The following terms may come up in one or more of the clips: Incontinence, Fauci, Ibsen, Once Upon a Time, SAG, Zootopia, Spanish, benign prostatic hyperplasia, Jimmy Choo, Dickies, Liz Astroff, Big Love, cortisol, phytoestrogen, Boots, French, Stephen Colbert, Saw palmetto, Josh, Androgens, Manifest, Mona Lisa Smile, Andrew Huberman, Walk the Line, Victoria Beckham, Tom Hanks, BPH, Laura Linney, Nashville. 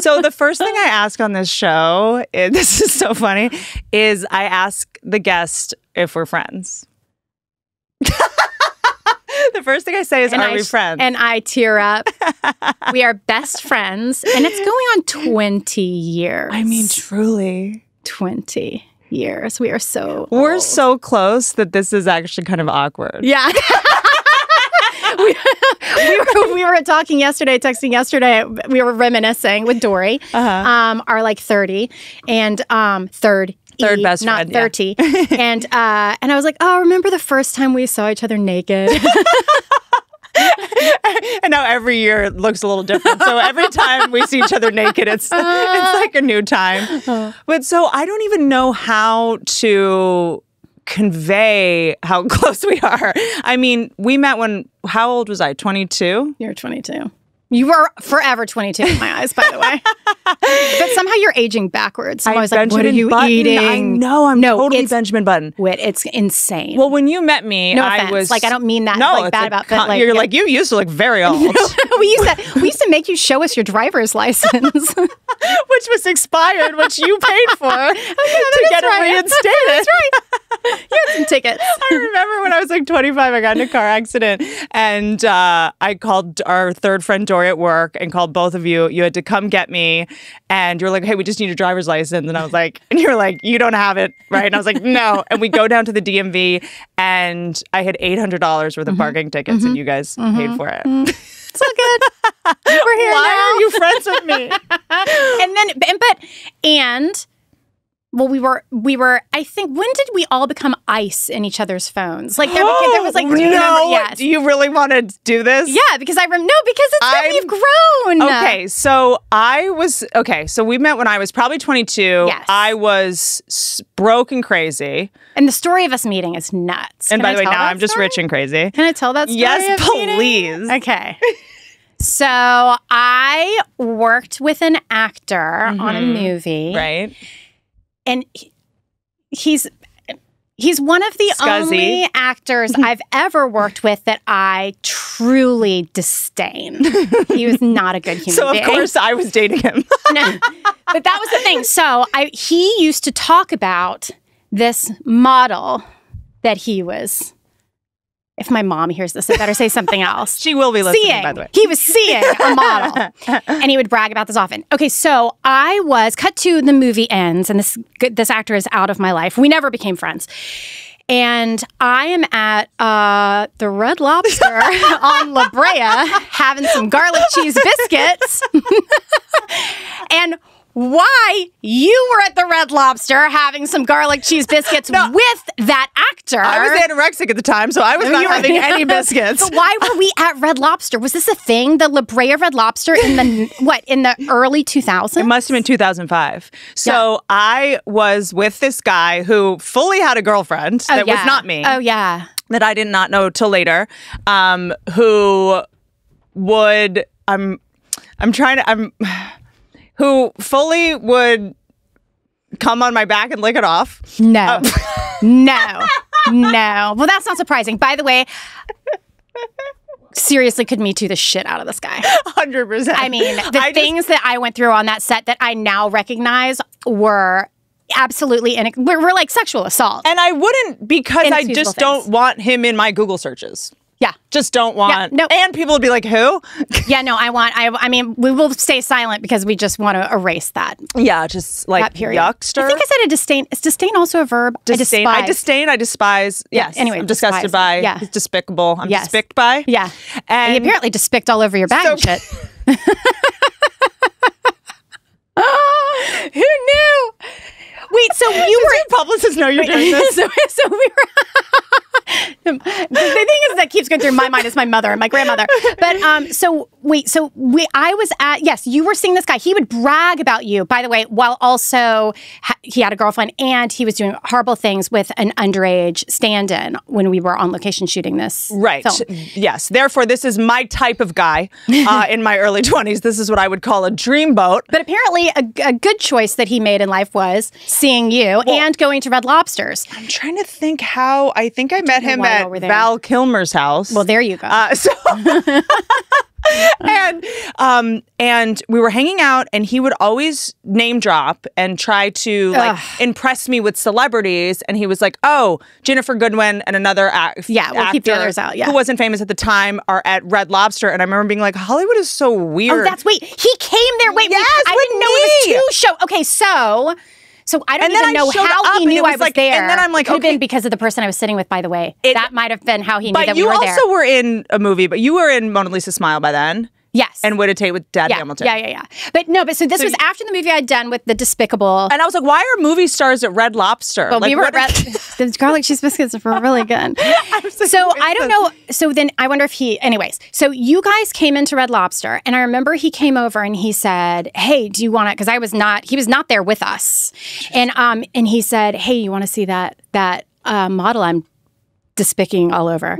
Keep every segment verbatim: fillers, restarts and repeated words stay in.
So the first thing I ask on this show, it, this is so funny, is I ask the guest if we're friends. The first thing I say is, and are I, we friends? And I tear up. We are best friends. And it's going on twenty years. I mean, truly. twenty years. We are so We're old. so close that this is actually kind of awkward. Yeah. we, we, were, we were talking yesterday, texting yesterday. We were reminiscing with Dory, uh-huh. um, our like thirty and um, third Third best not friend, not thirty, yeah. and uh, and I was like, oh, remember the first time we saw each other naked? And now every year it looks a little different. So every time we see each other naked, it's it's like a new time. But so I don't even know how to convey how close we are. I mean, we met when, how old was I? twenty-two. You're twenty-two. You were forever twenty-two in my eyes, by the way. But somehow you're aging backwards. So I, I was like, Benjamin what are you Button? eating? I know, I'm no, totally Benjamin Button. Wait, it's insane. Well, when you met me, no I offense. was... like, I don't mean that no, like, bad about... But, like, you're yeah. like, you used to look very old. No, we, used to, we used to make you show us your driver's license. Which was expired, which you paid for oh, yeah, to get right. it reinstated. That's right. You had some tickets. I remember when I was like twenty-five, I got in a car accident. And uh, I called our third friend, Dory, at work and called both of you. You had to come get me. And you were like, hey, we just need a driver's license. And I was like, and you were like, you don't have it, right? And I was like, no. And we go down to the D M V and I had eight hundred dollars worth mm-hmm. of parking tickets mm-hmm. and you guys mm-hmm. paid for it. Mm-hmm. It's all good. We're here Why now. are you friends with me? And then, and, but, and, well, we were, we were, I think, when did we all become ice in each other's phones? Like, there, oh, there was like, do you no, remember? Yes. Do you really want to do this? Yeah, because I remember, no, because it's that we've grown. Okay, so I was, okay, so we met when I was probably twenty-two. Yes. I was broke and crazy. And the story of us meeting is nuts. And Can by I the way, now I'm story? just rich and crazy. Can I tell that story? Yes, please. Meeting? Okay. So I worked with an actor mm-hmm. on a movie. Right. And he, he's he's one of the Scuzzy. only actors I've ever worked with that I truly disdain. He was not a good human so being. So, of course, I was dating him. No, but that was the thing. So, I, he used to talk about this model that he was... If my mom hears this, I better say something else. She will be listening, seeing, by the way. He was seeing a model, and he would brag about this often. Okay, so I was, cut to the movie ends, and this, this actor is out of my life. We never became friends. And I am at uh, the Red Lobster on La Brea having some garlic cheese biscuits. And why you were at the Red Lobster having some garlic cheese biscuits no, with that actor. I was anorexic at the time, so I was not having any biscuits. But why were we at Red Lobster? Was this a thing, the La Brea Red Lobster in the, what, in the early two thousands? It must have been two thousand five. So yeah. I was with this guy who fully had a girlfriend oh, that yeah. was not me. Oh, yeah. That I did not know till later, um, who would, I'm, I'm trying to, I'm... who fully would come on my back and lick it off. No. Uh, no. No. Well, that's not surprising. By the way, seriously, could Me Too the shit out of this guy. one hundred percent. I mean, the I things just... that I went through on that set that I now recognize were... absolutely, and we're, we're like sexual assault. And I wouldn't, because I just things. don't want him in my Google searches. Yeah. Just don't want. Yeah, no. And people would be like, who? Yeah, no, I want, I I mean, we will stay silent because we just want to erase that. Yeah, just like yuckster. I think I said a disdain. Is disdain also a verb? Disdain. I despise. I disdain, I despise. Yes. Yeah, anyway, I'm disgusted despise. by. Yeah. It's despicable. I'm yes. despicked by. Yeah. And you apparently despicked all over your back so and shit. Oh, who knew? Wait, so you were... Does your publicist know you're wait, doing this? So, so we were... the thing is that keeps going through my mind is my mother and my grandmother. But um, so, wait, so we, I was at... Yes, you were seeing this guy. He would brag about you, by the way, while also ha he had a girlfriend and he was doing horrible things with an underage stand-in when we were on location shooting this Right. film. Yes. Therefore, this is my type of guy uh, in my early twenties. This is what I would call a dreamboat. But apparently, a, a good choice that he made in life was... seeing you well, and going to Red Lobsters. I'm trying to think how I think I, I met him at Val Kilmer's house. Well, there you go. Uh, so and um and we were hanging out, and he would always name drop and try to like Ugh. impress me with celebrities. And he was like, "Oh, Ginnifer Goodwin and another act yeah, we'll actor keep the others out, yeah. who wasn't famous at the time are at Red Lobster." And I remember being like, "Hollywood is so weird." Oh, that's wait, he came there. Wait, yes, wait, I didn't me. know it was two show. Okay, so. So I don't even know how he knew I was there. And then I'm like, could have been because of the person I was sitting with, by the way. That might have been how he knew that we were there. But you also were in a movie, but you were in Mona Lisa Smile by then. Yes. And Would It Take with Dad yeah, Hamilton. Yeah, yeah, yeah. But no, but so this so was you, after the movie I'd done with The Despicable. And I was like, why are movie stars at Red Lobster? Well, like, we were at Red... the garlic cheese biscuits were really good. I'm so so I don't know. So then I wonder if he... Anyways, so you guys came into Red Lobster, and I remember he came over and he said, "Hey, do you want to..." Because I was not... He was not there with us. And um, and he said, "Hey, you want to see that that uh, model I'm despicking all over?"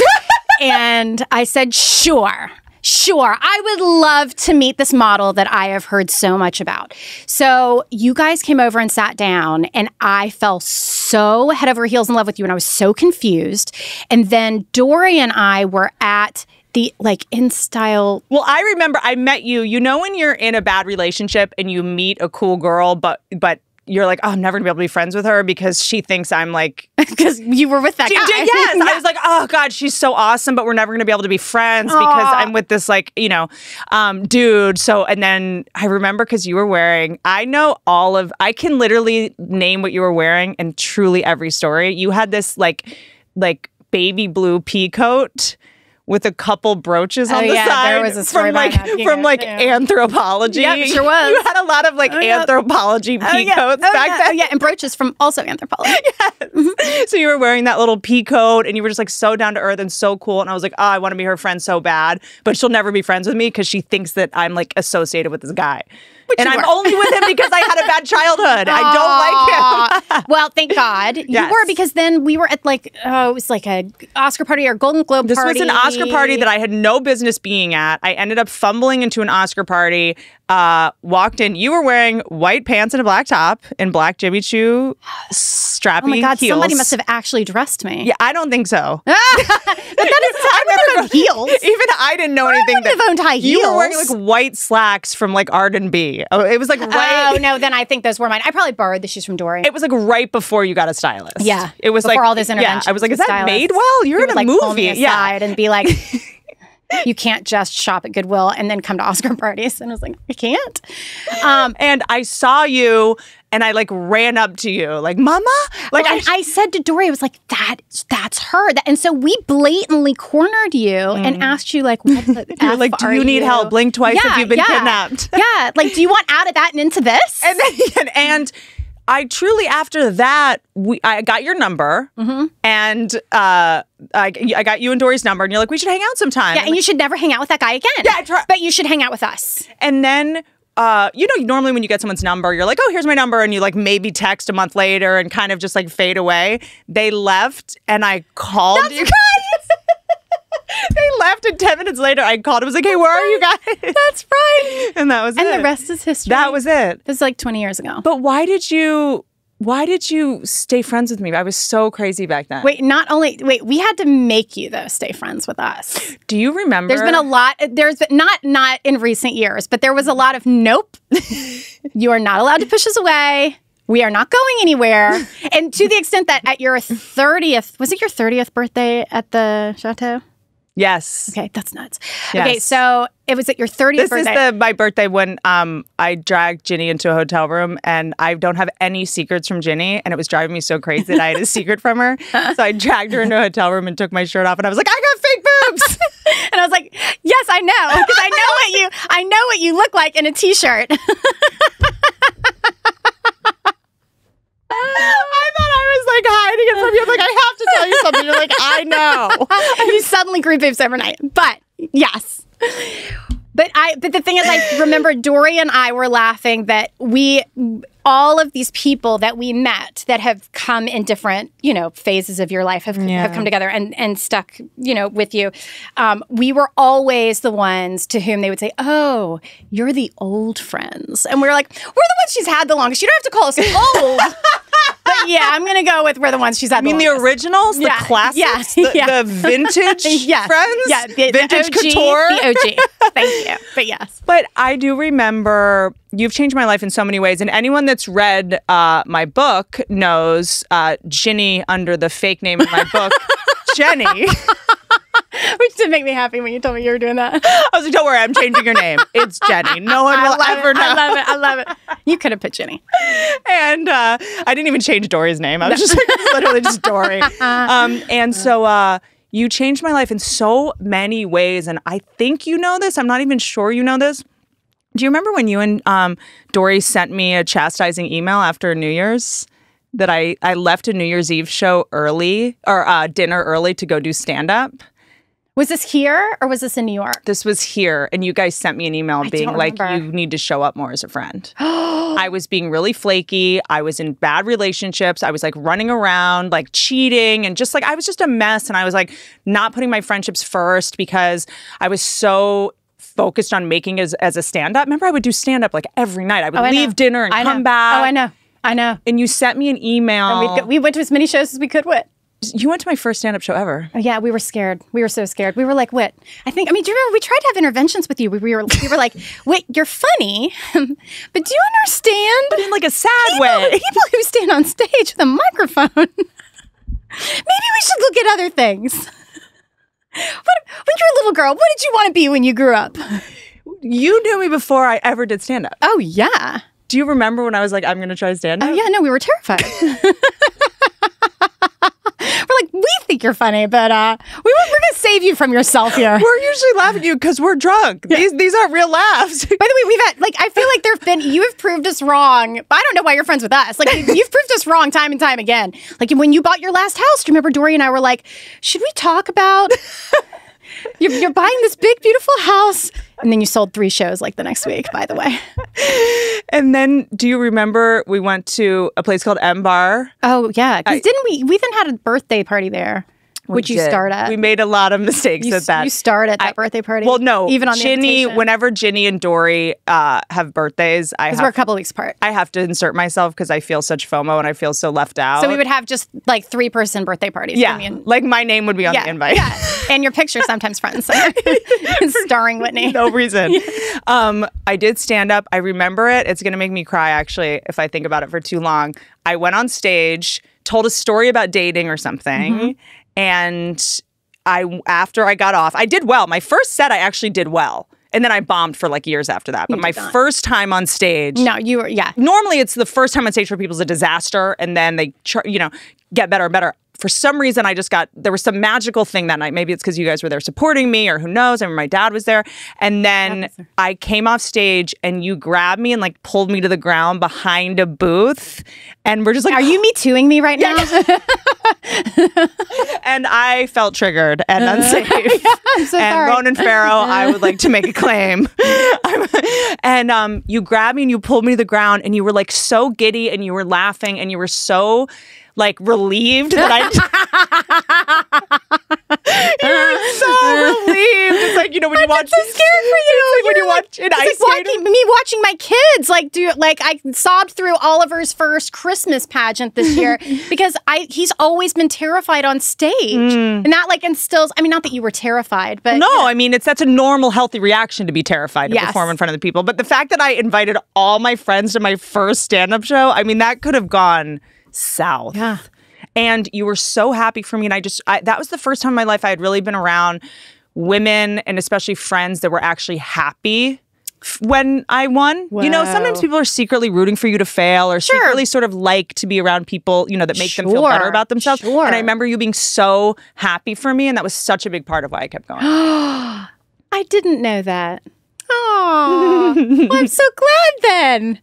And I said, "Sure. Sure, I would love to meet this model that I have heard so much about." So you guys came over and sat down, and I fell so head over heels in love with you, and I was so confused. And then Dory and I were at the, like, in style. Well, I remember I met you. You know when you're in a bad relationship and you meet a cool girl, but but... you're like, "Oh, I'm never gonna be able to be friends with her because she thinks I'm like..." Because you were with that she, guy. Did, yes, yeah. I was like, "Oh God, she's so awesome, but we're never gonna be able to be friends Aww. because I'm with this like, you know, um, dude." So, and then I remember because you were wearing, I know all of, I can literally name what you were wearing and truly every story. You had this like, like baby blue pea coat with a couple brooches oh, on the yeah, side there was a story from like that, from like yeah. Anthropology. Yeah, sure was. You had a lot of like oh, Anthropology oh, peacoats oh, back yeah. then. Oh, yeah, and brooches from also Anthropology. Yes. Mm-hmm. So you were wearing that little peacoat, and you were just like so down to earth and so cool. And I was like, "Oh, I want to be her friend so bad, but she'll never be friends with me because she thinks that I'm like associated with this guy." Which and I'm were. only with him because I had a bad childhood. I don't like him. Well, thank God. You yes. were, because then we were at like, oh, it was like a Oscar party or Golden Globe this party. This was an Oscar party that I had no business being at. I ended up fumbling into an Oscar party, uh, walked in. You were wearing white pants and a black top and black Jimmy Choo strappy heels. Oh my God, heels. Somebody must have actually dressed me. Yeah, I don't think so. But that is, I would have heels. Even I didn't know I anything. I wouldn't have owned high heels. You were wearing like white slacks from like R and B. Oh, it was like right. Oh no, then I think those were mine. I probably borrowed the shoes from Dory. It was like right before you got a stylist. Yeah, it was before like all this intervention. Yeah, I was like, "Is that stylist. made well? You're in a like, movie." Pull me aside yeah, and be like, "You can't just shop at Goodwill and then come to Oscar parties." And I was like, "I can't." Um, and I saw you, and I like ran up to you, like, "Mama!" Like well, I, I said to Dory, I was like, "That that's her." That, and so we blatantly cornered you mm. and asked you, like, "What the F You're like, do you need you? help? Blink twice yeah, if you've been yeah. kidnapped." Yeah, like, do you want out of that and into this? And then, and, and I truly, after that, we I got your number, mm-hmm. and uh, I, I got you and Dory's number, and you're like, "We should hang out sometime." Yeah, and, and like, you should never hang out with that guy again. Yeah, try but you should hang out with us. And then. Uh, you know, normally when you get someone's number, you're like, "Oh, here's my number," and you like maybe text a month later and kind of just like fade away. They left, and I called That's you guys. They left, and ten minutes later, I called. I was like, "Hey, where are you guys?" That's right. And that was and it. And the rest is history. That was it. This is like twenty years ago. But why did you? Why did you stay friends with me? I was so crazy back then. Wait, not only... Wait, we had to make you, though, stay friends with us. Do you remember? There's been a lot... There's been, not, not in recent years, but there was a lot of, "Nope, you are not allowed to push us away. We are not going anywhere." And to the extent that at your thirtieth... Was it your thirtieth birthday at the Chateau? Yes. Okay, that's nuts. Yes. Okay, so it was at your thirtieth this birthday. This is the, my birthday when um, I dragged Ginny into a hotel room, and I don't have any secrets from Ginny, and it was driving me so crazy that I had a secret from her. So I dragged her into a hotel room and took my shirt off, and I was like, "I got fake boobs!" And I was like, "Yes, I know, because I know what you, I know what you look like in a T-shirt." I thought I was like hiding it from you. I'm like, "I have to tell you something." You're like, "I know." You suddenly grew boobs overnight. But yes. But I but the thing is, I remember Dory and I were laughing that we all of these people that we met that have come in different, you know, phases of your life have, yeah. have come together and, and stuck, you know, with you. Um, we were always the ones to whom they would say, "Oh, you're the old friends." And we were like, "We're the ones she's had the longest. You don't have to call us old." But Yeah, I'm going to go with we're the ones she's at. I mean, the, the originals, yeah. the classics, yeah. The, yeah. the vintage yeah. friends, yeah. The, vintage the O G, couture. The O G. Thank you. But yes. But I do remember you've changed my life in so many ways. And anyone that's read uh, my book knows uh, Ginny under the fake name of my book, Jenny. Which did make me happy when you told me you were doing that. I was like, don't worry, I'm changing your name. It's Jenny. No one will ever know. I love it. I love it. You could have put Jenny. And uh, I didn't even change Dory's name. I was just like, literally just Dory. Um, and so uh, you changed my life in so many ways. And I think you know this. I'm not even sure you know this. Do you remember when you and um, Dory sent me a chastising email after New Year's? That I, I left a New Year's Eve show early, or uh, dinner early to go do stand-up. Was this here or was this in New York? This was here. And you guys sent me an email I being like, remember. You need to show up more as a friend. I was being really flaky. I was in bad relationships. I was like running around, like cheating. And just like, I was just a mess. And I was like not putting my friendships first because I was so focused on making as, as a stand-up. Remember, I would do stand-up like every night. I would oh, leave I dinner and I come know. back. Oh, I know. I know. And you sent me an email. And we'd go, we went to as many shows as we could with. You went to my first stand-up show ever. Oh, yeah, we were scared. We were so scared. We were like, "Wit, I think." I mean, do you remember we tried to have interventions with you? We, we were, we were like, "Wit, you're funny, but do you understand?" But in like a sad people, way. People who stand on stage with a microphone. Maybe we should look at other things. What, when you were a little girl, what did you want to be when you grew up? You knew me before I ever did stand-up. Oh yeah. Do you remember when I was like, "I'm going to try stand-up"? Oh yeah, no, we were terrified. We're like, we think you're funny, but uh, we were, we're going to save you from yourself here. We're usually laughing at you because we're drunk. Yeah. These these aren't real laughs. By the way, we've had, like, I feel like there have been, you have proved us wrong. But I don't know why you're friends with us. Like, you've proved us wrong time and time again. Like, when you bought your last house, do you remember Dory and I were like, should we talk about, you're, you're buying this big, beautiful house. And then you sold three shows, like, the next week, by the way. And then, do you remember we went to a place called M Bar? Oh, yeah. Because didn't we, we then had a birthday party there, which you starred at. We made a lot of mistakes you, at that. You starred at that I, birthday party? Well, no. Even on Ginny, the whenever Ginny and Dory uh, have birthdays, I have- Because we're a couple weeks apart. I have to insert myself because I feel such FOMO and I feel so left out. So we would have just, like, three-person birthday parties. Yeah. And, like, my name would be on yeah, the invite. Yeah. And your picture sometimes friends. So. Starring Whitney. No reason. Yeah. Um, I did stand up. I remember it. It's going to make me cry, actually, if I think about it for too long. I went on stage, told a story about dating or something, mm-hmm. and I after I got off, I did well. My first set, I actually did well. And then I bombed for like years after that. But you my first time on stage. No, you were, yeah. Normally, it's the first time on stage for people is a disaster. And then they, you know, get better and better. For some reason, I just got, there was some magical thing that night. Maybe it's because you guys were there supporting me or who knows. I remember my dad was there. And then I came off stage and you grabbed me and like pulled me to the ground behind a booth. And we're just like, are you me tooing me right now? And I felt triggered and unsafe. Yeah, I'm so and sorry. Ronan Farrow, I would like to make a claim. and um, you grabbed me and you pulled me to the ground and you were like so giddy and you were laughing and you were so... like relieved that I you're so relieved. It's like, you know, when you I'm watch so scared for you. It's like when you like, watch an ice like walking, me watching my kids like do like I sobbed through Oliver's first Christmas pageant this year because I he's always been terrified on stage. Mm. And that like instills I mean not that you were terrified, but no, yeah. I mean it's that's a normal healthy reaction to be terrified to yes. perform in front of the people. But the fact that I invited all my friends to my first stand-up show, I mean that could have gone south. Yeah. And you were so happy for me. And I just, I, that was the first time in my life I had really been around women and especially friends that were actually happy when I won. Whoa. You know, sometimes people are secretly rooting for you to fail or sure. secretly sort of like to be around people, you know, that make sure. them feel better about themselves. Sure. And I remember you being so happy for me. And that was such a big part of why I kept going. I didn't know that. Oh, well, I'm so glad then.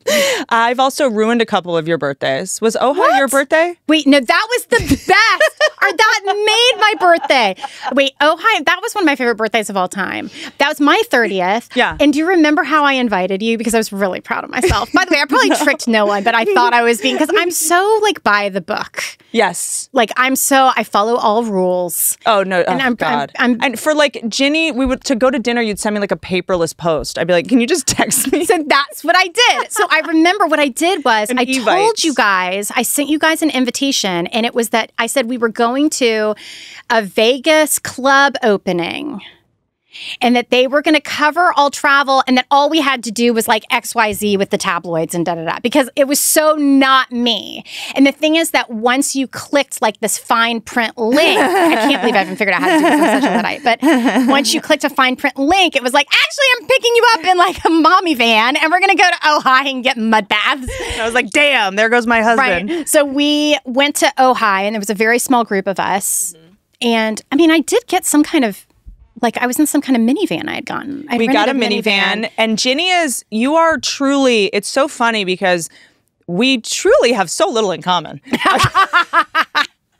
I've also ruined a couple of your birthdays. Was Oha what? your birthday? Wait, no, that was the best. Or that made my birthday. Wait, Oha, that was one of my favorite birthdays of all time. That was my thirtieth. Yeah. And do you remember how I invited you? Because I was really proud of myself. By the way, I probably no. tricked no one, but I thought I was being, because I'm so like by the book. Yes. Like, I'm so, I follow all rules. Oh, no. And oh, I'm, God. I'm, I'm, and for, like, Ginny, we would, to go to dinner, you'd send me, like, a paperless post. I'd be like, can you just text me? So that's what I did. So I remember what I did was an I e told you guys, I sent you guys an invitation, and it was that I said we were going to a Vegas club opening. And that they were going to cover all travel, and that all we had to do was like X Y Z with the tabloids and da da da, because it was so not me. And the thing is that once you clicked like this fine print link, I can't believe I haven't figured out how to do this on such a night. But once you clicked a fine print link, it was like, actually, I'm picking you up in like a mommy van, and we're going to go to Ojai and get mud baths. And I was like, damn, there goes my husband. Right. So we went to Ojai, and there was a very small group of us. Mm-hmm. And I mean, I did get some kind of. Like, I was in some kind of minivan I had gotten. I'd we got a, a minivan. minivan. And Ginny is, you are truly, it's so funny because we truly have so little in common.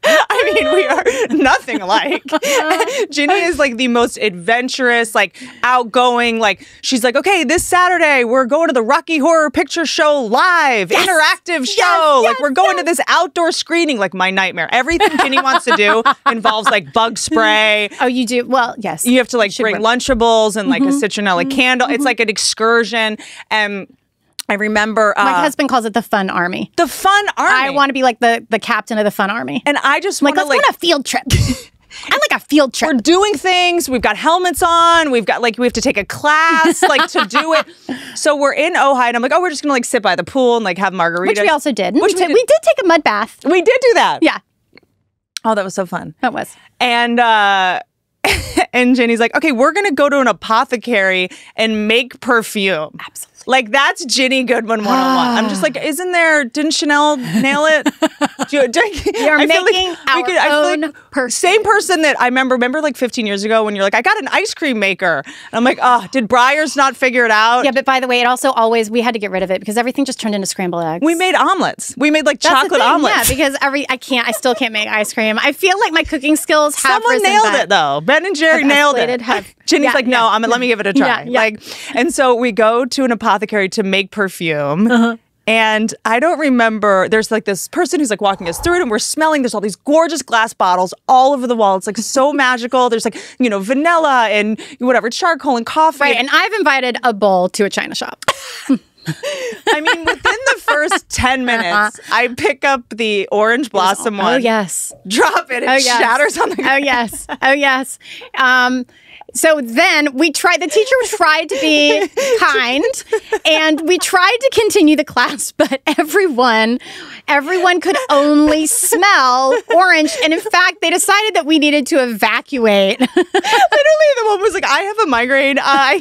I mean, we are nothing alike. Ginny is like the most adventurous, like outgoing, like she's like, okay, this Saturday we're going to the Rocky Horror Picture Show live, yes! interactive show. Yes, like yes, we're going yes. to this outdoor screening, like my nightmare. Everything Ginny wants to do involves like bug spray. Oh, you do? Well, yes. You have to like bring Lunchables and like mm-hmm. a citronella mm-hmm. candle. Mm-hmm. It's like an excursion. And I remember... Uh, my husband calls it the fun army. The fun army. I want to be like the, the captain of the fun army. And I just want like, to like... Let's go on a field trip. I'm like a field trip. We're doing things. We've got helmets on. We've got like, we have to take a class like to do it. So we're in Ojai and I'm like, oh, we're just going to like sit by the pool and like have margaritas. Which we also did. Which we did. We did take a mud bath. We did do that. Yeah. Oh, that was so fun. That was. And... uh and Ginny's like, okay, we're going to go to an apothecary and make perfume. Absolutely. Like, that's Ginny Goodwin one oh one. I'm just like, isn't there, didn't Chanel nail it? You're making like our could, own like person. Same person that I remember, remember like fifteen years ago when you're like, I got an ice cream maker. And I'm like, oh, did Breyers not figure it out? Yeah, but by the way, it also always, we had to get rid of it because everything just turned into scrambled eggs. We made omelets. We made like that's chocolate omelets. Yeah, because every, I can't, I still can't make ice cream. I feel like my cooking skills have Someone risen nailed back. It though. Ben and Jerry nailed it. Have, Ginny's yeah, like, no, yeah. I'm. Let me give it a try. Yeah, yeah. Like, and so we go to an apothecary to make perfume, uh-huh. and I don't remember. There's like this person who's like walking us through it, and we're smelling. There's all these gorgeous glass bottles all over the wall. It's like so magical. There's like you know vanilla and whatever charcoal and coffee. Right, and I've invited a bowl to a china shop. I mean, within the first ten minutes, uh-huh. I pick up the orange blossom oh, one. Oh, yes. Drop it. It oh, yes. shatters on the ground. Oh, yes. Oh, yes. Um, so then we tried, the teacher tried to be kind, and we tried to continue the class, but everyone, everyone could only smell orange. And in fact, they decided that we needed to evacuate. Literally, the woman was like, I have a migraine. Uh, I,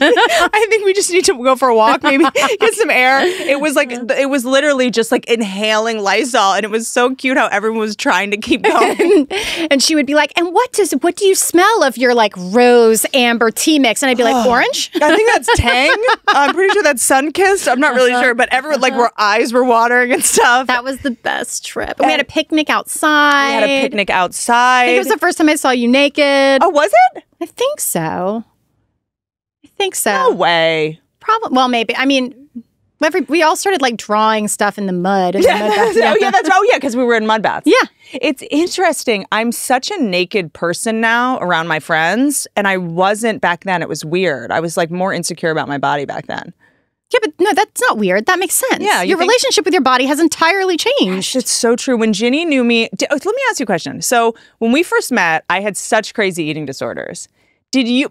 I think we just need to go for a walk, maybe get some air. It was like, it was literally just like inhaling Lysol, and it was so cute how everyone was trying to keep going. and, and she would be like, and what does, what do you smell of your like rose and amber tea mix? And I'd be like, orange? I think that's Tang. I'm pretty sure that's Sunkist. I'm not really sure, but everyone, like, our eyes were watering and stuff. That was the best trip. And we had a picnic outside. We had a picnic outside. I think it was the first time I saw you naked. Oh, was it? I think so. I think so. No way. Probably. Well, maybe. I mean... Every, we all started like drawing stuff in the mud. And yeah, the mud bath. Yeah. Oh yeah, that's oh yeah, because we were in mud baths. Yeah, it's interesting. I'm such a naked person now around my friends, and I wasn't back then. It was weird. I was like more insecure about my body back then. Yeah, but no, that's not weird. That makes sense. Yeah, you your relationship with your body has entirely changed. Gosh, it's so true. When Ginny knew me, did, oh, let me ask you a question. So when we first met, I had such crazy eating disorders. Did you?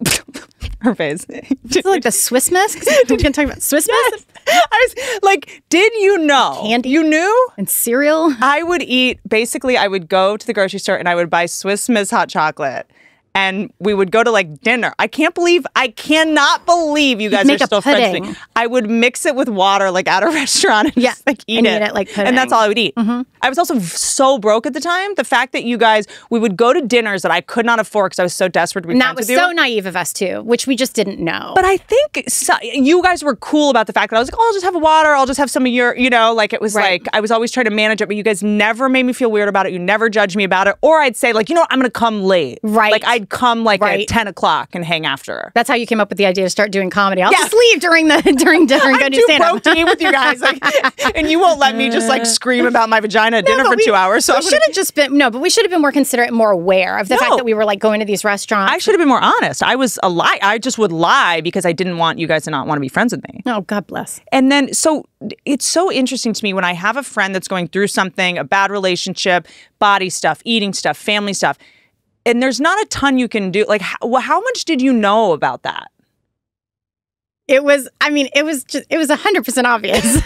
Her face. It's like the Swiss mess. We're gonna talk about Swiss mess. Yes. I was like, did you know? Candy. You knew? And cereal. I would eat. Basically, I would go to the grocery store and I would buy Swiss Miss hot chocolate, and we would go to like dinner. I can't believe. I cannot believe you guys You'd make are still friends. I would mix it with water, like at a restaurant, and yeah. just like eat and it, eat it like pudding. And that's all I would eat. Mm-hmm. I was also so broke at the time. The fact that you guys, we would go to dinners that I could not afford because I was so desperate. To be and that was so naive of us too, which we just didn't know. But I think so, you guys were cool about the fact that I was like, oh, I'll just have a water. I'll just have some of your, you know, like it was right. like, I was always trying to manage it, but you guys never made me feel weird about it. You never judged me about it. Or I'd say like, you know what? I'm going to come late. Right. Like I could come like right. at ten o'clock and hang after her. That's how you came up with the idea to start doing comedy. I'll yeah. just leave during the during dinner and go do stand-up. I'm too broke to eat with you guys. Like, and you won't let me just like scream about my vagina at no, dinner for we, two hours. So we should have just been, no, but we should have been more considerate and more aware of the no. fact that we were like going to these restaurants. I should have been more honest. I was a lie. I just would lie because I didn't want you guys to not want to be friends with me. Oh, God bless. And then, so it's so interesting to me when I have a friend that's going through something, a bad relationship, body stuff, eating stuff, family stuff, and there's not a ton you can do. Like, how, how much did you know about that? It was, I mean, it was just, it was one hundred percent obvious.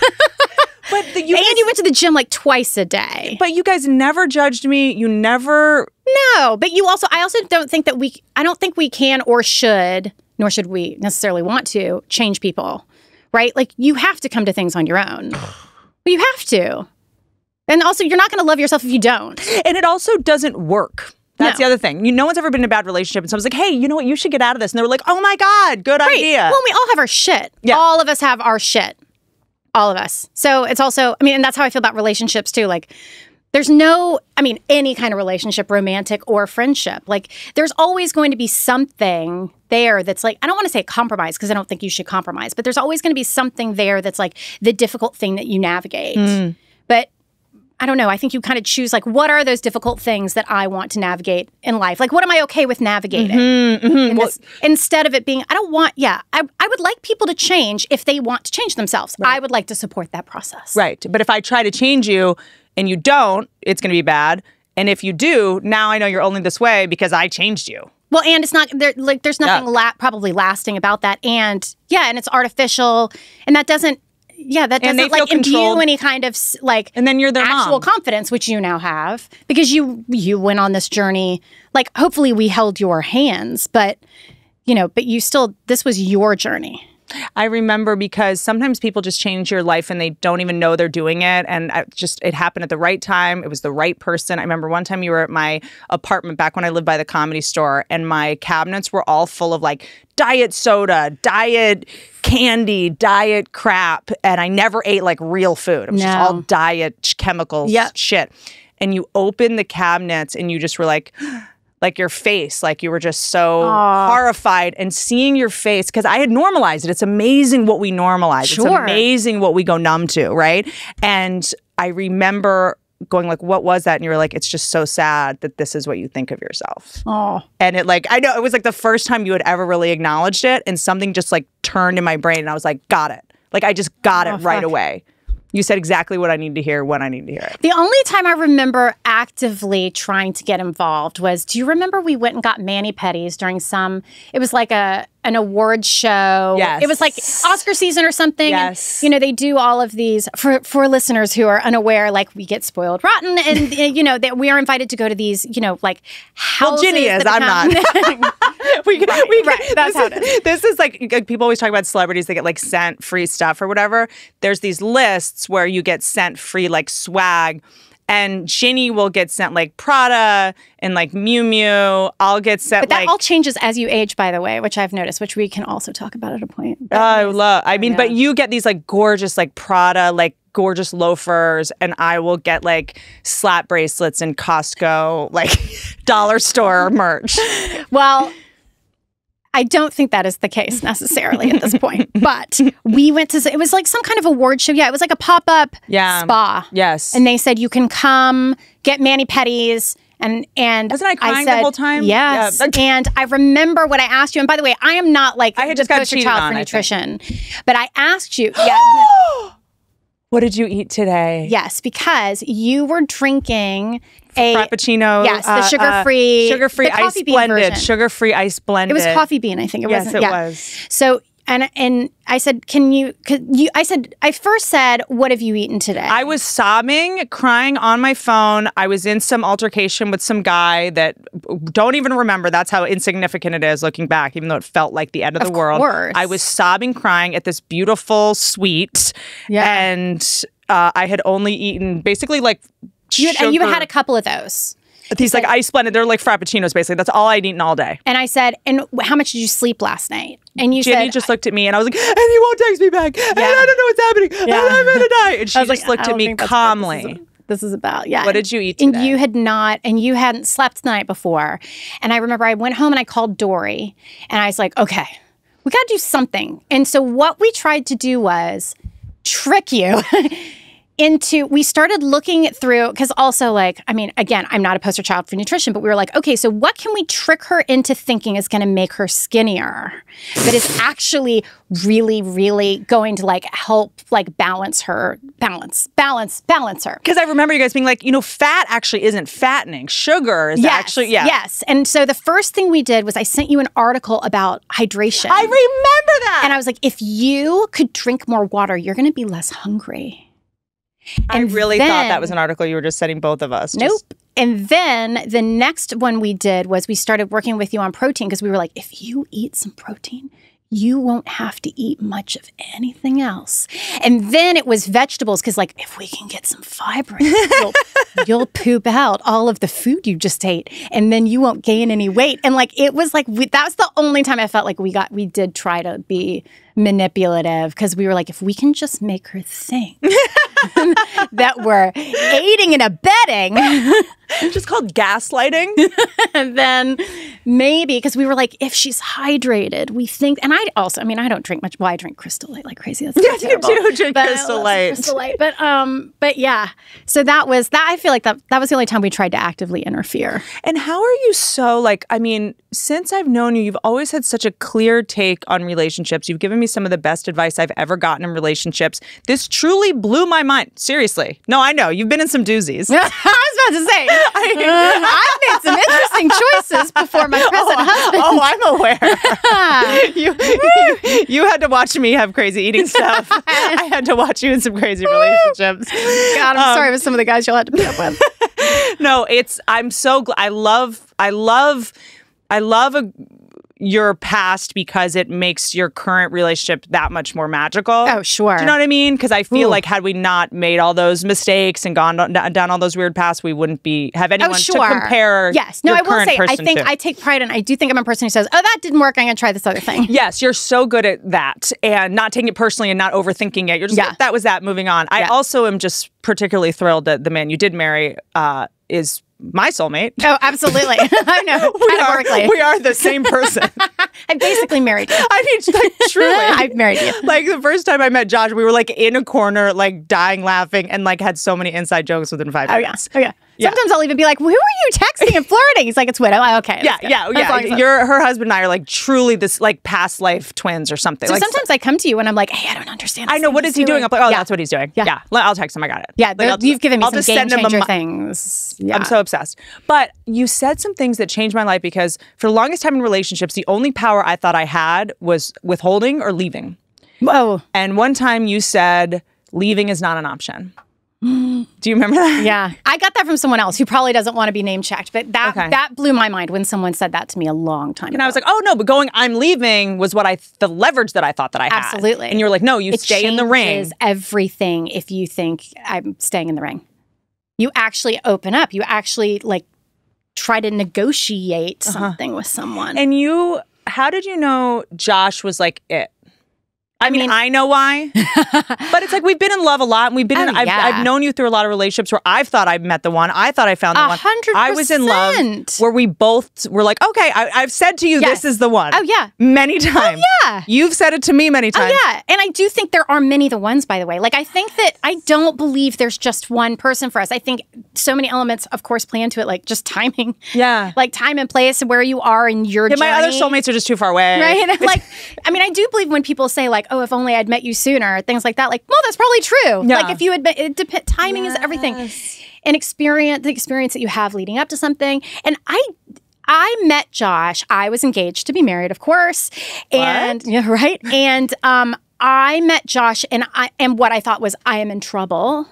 But the, you and guys, you went to the gym like twice a day. But you guys never judged me. You never. No, but you also, I also don't think that we, I don't think we can or should, nor should we necessarily want to change people, right? Like, you have to come to things on your own. But you have to. And also, you're not going to love yourself if you don't. And it also doesn't work. That's no. the other thing. You, no one's ever been in a bad relationship, and someone's like, hey, you know what? You should get out of this. And they were like, oh, my God, good right. idea. Well, we all have our shit. Yeah. All of us have our shit. All of us. So it's also, I mean, and that's how I feel about relationships, too. Like, there's no, I mean, any kind of relationship, romantic or friendship. Like, there's always going to be something there that's like, I don't want to say compromise, because I don't think you should compromise, but there's always going to be something there that's like the difficult thing that you navigate. Mm. But I don't know. I think you kind of choose, like, what are those difficult things that I want to navigate in life? Like, what am I okay with navigating? Mm-hmm, mm-hmm. In well, this, instead of it being, I don't want, yeah, I, I would like people to change if they want to change themselves. Right. I would like to support that process. Right. But if I try to change you and you don't, it's going to be bad. And if you do, now I know you're only this way because I changed you. Well, and it's not, there, like, there's nothing no. la- probably lasting about that. And, yeah, and it's artificial. And that doesn't, Yeah, that doesn't, like, imbue any kind of, like, and then you're their actual mom. confidence, which you now have, because you you went on this journey. Like, hopefully we held your hands, but, you know, but you still, this was your journey. I remember, because sometimes people just change your life and they don't even know they're doing it. And I just, it happened at the right time. It was the right person. I remember one time you were at my apartment back when I lived by the Comedy Store, and my cabinets were all full of, like, diet soda, diet candy, diet crap. And I never ate, like, real food. It was no. just all diet chemicals yep. shit. And you opened the cabinets and you just were like... Like, your face, like, you were just so Aww. horrified, and seeing your face, because I had normalized it. It's amazing what we normalize. Sure. It's amazing what we go numb to, right? And I remember going, like, what was that? And you were like, it's just so sad that this is what you think of yourself. Oh. And it, like, I know, it was, like, the first time you had ever really acknowledged it, and something just, like, turned in my brain, and I was like, got it. Like, I just got oh, it right fuck. away. You said exactly what I need to hear when I need to hear it. The only time I remember actively trying to get involved was, do you remember we went and got mani-pedis during some, it was like a an award show. Yes. It was like Oscar season or something. Yes. And, you know, they do all of these, for, for listeners who are unaware, like, we get spoiled rotten, and, you know, that we are invited to go to these, you know, like, houses. Well, Ginny is, I'm not. we, right, we, right. That's how it is. This is like, like, people always talk about celebrities, they get, like, sent free stuff or whatever. There's these lists where you get sent free, like, swag. And Ginny will get sent, like, Prada and, like, Miu Miu. I'll get sent, like... But that, like, all changes as you age, by the way, which I've noticed, which we can also talk about at a point. Oh, I love... I mean, yeah. But you get these, like, gorgeous, like, Prada, like, gorgeous loafers, and I will get, like, slap bracelets and Costco, like, dollar store merch. Well... I don't think that is the case necessarily at this point, but we went to, it was like some kind of award show. Yeah, it was like a pop-up yeah. spa. Yes. And they said, you can come get mani-pedis. And, and wasn't I crying I said, the whole time? Yes. Yeah. And I remember what I asked you. And by the way, I am not like, I had just got cheated child on, for nutrition, I but I asked you. Yeah. What did you eat today? Yes, because you were drinking a frappuccino. Yes, uh, the sugar-free, uh, sugar-free ice blended, sugar-free ice blended. It was coffee bean, I think. It yes, wasn't. It yeah. was. So, and and I said, can you? Can you? I said, I first said, what have you eaten today? I was sobbing, crying on my phone. I was in some altercation with some guy that don't even remember. That's how insignificant it is looking back, even though it felt like the end of, of the world. Course. I was sobbing, crying at this beautiful suite, yeah. and uh, I had only eaten basically like. You had, and you had a couple of those. These like ice blended, they're like frappuccinos basically. That's all I'd eaten all day. And I said, and how much did you sleep last night? And you Jenny said, just looked at me, and I was like, and he won't text me back. Yeah. And I don't know what's happening. Yeah. And I'm gonna die. And she just like, looked at me calmly. this is about. Yeah. What did you eat today? And you had not, and you hadn't slept the night before. And I remember I went home and I called Dory and I was like, okay, we got to do something. And so what we tried to do was trick you into, we started looking it through, because also like, I mean, again, I'm not a poster child for nutrition, but we were like, okay, so what can we trick her into thinking is going to make her skinnier, but is actually really, really going to like help like balance her, balance, balance, balance her. Because I remember you guys being like, you know, fat actually isn't fattening. Sugar is yes, actually, yeah. Yes, and so the first thing we did was I sent you an article about hydration. I remember that. And I was like, if you could drink more water, you're going to be less hungry. And I really then, thought that was an article you were just sending both of us. Nope. Just. And then the next one we did was we started working with you on protein because we were like, if you eat some protein, you won't have to eat much of anything else. And then it was vegetables because like, if we can get some fiber, you'll, you'll poop out all of the food you just ate and then you won't gain any weight. And like, it was like, we, that was the only time I felt like we got, we did try to be manipulative because we were like, if we can just make her think that we're aiding and abetting. Just called gaslighting. And then maybe, because we were like, if she's hydrated, we think, and I also, I mean, I don't drink much. Well, I drink Crystal Light like crazy. That's yeah, you do drink but Crystal Light. Crystal Light. But, um, but yeah, so that was, that. I feel like that, that was the only time we tried to actively interfere. And how are you so, like, I mean, since I've known you, you've always had such a clear take on relationships. You've given me some of the best advice I've ever gotten in relationships. This truly blew my mind. Seriously. No, I know. You've been in some doozies. I was about to say, I, I've made some interesting choices before my present oh, husband. Oh, I'm aware. you, you, you had to watch me have crazy eating stuff. I had to watch you in some crazy relationships. God, I'm um, sorry with some of the guys you'll have to put up with. No, it's, I'm so glad. I love, I love, I love a... your past because it makes your current relationship that much more magical. Oh, sure. Do you know what I mean? Because I feel Ooh. like had we not made all those mistakes and gone on, down all those weird paths, we wouldn't be have anyone oh, sure. to compare. Yes. No, your I will say I think to. I take pride in. I do think I'm a person who says, "Oh, that didn't work. I'm gonna try this other thing." Yes, you're so good at that and not taking it personally and not overthinking it. You're just yeah. like, that was that. Moving on. Yeah. I also am just particularly thrilled that the man you did marry uh, is. My soulmate. Oh, absolutely. I know. We are, we are the same person. I basically married you. I mean, like, truly. I've married you. Like, the first time I met Josh, we were, like, in a corner, like, dying laughing and, like, had so many inside jokes within five oh, minutes. Yeah. Oh, yeah. Yeah. Sometimes I'll even be like, who are you texting and flirting? He's like, it's Widow. I'm okay. Yeah, yeah, yeah. You're, her husband and I are like truly this like past life twins or something. So like, sometimes so, I come to you and I'm like, hey, I don't understand. This I know. What is he doing? doing? I'm like, oh, yeah. that's what he's doing. Yeah. yeah. I'll text him. I got it. Yeah. Like, I'll, you've given me I'll some game changer things. Yeah. I'm so obsessed. But you said some things that changed my life because for the longest time in relationships, the only power I thought I had was withholding or leaving. Whoa. And one time you said, leaving is not an option. Do you remember that? Yeah. I got that from someone else who probably doesn't want to be name checked, but that okay. that blew my mind when someone said that to me a long time ago. And I was like, oh no, but going, I'm leaving was what I, the leverage that I thought that I had. Absolutely. And you were like, no, you it stay in the ring. It changes everything if you think I'm staying in the ring. You actually open up. You actually like try to negotiate uh-huh. something with someone. And you, how did you know Josh was like it? I mean, I mean, I know why, but it's like we've been in love a lot, and we've been. Oh, in, I've, yeah. I've known you through a lot of relationships where I've thought I met the one, I thought I found the one. one hundred percent. I was in love where we both were like, okay, I, I've said to you, yes. this is the one. Oh yeah, many times. Oh, yeah, you've said it to me many times. Oh yeah, and I do think there are many the ones. By the way, like I think that I don't believe there's just one person for us. I think so many elements, of course, play into it, like just timing. Yeah, like time and place and where you are and your. Yeah, journey. My other soulmates are just too far away. Right, and like, I mean, I do believe when people say like. Oh, if only I'd met you sooner, things like that. Like, well, that's probably true. Yeah. Like, if you had been, it dep timing yes. is everything. And experience, the experience that you have leading up to something. And I, I met Josh. I was engaged to be married, of course. And what? yeah, right. And um, I met Josh, and I, and what I thought was, I am in trouble,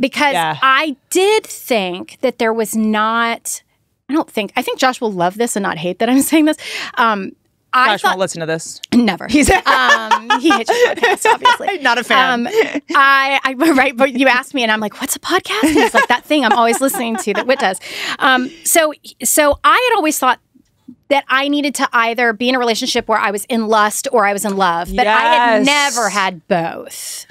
because yeah. I did think that there was not. I don't think. I think Josh will love this and not hate that I'm saying this. Um, I Josh thought, won't listen to this. Never. He's um, he hates podcasts, obviously. Not a fan. Um, I, I right, but you asked me, and I'm like, "What's a podcast?" And it's like that thing I'm always listening to that Whit does. Um, so, so I had always thought that I needed to either be in a relationship where I was in lust or I was in love. But yes. I had never had both.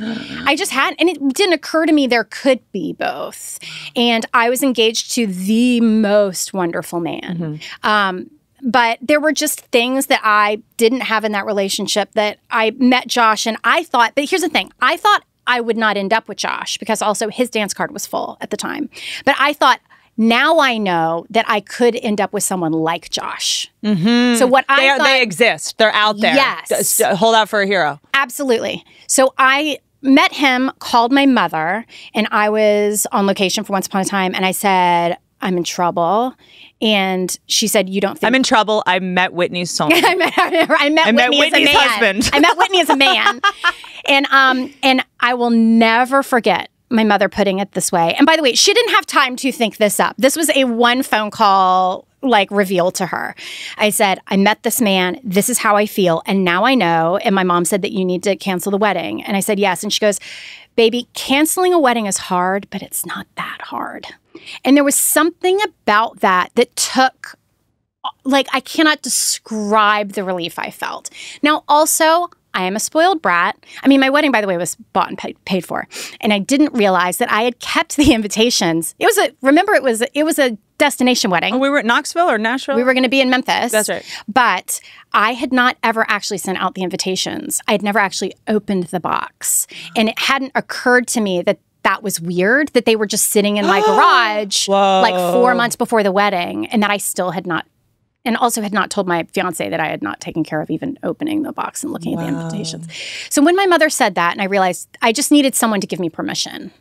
I just hadn't. And it didn't occur to me there could be both. And I was engaged to the most wonderful man. Mm-hmm. Um, but there were just things that I didn't have in that relationship that I met Josh and I thought, but here's the thing, I thought I would not end up with Josh because also his dance card was full at the time. But I thought, now I know that I could end up with someone like Josh. Mm-hmm. So what I they, are, thought, they exist. They're out there. Yes. Hold out for a hero. Absolutely. So I met him, called my mother, and I was on location for Once Upon a Time, and I said, I'm in trouble. And she said, you don't think... I'm in trouble. I met Whitney's soulmate. I met, I met I Whitney met Whitney's as a man. Husband. I met Whitney as a man. And, um, and I will never forget my mother putting it this way. And by the way, she didn't have time to think this up. This was a one phone call, like, reveal to her. I said, I met this man. This is how I feel. And now I know. And my mom said that you need to cancel the wedding. And I said, yes. And she goes, baby, canceling a wedding is hard, but it's not that hard. And there was something about that that took, like, I cannot describe the relief I felt. Now, also, I am a spoiled brat. I mean, my wedding, by the way, was bought and paid for. And I didn't realize that I had kept the invitations. It was a, remember, it was, it was a destination wedding. Oh, we were at Knoxville or Nashville? We were going to be in Memphis. That's right. But I had not ever actually sent out the invitations. I had never actually opened the box. And it hadn't occurred to me that that was weird, that they were just sitting in my garage Whoa. like four months before the wedding, and that I still had not, and also had not told my fiance that I had not taken care of even opening the box and looking Whoa. at the invitations. So when my mother said that, and I realized I just needed someone to give me permission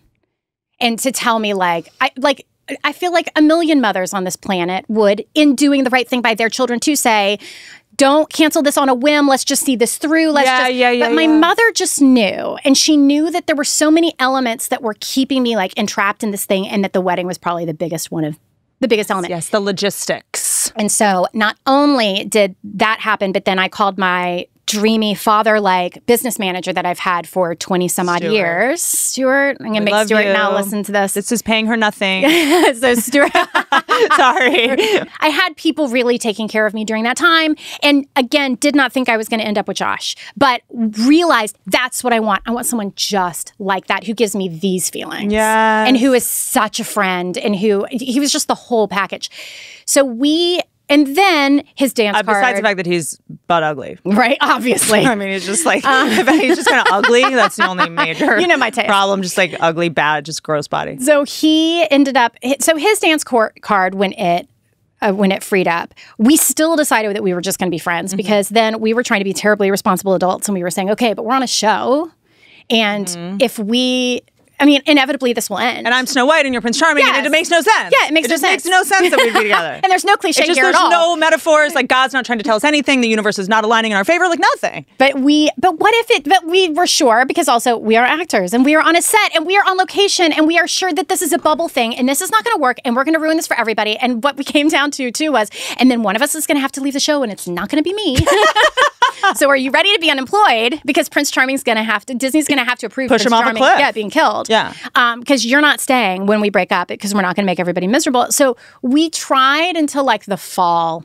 and to tell me, like, I like I feel like a million mothers on this planet would, in doing the right thing by their children, to say, don't cancel this on a whim. Let's just see this through. Let's yeah, just. Yeah, yeah, but my yeah. mother just knew. And she knew that there were so many elements that were keeping me, like, entrapped in this thing, and that the wedding was probably the biggest one of the biggest element. Yes, the logistics. And so not only did that happen, but then I called my dreamy father-like business manager that I've had for twenty some odd years. Stuart, I'm going to make Stuart you. now listen to this. This is paying her nothing. So Stuart. Sorry. I had people really taking care of me during that time. And again, did not think I was going to end up with Josh, but realized that's what I want. I want someone just like that who gives me these feelings. Yes. And who is such a friend, and who, he was just the whole package. So we... And then his dance uh, besides card. Besides the fact that he's butt ugly. Right, obviously. I mean, he's just like, um, he's just kind of ugly. That's the only major you know my taste. problem. Just like ugly, bad, just gross body. So he ended up, so his dance card, when it, uh, when it freed up, we still decided that we were just going to be friends, mm-hmm. because then we were trying to be terribly responsible adults, and we were saying, okay, but we're on a show. And mm-hmm. if we... I mean, inevitably, this will end. And I'm Snow White, and you're Prince Charming, yes. and it, it makes no sense. Yeah, it makes it no sense. It makes no sense that we'd be together. And there's no cliche just, here at all. There's no metaphors. Like, God's not trying to tell us anything. The universe is not aligning in our favor. Like, nothing. But we, but what if it, but we were sure, because also we are actors, and we are on a set, and we are on location, and we are sure that this is a bubble thing, and this is not going to work, and we're going to ruin this for everybody. And what we came down to, too, was, and then one of us is going to have to leave the show, and it's not going to be me. So are you ready to be unemployed? Because Prince Charming's going to have to, Disney's going to have to approve Push Prince him off Charming. a cliff. Yeah, being killed. Yeah. Because um, you're not staying when we break up, because we're not going to make everybody miserable. So we tried until, like, the fall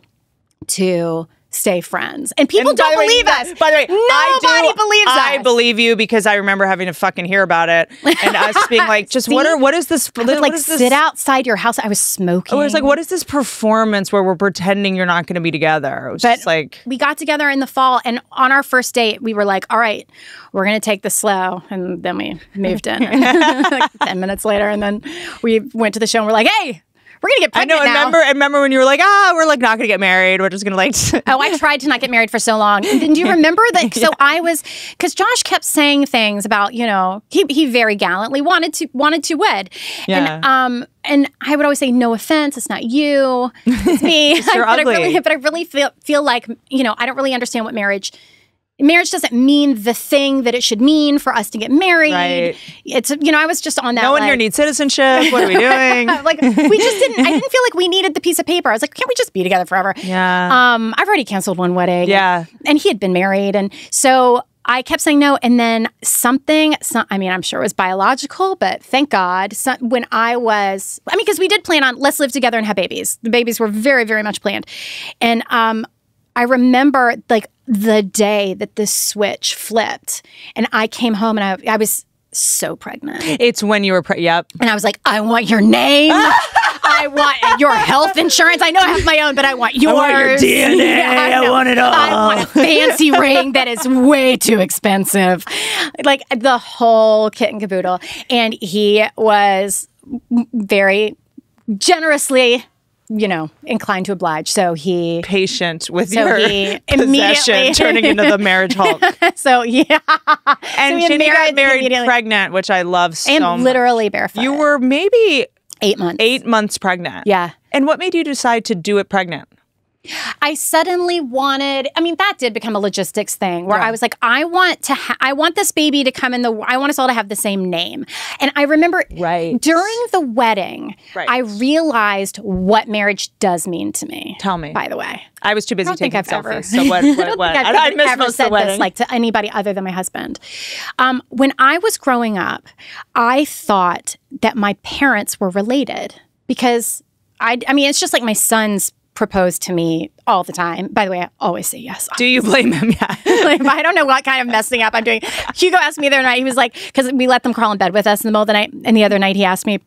to stay friends. And people and don't believe way, us. By the way, nobody do, believes us. I believe you, because I remember having to fucking hear about it. And us being like, just See, what are what is this? I would, like, sit this? outside your house. I was smoking. Oh, I was like, what is this performance where we're pretending you're not going to be together? It was but just like. We got together in the fall, and on our first date, we were like, all right, we're going to take this slow. And then we moved in. Like ten minutes later. And then we went to the show, and we're like, hey, we're going to get pregnant I know, I remember, I remember when you were like, ah, we're like not going to get married. We're just going to like... Oh, I tried to not get married for so long. And then do you remember that? So yeah. I was... Because Josh kept saying things about, you know, he he very gallantly wanted to wanted to wed. Yeah. And, um, and I would always say, no offense, it's not you, it's me. You're ugly. But I really, but I really feel, feel like, you know, I don't really understand what marriage... Marriage doesn't mean the thing that it should mean for us to get married. Right. It's, you know, I was just on that. No one like, here needs citizenship. What are we doing? Like, we just didn't, I didn't feel like we needed the piece of paper. I was like, can't we just be together forever? Yeah. Um, I've already canceled one wedding. Yeah. And, and he had been married. And so I kept saying no, and then something, some, I mean, I'm sure it was biological, but thank God, some, when I was, I mean, because we did plan on, let's live together and have babies. The babies were very, very much planned. And um, I remember, like, the day that this switch flipped, and I came home, and I, I was so pregnant. It's when you were pregnant, yep. And I was like, I want your name. I want your health insurance. I know I have my own, but I want yours. I want your D N A. Yeah, I, I want it all. I want a fancy ring that is way too expensive. Like the whole kit and caboodle. And he was very generously, you know, inclined to oblige. So he... Patient with so your he possession turning into the marriage Hulk. So, yeah. And so she got married pregnant, which I love so and much. And literally barefoot. You were maybe... Eight months. Eight months pregnant. Yeah. And what made you decide to do it pregnant? I suddenly wanted, I mean, that did become a logistics thing where yeah. I was like, I want to, ha I want this baby to come in the, I want us all to have the same name. And I remember right. during the wedding, right. I realized what marriage does mean to me. Tell me. By the way. I was too busy I don't taking think I've selfies. Ever. So what, what, I don't what? think I've I, ever, I ever said this like, to anybody other than my husband. Um, when I was growing up, I thought that my parents were related because, I, I mean, it's just like my son's proposed to me all the time. By the way, I always say yes. Obviously. Do you blame him? Yeah. Like, I don't know what kind of messing up I'm doing. Hugo asked me the other night, he was like, because we let them crawl in bed with us in the middle of the night. And the other night he asked me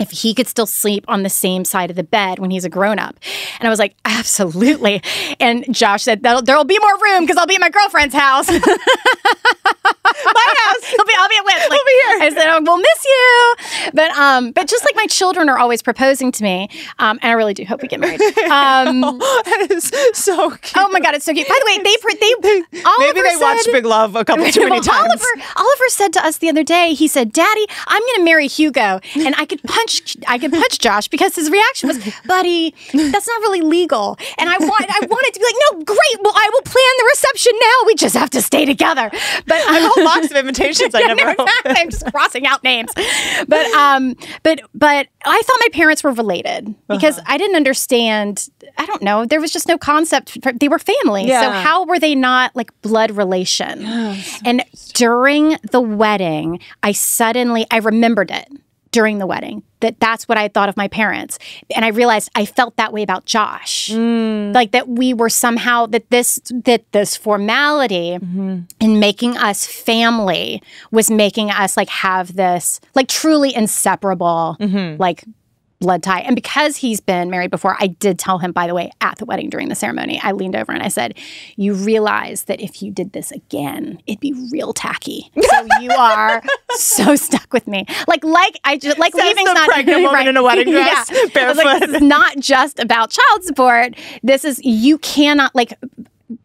if he could still sleep on the same side of the bed when he's a grown-up. And I was like, absolutely. And Josh said, there'll, there'll be more room because I'll be at my girlfriend's house. My house. I'll be, I'll be at Wentz. Like, I'll be here. I said, oh, we'll miss you. But um, but just like my children are always proposing to me. Um, and I really do hope we get married. Um, oh, that is so cute. Oh, my God, it's so cute. By the way, they... they, they Oliver maybe they said, watched Big Love a couple too many well, times. Oliver, Oliver said to us the other day, he said, Daddy, I'm going to marry Hugo. And I could punch I could punch Josh because his reaction was, buddy, that's not really legal. And I want, I wanted to be like, no, great. Well, I will plan the reception now. We just have to stay together. But um, I have a whole box of invitations. I yeah, never no, exactly. I'm just crossing out names. But, um, but, but I thought my parents were related because uh-huh. I didn't understand. I don't know. There was just no concept. They were family. Yeah. So how were they not like blood relation? Yeah, so and during the wedding, I suddenly, I remembered it. During the wedding, that that's what I thought of my parents. And I realized I felt that way about Josh. Mm. Like that we were somehow, that this that this formality mm-hmm. in making us family was making us like have this like truly inseparable mm-hmm. like blood tie. And because he's been married before, I did tell him, by the way, at the wedding during the ceremony, I leaned over and I said, you realize that if you did this again, it'd be real tacky. So you are so stuck with me. Like, like I just like Says leaving's the not pregnant woman right. in a wedding dress, yeah. barefoot. Like, it's not just about child support. This is you cannot like.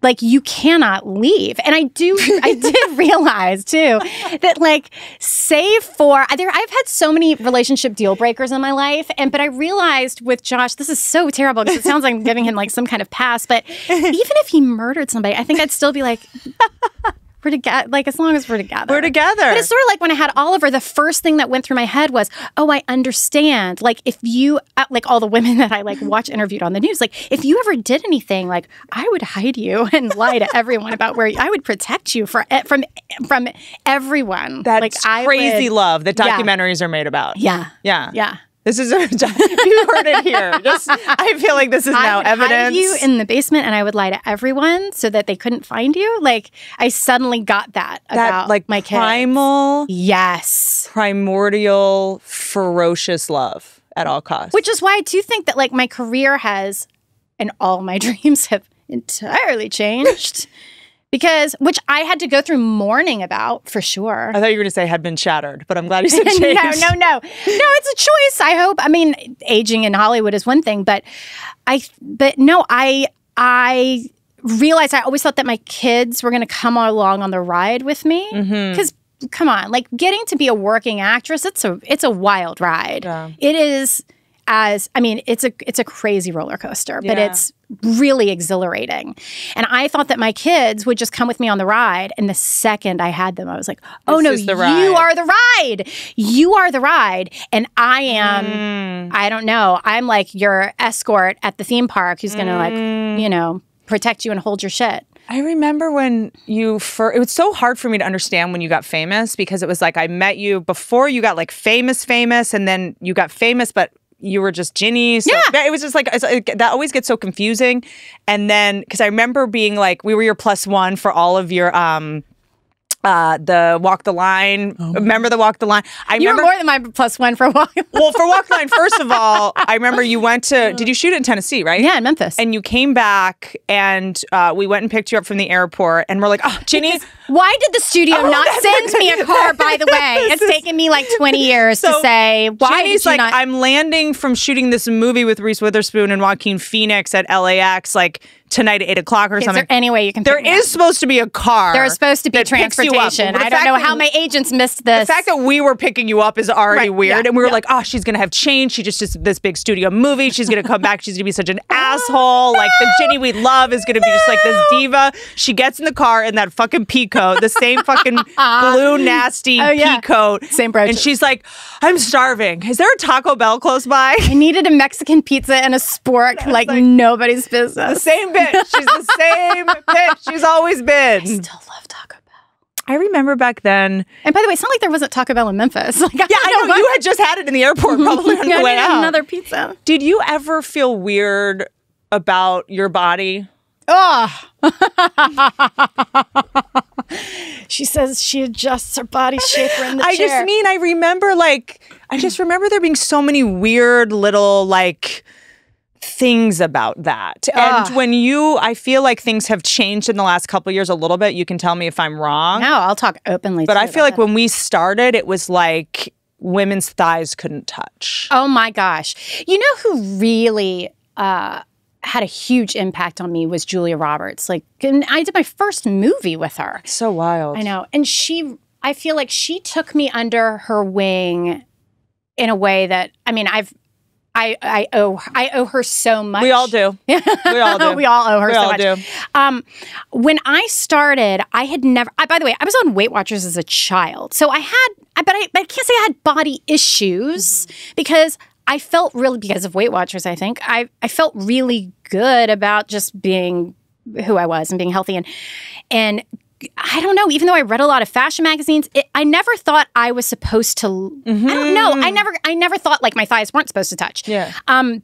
Like you cannot leave. And I do, I did realize too that like save for, there, I've had so many relationship deal breakers in my life. And, but I realized with Josh, this is so terrible because it sounds like I'm giving him like some kind of pass, but even if he murdered somebody, I think I'd still be like, we're together, like as long as we're together. We're together. But it's sort of like when I had Oliver, the first thing that went through my head was, oh, I understand. Like if you, like all the women that I like watch interviewed on the news, like if you ever did anything, like I would hide you and lie to everyone about where you, I would protect you for, from from everyone. That's like, I crazy would, love that documentaries yeah. are made about. Yeah. Yeah. Yeah. This is, you heard it here. Just, I feel like this is now I would evidence. I hide you in the basement and I would lie to everyone so that they couldn't find you. Like, I suddenly got that, that about like, my kids. Primal, yes. primordial, ferocious love at all costs. Which is why I do think that like my career has, and all my dreams have entirely changed. Because, which I had to go through mourning about, for sure. I thought you were going to say had been shattered, but I'm glad you said changed. no, no, no. No, it's a choice, I hope. I mean, aging in Hollywood is one thing, but I, but no, I, I realized I always thought that my kids were going to come along on the ride with me. Because, mm-hmm. come on, like getting to be a working actress, it's a, it's a wild ride. Yeah. It is as, I mean, it's a, it's a crazy roller coaster, but yeah. it's really exhilarating. And I thought that my kids would just come with me on the ride. And the second I had them, I was like, oh no, you are the ride. You are the ride. And I am, mm. I don't know, I'm like your escort at the theme park who's going to mm. like, you know, protect you and hold your shit. I remember when you first, it was so hard for me to understand when you got famous, because it was like I met you before you got like famous, famous, and then you got famous, but you were just Ginny. So yeah. It was just like, that always gets so confusing. And then, because I remember being like, we were your plus one for all of your, um, uh, the Walk the Line. Oh. Remember the Walk the Line? I you remember, were more than my plus one for Walk the Line. Well, for Walk the Line, first of all, I remember you went to, did you shoot in Tennessee, right? Yeah, in Memphis. And you came back and uh, we went and picked you up from the airport and we're like, oh, Ginny. Because why did the studio oh, not send me a car, by the way? It's taken me like twenty years so to say, why Ginny's did you like, not? I'm landing from shooting this movie with Reese Witherspoon and Joaquin Phoenix at L A X, like, tonight at eight o'clock or is something. Is there any way you can There is up? supposed to be a car. There is supposed to be transportation. I don't know how my agents missed this. The fact that we were picking you up is already right, weird. Yeah, and we were yeah. like, oh, she's going to have change. She just just this big studio movie. She's going to come back. She's going to be such an asshole. Like the Ginny we love is going to be just like this diva. She gets in the car in that fucking pea coat, the same fucking blue nasty oh, yeah. pea coat. Same brooch. And she's like, I'm starving. Is there a Taco Bell close by? I needed a Mexican pizza and a spork and like, like nobody's business. The same bitch. She's the same bitch she's always been. I still love Taco Bell. I remember back then. And by the way, it's not like there wasn't Taco Bell in Memphis. Like, I yeah, I know. know you had just had it in the airport probably on the way out. Another pizza. Did you ever feel weird about your body? Ugh. She says she adjusts her body shaper in the I chair. I just mean, I remember like, I just remember there being so many weird little like... things about that. Ugh. And when you, I feel like things have changed in the last couple of years a little bit. You can tell me if I'm wrong. No, I'll talk openly. But I feel like it. when we started, it was like women's thighs couldn't touch. Oh my gosh. You know who really uh, had a huge impact on me was Julia Roberts. Like, and I did my first movie with her. It's so wild. I know. And she, I feel like she took me under her wing in a way that, I mean, I've, I, I owe I owe her so much. We all do. we all do. We all owe her we so all much. Do. Um, when I started, I had never. I, by the way, I was on Weight Watchers as a child, so I had. I but I, but I can't say I had body issues mm-hmm. because I felt really because of Weight Watchers. I think I I felt really good about just being who I was and being healthy and and. I don't know, even though I read a lot of fashion magazines, it, I never thought I was supposed to, mm-hmm. I don't know, I never I never thought like my thighs weren't supposed to touch. Yeah. Um,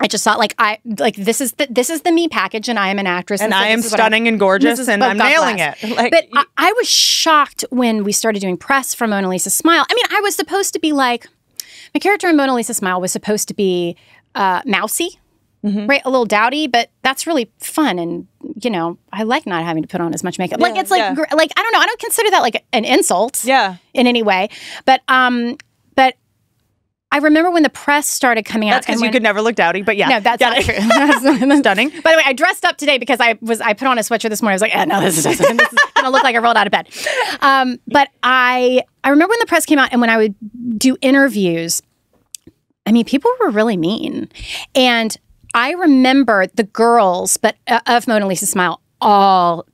I just thought like, I like this is the, this is the me package and I am an actress. And, and so I am stunning I, and gorgeous and I'm nailing glass. it. Like, but I, I was shocked when we started doing press for Mona Lisa Smile. I mean, I was supposed to be like, my character in Mona Lisa Smile was supposed to be uh, mousy. Mm-hmm. Right, a little dowdy, but that's really fun, and you know, I like not having to put on as much makeup. Yeah, like it's like, yeah. like I don't know, I don't consider that like an insult, yeah, in any way. But um, but I remember when the press started coming that's out, because you could never look dowdy, but yeah, no, that's yeah. not true. That's stunning. By the way, I dressed up today because I was I put on a sweatshirt this morning. I was like, eh, no, this is, this is gonna look like I rolled out of bed. Um, but I I remember when the press came out, and when I would do interviews, I mean, people were really mean, and. I remember the girls, but uh, of Mona Lisa Smile, all,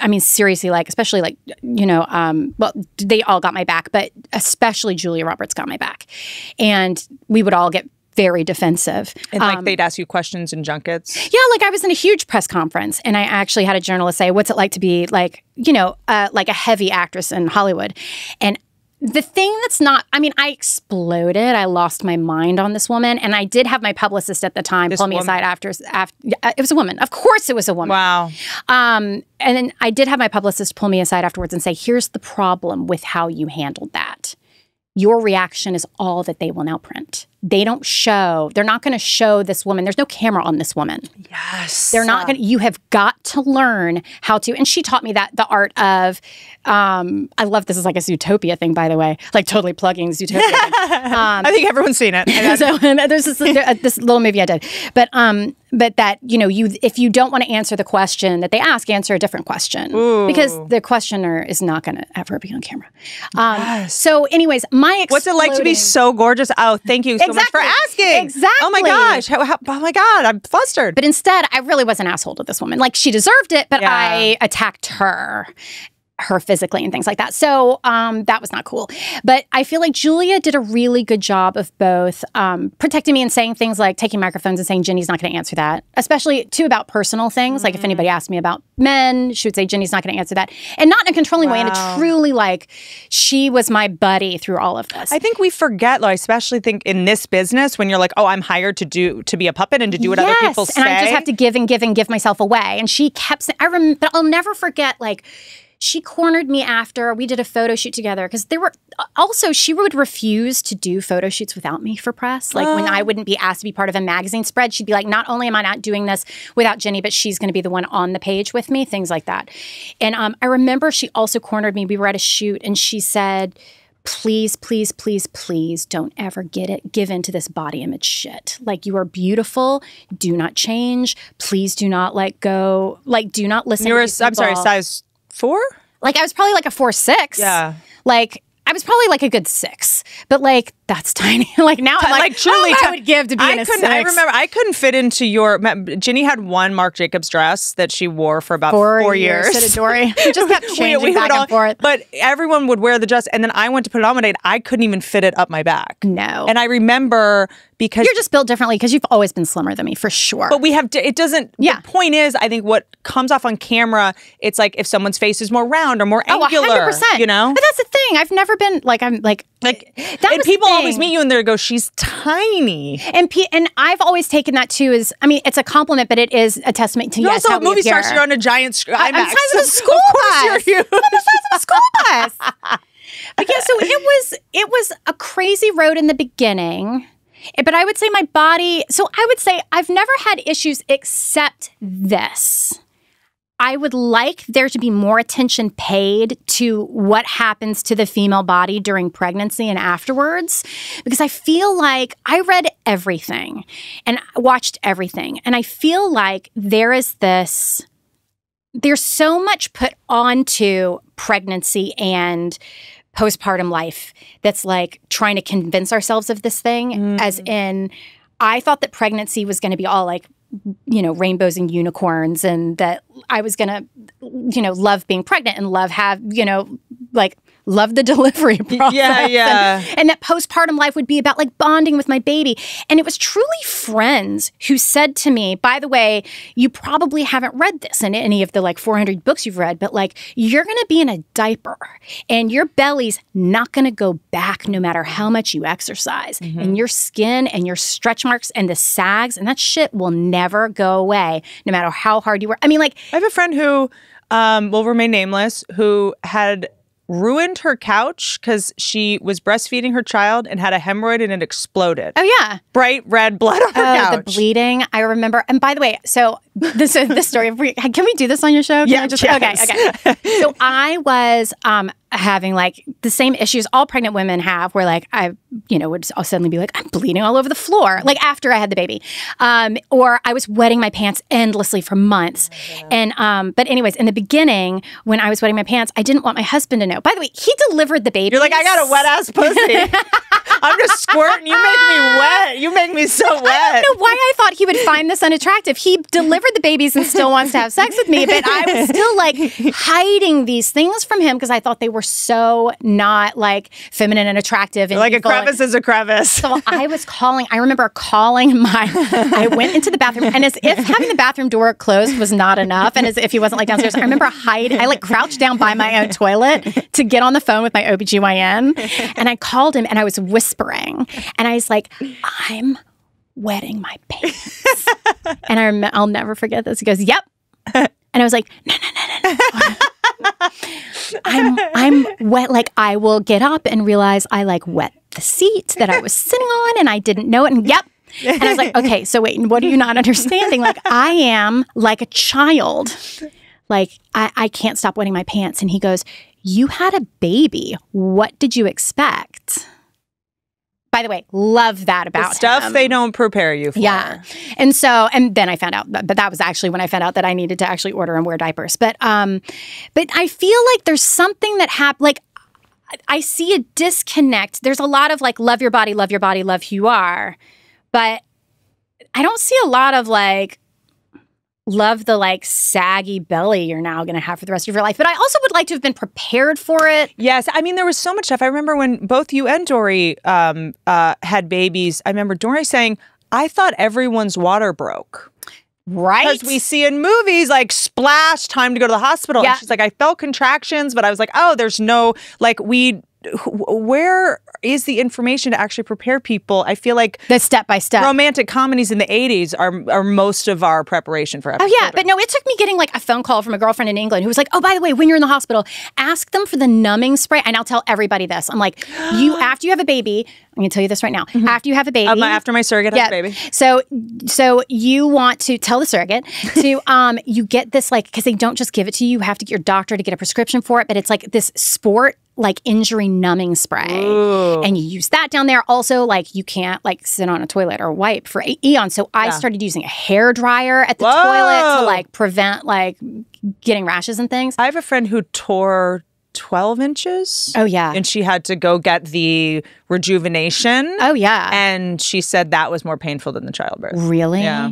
I mean, seriously, like, especially like, you know, um, well, they all got my back, but especially Julia Roberts got my back. And we would all get very defensive. And like um, they'd ask you questions in junkets? Yeah, like I was in a huge press conference and I actually had a journalist say, what's it like to be like, you know, uh, like a heavy actress in Hollywood? And the thing that's not, I mean, I exploded. I lost my mind on this woman. And I did have my publicist at the time this pull me woman. aside after, after, it was a woman. Of course it was a woman. Wow. Um, and then I did have my publicist pull me aside afterwards and say, here's the problem with how you handled that. Your reaction is all that they will now print. They don't show, they're not going to show this woman. There's no camera on this woman. Yes. They're not going to, you have got to learn how to, and she taught me that the art of, um, I love this is like a Zootopia thing, by the way, like totally plugging Zootopia. um, I think everyone's seen it. So, and there's this, uh, this little movie I did, but, um, but that, you know, you, if you don't want to answer the question that they ask, answer a different question. Ooh. Because the questioner is not going to ever be on camera. Um, yes. So anyways, my exploding, what's it like to be so gorgeous? Oh, thank you so much. Exactly. For asking. Exactly. Oh my gosh. How, how, oh my God. I'm flustered. But instead, I really was an asshole to this woman. Like, she deserved it, but yeah. I attacked her. her physically and things like that. So um, that was not cool. But I feel like Julia did a really good job of both um, protecting me and saying things like taking microphones and saying, Ginny's not going to answer that, especially too about personal things. Mm-hmm. Like if anybody asked me about men, she would say, Ginny's not going to answer that. And not in a controlling wow. way. And it's truly like she was my buddy through all of this. I think we forget, though, I especially think in this business when you're like, oh, I'm hired to do to be a puppet and to do what yes. other people say. And I just have to give and give and give myself away. And she kept saying, I rem- but I'll never forget, like, she cornered me after we did a photo shoot together because there were also she would refuse to do photo shoots without me for press. Like oh. when I wouldn't be asked to be part of a magazine spread, she'd be like, not only am I not doing this without Ginny, but she's going to be the one on the page with me, things like that. And um, I remember she also cornered me. We were at a shoot and she said, please, please, please, please don't ever get it, give in to this body image shit. Like, you are beautiful. Do not change. Please do not let go. Like, do not listen you were, to these people. I'm sorry, size four? Like, I was probably like a four six. Yeah. Like, I was probably like a good six. But like, that's tiny. Like, now I'm like, like truly, oh, I would give to be in a six. I remember, I couldn't fit into your, Ginny had one Marc Jacobs dress that she wore for about four, four years. years. So Dory. We just kept changing we, we back all, and forth. But everyone would wear the dress. And then I went to put it on one day and I couldn't even fit it up my back. No. And I remember because— You're just built differently because you've always been slimmer than me, for sure. But we have, it doesn't, yeah. the point is, I think what comes off on camera, it's like if someone's face is more round or more oh, angular, one hundred percent. You know? But that's the thing. I've never been, like, I'm like, like that and was people always meet you and they go, she's tiny. And P and I've always taken that too as, I mean, it's a compliment, but it is a testament to you're yes. also a movie star, you're on a giant screen. I'm the size of a school bus. You're huge. I'm the size of a school bus. But yeah, so it was it was a crazy road in the beginning. But I would say my body. So I would say I've never had issues except this. I would like there to be more attention paid to what happens to the female body during pregnancy and afterwards, because I feel like I read everything and watched everything. And I feel like there is this, there's so much put onto pregnancy and postpartum life that's like trying to convince ourselves of this thing. Mm. As in, I thought that pregnancy was going to be all like, you know, rainbows and unicorns, and that I was gonna, you know, love being pregnant and love have, you know, like love the delivery process. Yeah, yeah. And, and that postpartum life would be about like bonding with my baby. And it was truly friends who said to me, by the way, you probably haven't read this in any of the like four hundred books you've read, but like you're going to be in a diaper and your belly's not going to go back no matter how much you exercise. Mm-hmm. And your skin and your stretch marks and the sags and that shit will never go away no matter how hard you work. I mean, like, I have a friend who um, will remain nameless who had ruined her couch because she was breastfeeding her child and had a hemorrhoid and it exploded. Oh, yeah. Bright red blood on her oh, couch. Oh, the bleeding. I remember. And by the way, so this this story, can we do this on your show? Can yeah, I just, yes. Okay, okay. So I was um, having like the same issues all pregnant women have where like I, you know, would I'll suddenly be like, I'm bleeding all over the floor, like after I had the baby. Um, or I was wetting my pants endlessly for months. Oh, and um, but anyways, in the beginning, when I was wetting my pants, I didn't want my husband to know. By the way, he delivered the baby. You're like, I got a wet ass pussy. I'm just squirting. You make me wet. You make me so wet. I don't know why I thought he would find this unattractive. He delivered the babies and still wants to have sex with me, but I was still like hiding these things from him because I thought they were so not like feminine and attractive. And like evil. A crevice is a crevice. So I was calling, I remember calling my, I went into the bathroom and as if having the bathroom door closed was not enough and as if he wasn't like downstairs, I remember hiding, I like crouched down by my own toilet to get on the phone with my O B G Y N and I called him and I was whispering and I was like, I'm wetting my pants. And I rem I'll never forget this. He goes, yep. And I was like, no, no, no, no, no. I'm, I'm wet. Like, I will get up and realize I like wet the seat that I was sitting on and I didn't know it. And yep. And I was like, okay, so wait, what are you not understanding? Like, I am like a child. Like, I, I can't stop wetting my pants. And he goes, you had a baby. What did you expect? By the way, love that about the stuff him. They don't prepare you for. Yeah. And so, and then I found out, but that was actually when I found out that I needed to actually order and wear diapers. But, um, but I feel like there's something that happened, like I see a disconnect. There's a lot of like, love your body, love your body, love who you are. But I don't see a lot of like, love the like saggy belly you're now going to have for the rest of your life. But I also would like to have been prepared for it. Yes. I mean, there was so much stuff. I remember when both you and Dory um, uh, had babies, I remember Dory saying, I thought everyone's water broke. Right. Because we see in movies like splash, time to go to the hospital. Yeah. And she's like, I felt contractions, but I was like, oh, there's no, like we, where is the information to actually prepare people? I feel like the step by step romantic comedies in the eighties are are most of our preparation for episodes. Oh yeah, but no, it took me getting like a phone call from a girlfriend in England who was like, "Oh, by the way, when you're in the hospital, ask them for the numbing spray." And I'll tell everybody this. I'm like, "You after you have a baby, I'm going to tell you this right now. Mm-hmm. After you have a baby, um, after my surrogate yeah, has a baby, so so you want to tell the surrogate to um you get this like because they don't just give it to you. You have to get your doctor to get a prescription for it, but it's like this sport." Like injury numbing spray. Ooh. And you use that down there. Also, like you can't like sit on a toilet or wipe for eons. So I yeah. started using a hair dryer at the Whoa. toilet to like prevent like getting rashes and things. I have a friend who tore twelve inches. Oh yeah. And she had to go get the rejuvenation. Oh yeah. And she said that was more painful than the childbirth. Really? Yeah.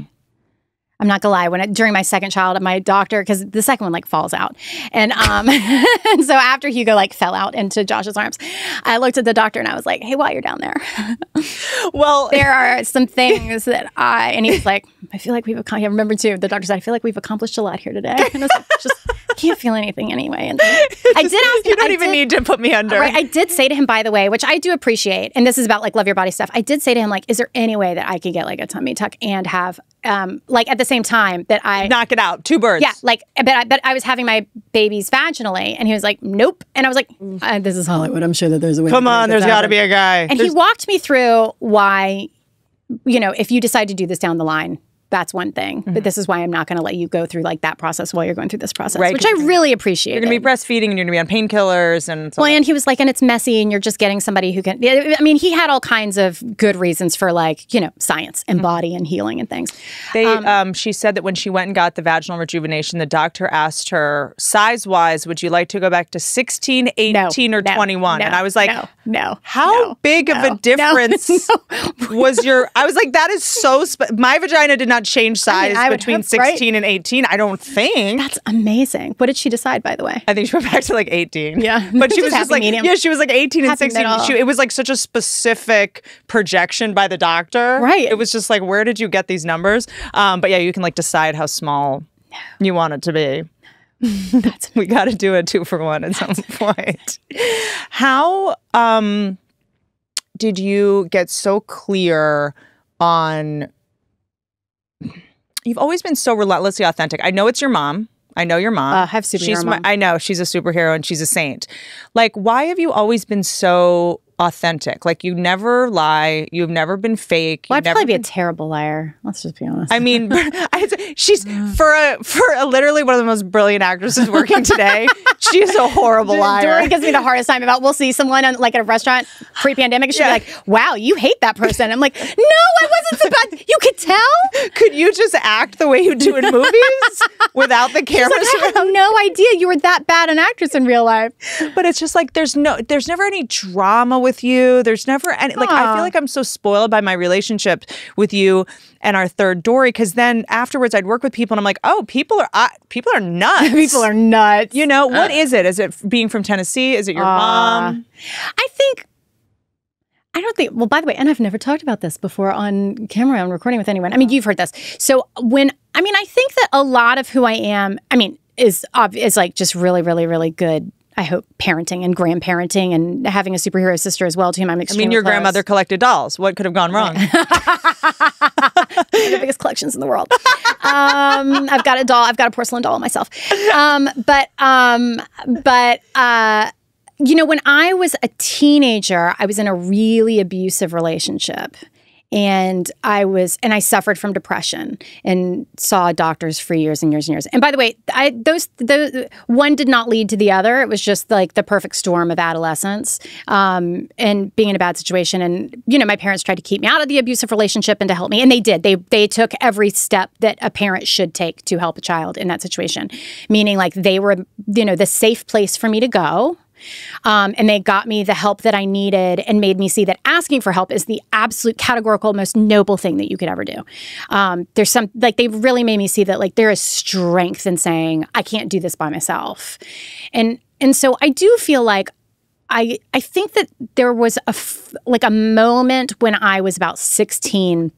I'm not gonna lie. When I, during my second child, my doctor, because the second one like falls out, and um, and so after Hugo like fell out into Josh's arms, I looked at the doctor and I was like, "Hey, while you're down there, well, there are some things that I." And he was like, "I feel like we've accomplished." I remember too. The doctor said, "I feel like we've accomplished a lot here today." And I was like, "Just I can't feel anything anyway." And I did ask. You don't I even did, need to put me under. Right, I did say to him, by the way, which I do appreciate, and this is about like love your body stuff. I did say to him, like, "Is there any way that I could get like a tummy tuck and have?" Um, like at the same time that I knock it out, two birds. Yeah, like but I, but I was having my babies vaginally, and he was like, "Nope," and I was like, uh, "This is Hollywood. I'm sure that there's a way." Come on, there's got to be a guy. And there's he walked me through why, you know, if you decide to do this down the line, that's one thing. Mm-hmm. But this is why I'm not going to let you go through like that process while you're going through this process, right, which I really appreciate. You're going to be breastfeeding, and you're going to be on painkillers, and well, and he was like, and it's messy, and you're just getting somebody who can. I mean, he had all kinds of good reasons for like you know science and mm-hmm. body and healing and things. They, um, um, she said that when she went and got the vaginal rejuvenation, the doctor asked her size wise, would you like to go back to sixteen, eighteen, no, or no, twenty-one? No, and I was like, no, no how no, big no, of a difference no, no. was your? I was like, that is so. Sp my vagina did not. Change size I mean, between hope, sixteen right? and eighteen. I don't think that's amazing. What did she decide, by the way? I think she went back to like eighteen. Yeah, but she was just like medium. Yeah, she was like eighteen happy and sixteen. She, it was like such a specific projection by the doctor. Right. It was just like, where did you get these numbers? Um, but yeah, you can like decide how small no. you want it to be. That's we got to do a two for one at some point. How um, did you get so clear on? You've always been so relentlessly authentic. I know it's your mom. I know your mom. Uh, I have superhero she's my, mom. I know. She's a superhero and she's a saint. Like, why have you always been so authentic? Like, you never lie. You've never been fake. Well, I'd probably be a terrible liar. Let's just be honest. I mean, she's, for a, for a literally one of the most brilliant actresses working today, she's a horrible liar. Dory gives me the hardest time about, we'll see someone on, like at a restaurant pre-pandemic, she'll yeah. be like, wow, you hate that person. I'm like, no, I wasn't supposed, you could tell? Could you just act the way you do in movies without the camera? Like, I have no idea you were that bad an actress in real life. But it's just like, there's no, there's never any drama with you. There's never any, like, aww. I feel like I'm so spoiled by my relationship with you and our third Dory, because then afterwards I'd work with people and I'm like, oh, people are, uh, people are nuts. People are nuts. You know, uh. what is it? Is it being from Tennessee? Is it your uh, mom? I think, I don't think, well, by the way, and I've never talked about this before on camera, on recording with anyone. I mean, you've heard this. So when, I mean, I think that a lot of who I am, I mean, is, is like just really, really, really good, I hope, parenting and grandparenting and having a superhero sister as well, to whom I'm extremely I mean, your close. Grandmother collected dolls. What could have gone wrong? The biggest collections in the world. Um, I've got a doll. I've got a porcelain doll myself. Um, but, um, but uh, you know, when I was a teenager, I was in a really abusive relationship. And I was, and I suffered from depression and saw doctors for years and years and years. And by the way, I, those, those, one did not lead to the other. It was just like the perfect storm of adolescence um, and being in a bad situation. And, you know, my parents tried to keep me out of the abusive relationship and to help me. And they did. They, they took every step that a parent should take to help a child in that situation. Meaning like they were, you know, the safe place for me to go. Um, and they got me the help that I needed and made me see that asking for help is the absolute categorical, most noble thing that you could ever do. Um, there's some, like, they really made me see that, like, there is strength in saying, I can't do this by myself. And, and so I do feel like I, I think that there was a, f like a moment when I was about sixteen,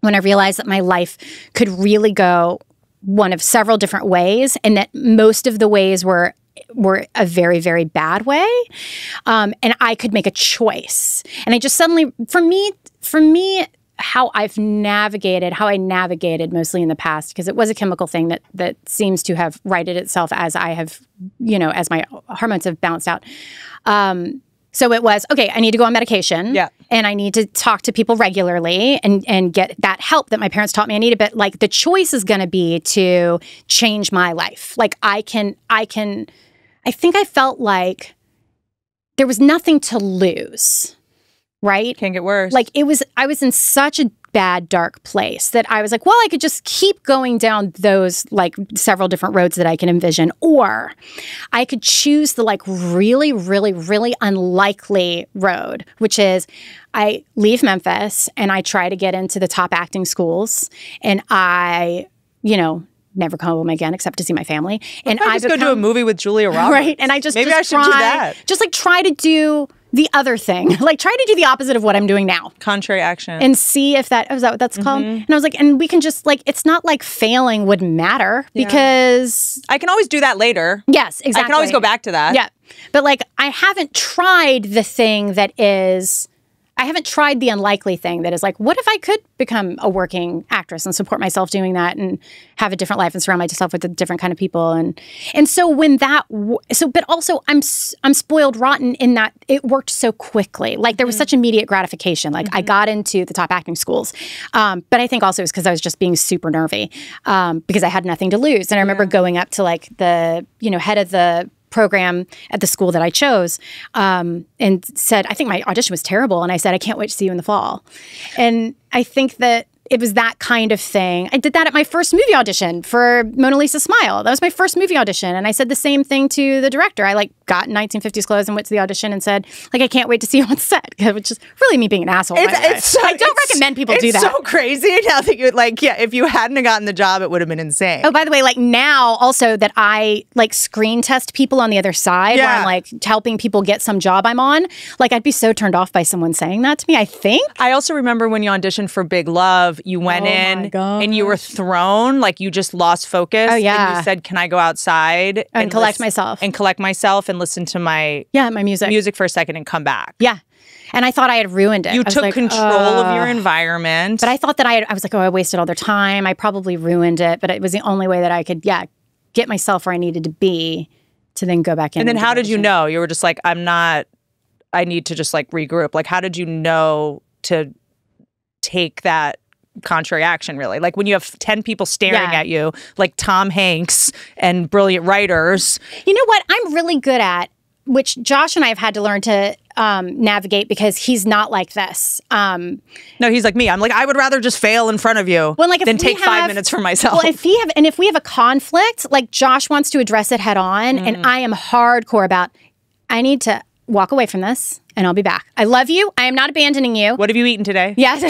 when I realized that my life could really go one of several different ways, and that most of the ways were were a very, very bad way. Um, and I could make a choice. And I just suddenly, for me, for me, how I've navigated, how I navigated mostly in the past, because it was a chemical thing that that seems to have righted itself as I have, you know, as my hormones have balanced out. Um, so it was, okay, I need to go on medication. Yeah. And I need to talk to people regularly and, and get that help that my parents taught me I needed. But, like, the choice is going to be to change my life. Like, I can, I can, I think I felt like there was nothing to lose. Right? Can't get worse. Like, it was, I was in such a bad, dark place that I was like, well, I could just keep going down those, like, several different roads that I can envision, or I could choose the, like, really, really, really unlikely road, which is I leave Memphis and I try to get into the top acting schools, and I, you know, never come home again except to see my family. What and if I, I just become, go do a movie with Julia Roberts, right? And I just maybe just I should try, do that. Just like try to do. The other thing, like, try to do the opposite of what I'm doing now. Contrary action. And see if that, oh, is that what that's called? Mm-hmm. And I was like, and we can just, like, it's not like failing would matter, yeah, because I can always do that later. Yes, exactly. I can always go back to that. Yeah. But, like, I haven't tried the thing that is, I haven't tried the unlikely thing that is, like, what if I could become a working actress and support myself doing that and have a different life and surround myself with a different kind of people. And and so when that, w so, but also I'm, I'm spoiled rotten in that it worked so quickly. Like, there was mm-hmm. such immediate gratification. Like, mm-hmm. I got into the top acting schools. Um, but I think also it was because I was just being super nervy um, because I had nothing to lose. And I remember yeah. going up to, like, the, you know, head of the program at the school that I chose um, and said, I think my audition was terrible. And I said, I can't wait to see you in the fall. And I think that it was that kind of thing. I did that at my first movie audition for Mona Lisa Smile. That was my first movie audition. And I said the same thing to the director. I, like, got nineteen fifties clothes and went to the audition and said, like, I can't wait to see you on set. Which is really me being an asshole. It's, it's so, I don't it's, recommend people do that. It's so crazy now that you're like, yeah, if you hadn't gotten the job, it would have been insane. Oh, by the way, like, now also that I, like, screen test people on the other side, yeah, where I'm, like, helping people get some job I'm on, like, I'd be so turned off by someone saying that to me, I think. I also remember when you auditioned for Big Love, you went oh in and you were thrown, like, you just lost focus. Oh, yeah. And you said, can I go outside and, and collect myself and collect myself and listen to my yeah my music music for a second and come back. Yeah. And I thought I had ruined it. You I took like, control uh, of your environment. But I thought that I had, I was like, oh, I wasted all their time. I probably ruined it. But it was the only way that I could, yeah, get myself where I needed to be to then go back in. And then and how did you know? You were just like, I'm not, I need to just, like, regroup. Like, how did you know to take that contrary action, really? Like, when you have ten people staring yeah. at you, like Tom Hanks and brilliant writers. You know what I'm really good at, which Josh and I have had to learn to um, navigate, because he's not like this. Um, no, he's like me. I'm like, I would rather just fail in front of you well, like, than take have, five minutes for myself. Well, if we have, and if we have a conflict, like, Josh wants to address it head on, mm. and I am hardcore about, I need to walk away from this and I'll be back. I love you. I am not abandoning you. What have you eaten today? Yes.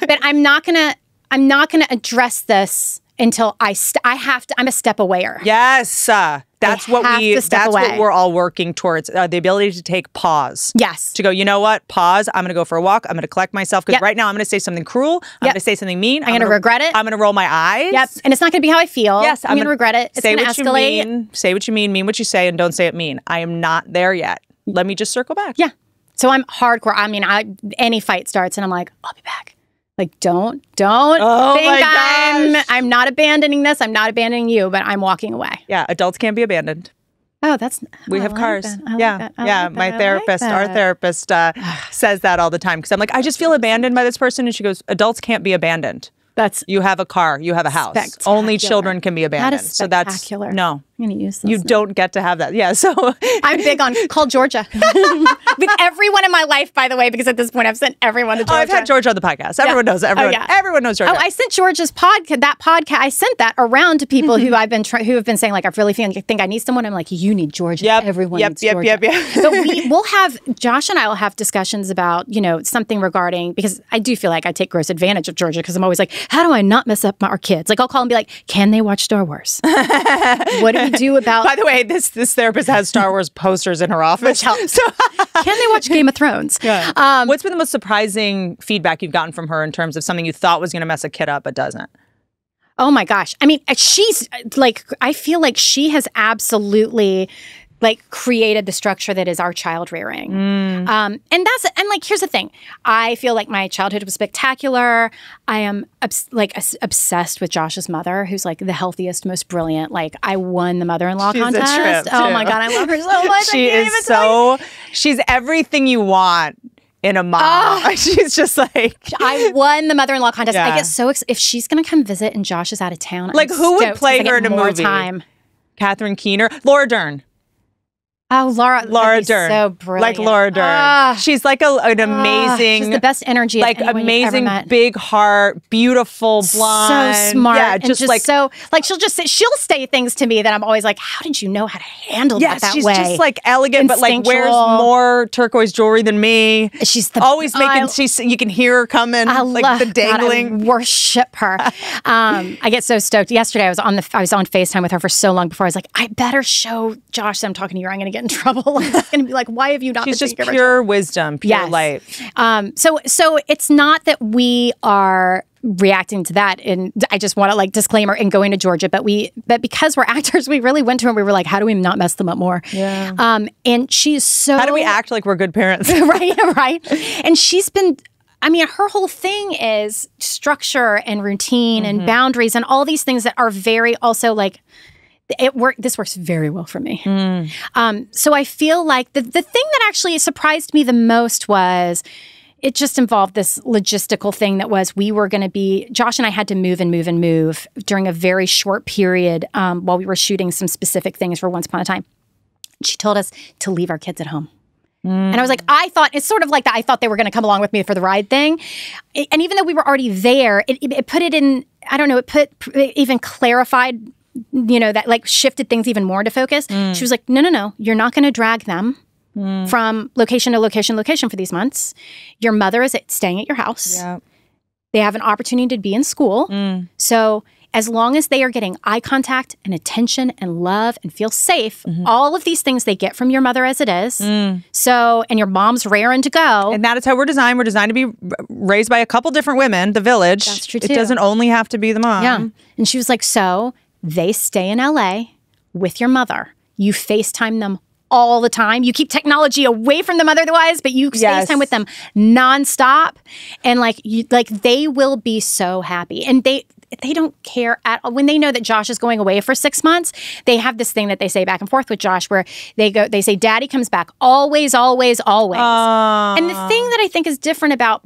But I'm not going to, I'm not going to address this until I, st I have to, I'm a step awayer. Yes. Uh, that's I what we, that's away. what we're all working towards. Uh, the ability to take pause. Yes. To go, you know what? Pause. I'm going to go for a walk. I'm going to collect myself. Because yep. right now I'm going to say something cruel. I'm yep. going to say something mean. I'm, I'm going to regret it. I'm going to roll my eyes. Yep. And it's not going to be how I feel. Yes. I'm, I'm going to regret it. It's going to escalate. You mean, say what you mean, mean what you say, and don't say it mean. I am not there yet. Let me just circle back. Yeah. So I'm hardcore. I mean, I any fight starts and I'm like, I'll be back. Like, don't, don't oh think my I'm, gosh. I'm not abandoning this. I'm not abandoning you, but I'm walking away. Yeah. Adults can't be abandoned. Oh, that's... We I have like cars. That. Yeah. Like yeah. Like my therapist, like our therapist uh, says that all the time. Because I'm like, I just feel abandoned by this person. And she goes, adults can't be abandoned. That's you have a car, you have a house. Only children can be abandoned. That is spectacular. So that's no. I'm gonna use this. You now. Don't get to have that. Yeah. So I'm big on call Georgia with everyone in my life, by the way, because at this point I've sent everyone to Georgia. Oh, I've had Georgia on the podcast. Everyone yeah. knows. Everyone. Oh, yeah. Everyone knows Georgia. Oh, I sent Georgia's podcast. That podcast. I sent that around to people mm-hmm. who I've been tr- who have been saying like, I really feel, I think I need someone. I'm like, you need Georgia. Yep. Everyone yep, needs yep, Georgia. Yep. Yep. Yep. But we, we'll have Josh and I will have discussions about you know something regarding because I do feel like I take gross advantage of Georgia because I'm always like, how do I not mess up my, our kids? Like I'll call and be like, can they watch Star Wars? What do we do about? By the way, this this therapist has Star Wars posters in her office. So can they watch Game of Thrones? Yeah. Um, What's been the most surprising feedback you've gotten from her in terms of something you thought was going to mess a kid up but doesn't? Oh my gosh! I mean, she's like, I feel like she has absolutely like created the structure that is our child rearing. Mm. Um, and that's and like here's the thing: I feel like my childhood was spectacular. I am obs- like obs- obsessed with Josh's mother, who's like the healthiest, most brilliant. Like I won the mother-in-law she's contest. A trip, oh too. My god, I love her so much. She is so she's everything you want in a mom. Oh, she's just like I won the mother-in-law contest. Yeah. I get so excited if she's gonna come visit and Josh is out of town. Like I'm who would play her in a movie? Time. Katherine Keener, Laura Dern. Oh, Laura! Laura Dern, so brilliant. Like Laura Dern, ah, she's like a, an amazing, ah, she's the best energy, like amazing, big heart, beautiful blonde, so smart, yeah, just, just like so, like she'll just say, she'll say things to me that I'm always like, how did you know how to handle yes, that? Yes, she's way? Just like elegant, but like wears more turquoise jewelry than me. She's the, always making. I, she's you can hear her coming, I like love, the dangling. God, I worship her. um, I get so stoked. Yesterday, I was on the, I was on FaceTime with her for so long before I was like, I better show Josh that I'm talking to you. I'm gonna get. In trouble and be like, why have you not? She's just pure wisdom, pure yes. life. Um, so, so it's not that we are reacting to that, and I just want to like disclaimer and going to Georgia, but we, but because we're actors, we really went to her and we were like, how do we not mess them up more? Yeah. Um, and she's so. How do we act like we're good parents? Right, right. And she's been. I mean, her whole thing is structure and routine mm-hmm. and boundaries and all these things that are very also like. It worked. This works very well for me. Mm. Um, so I feel like the the thing that actually surprised me the most was it just involved this logistical thing that was we were going to be Josh and I had to move and move and move during a very short period um, while we were shooting some specific things for Once Upon a Time. She told us to leave our kids at home. Mm. And I was like, I thought it's sort of like that. I thought they were going to come along with me for the ride thing. It, and even though we were already there, it, it put it in, I don't know, it put it even clarified you know, that like shifted things even more to focus. Mm. She was like, no, no, no, you're not going to drag them mm. from location to location, location for these months. Your mother is staying at your house. Yep. They have an opportunity to be in school. Mm. So as long as they are getting eye contact and attention and love and feel safe, mm-hmm. all of these things they get from your mother as it is. Mm. So, and your mom's raring to go. And that is how we're designed. We're designed to be raised by a couple different women, the village. That's true too. It doesn't only have to be the mom. Yeah. And she was like, so... They stay in L A with your mother. You FaceTime them all the time. You keep technology away from them otherwise, but you yes. FaceTime with them nonstop. And like, you, like they will be so happy. And they they don't care at all. When they know that Josh is going away for six months, they have this thing that they say back and forth with Josh where they go, they say, Daddy comes back always, always, always. Aww. And the thing that I think is different about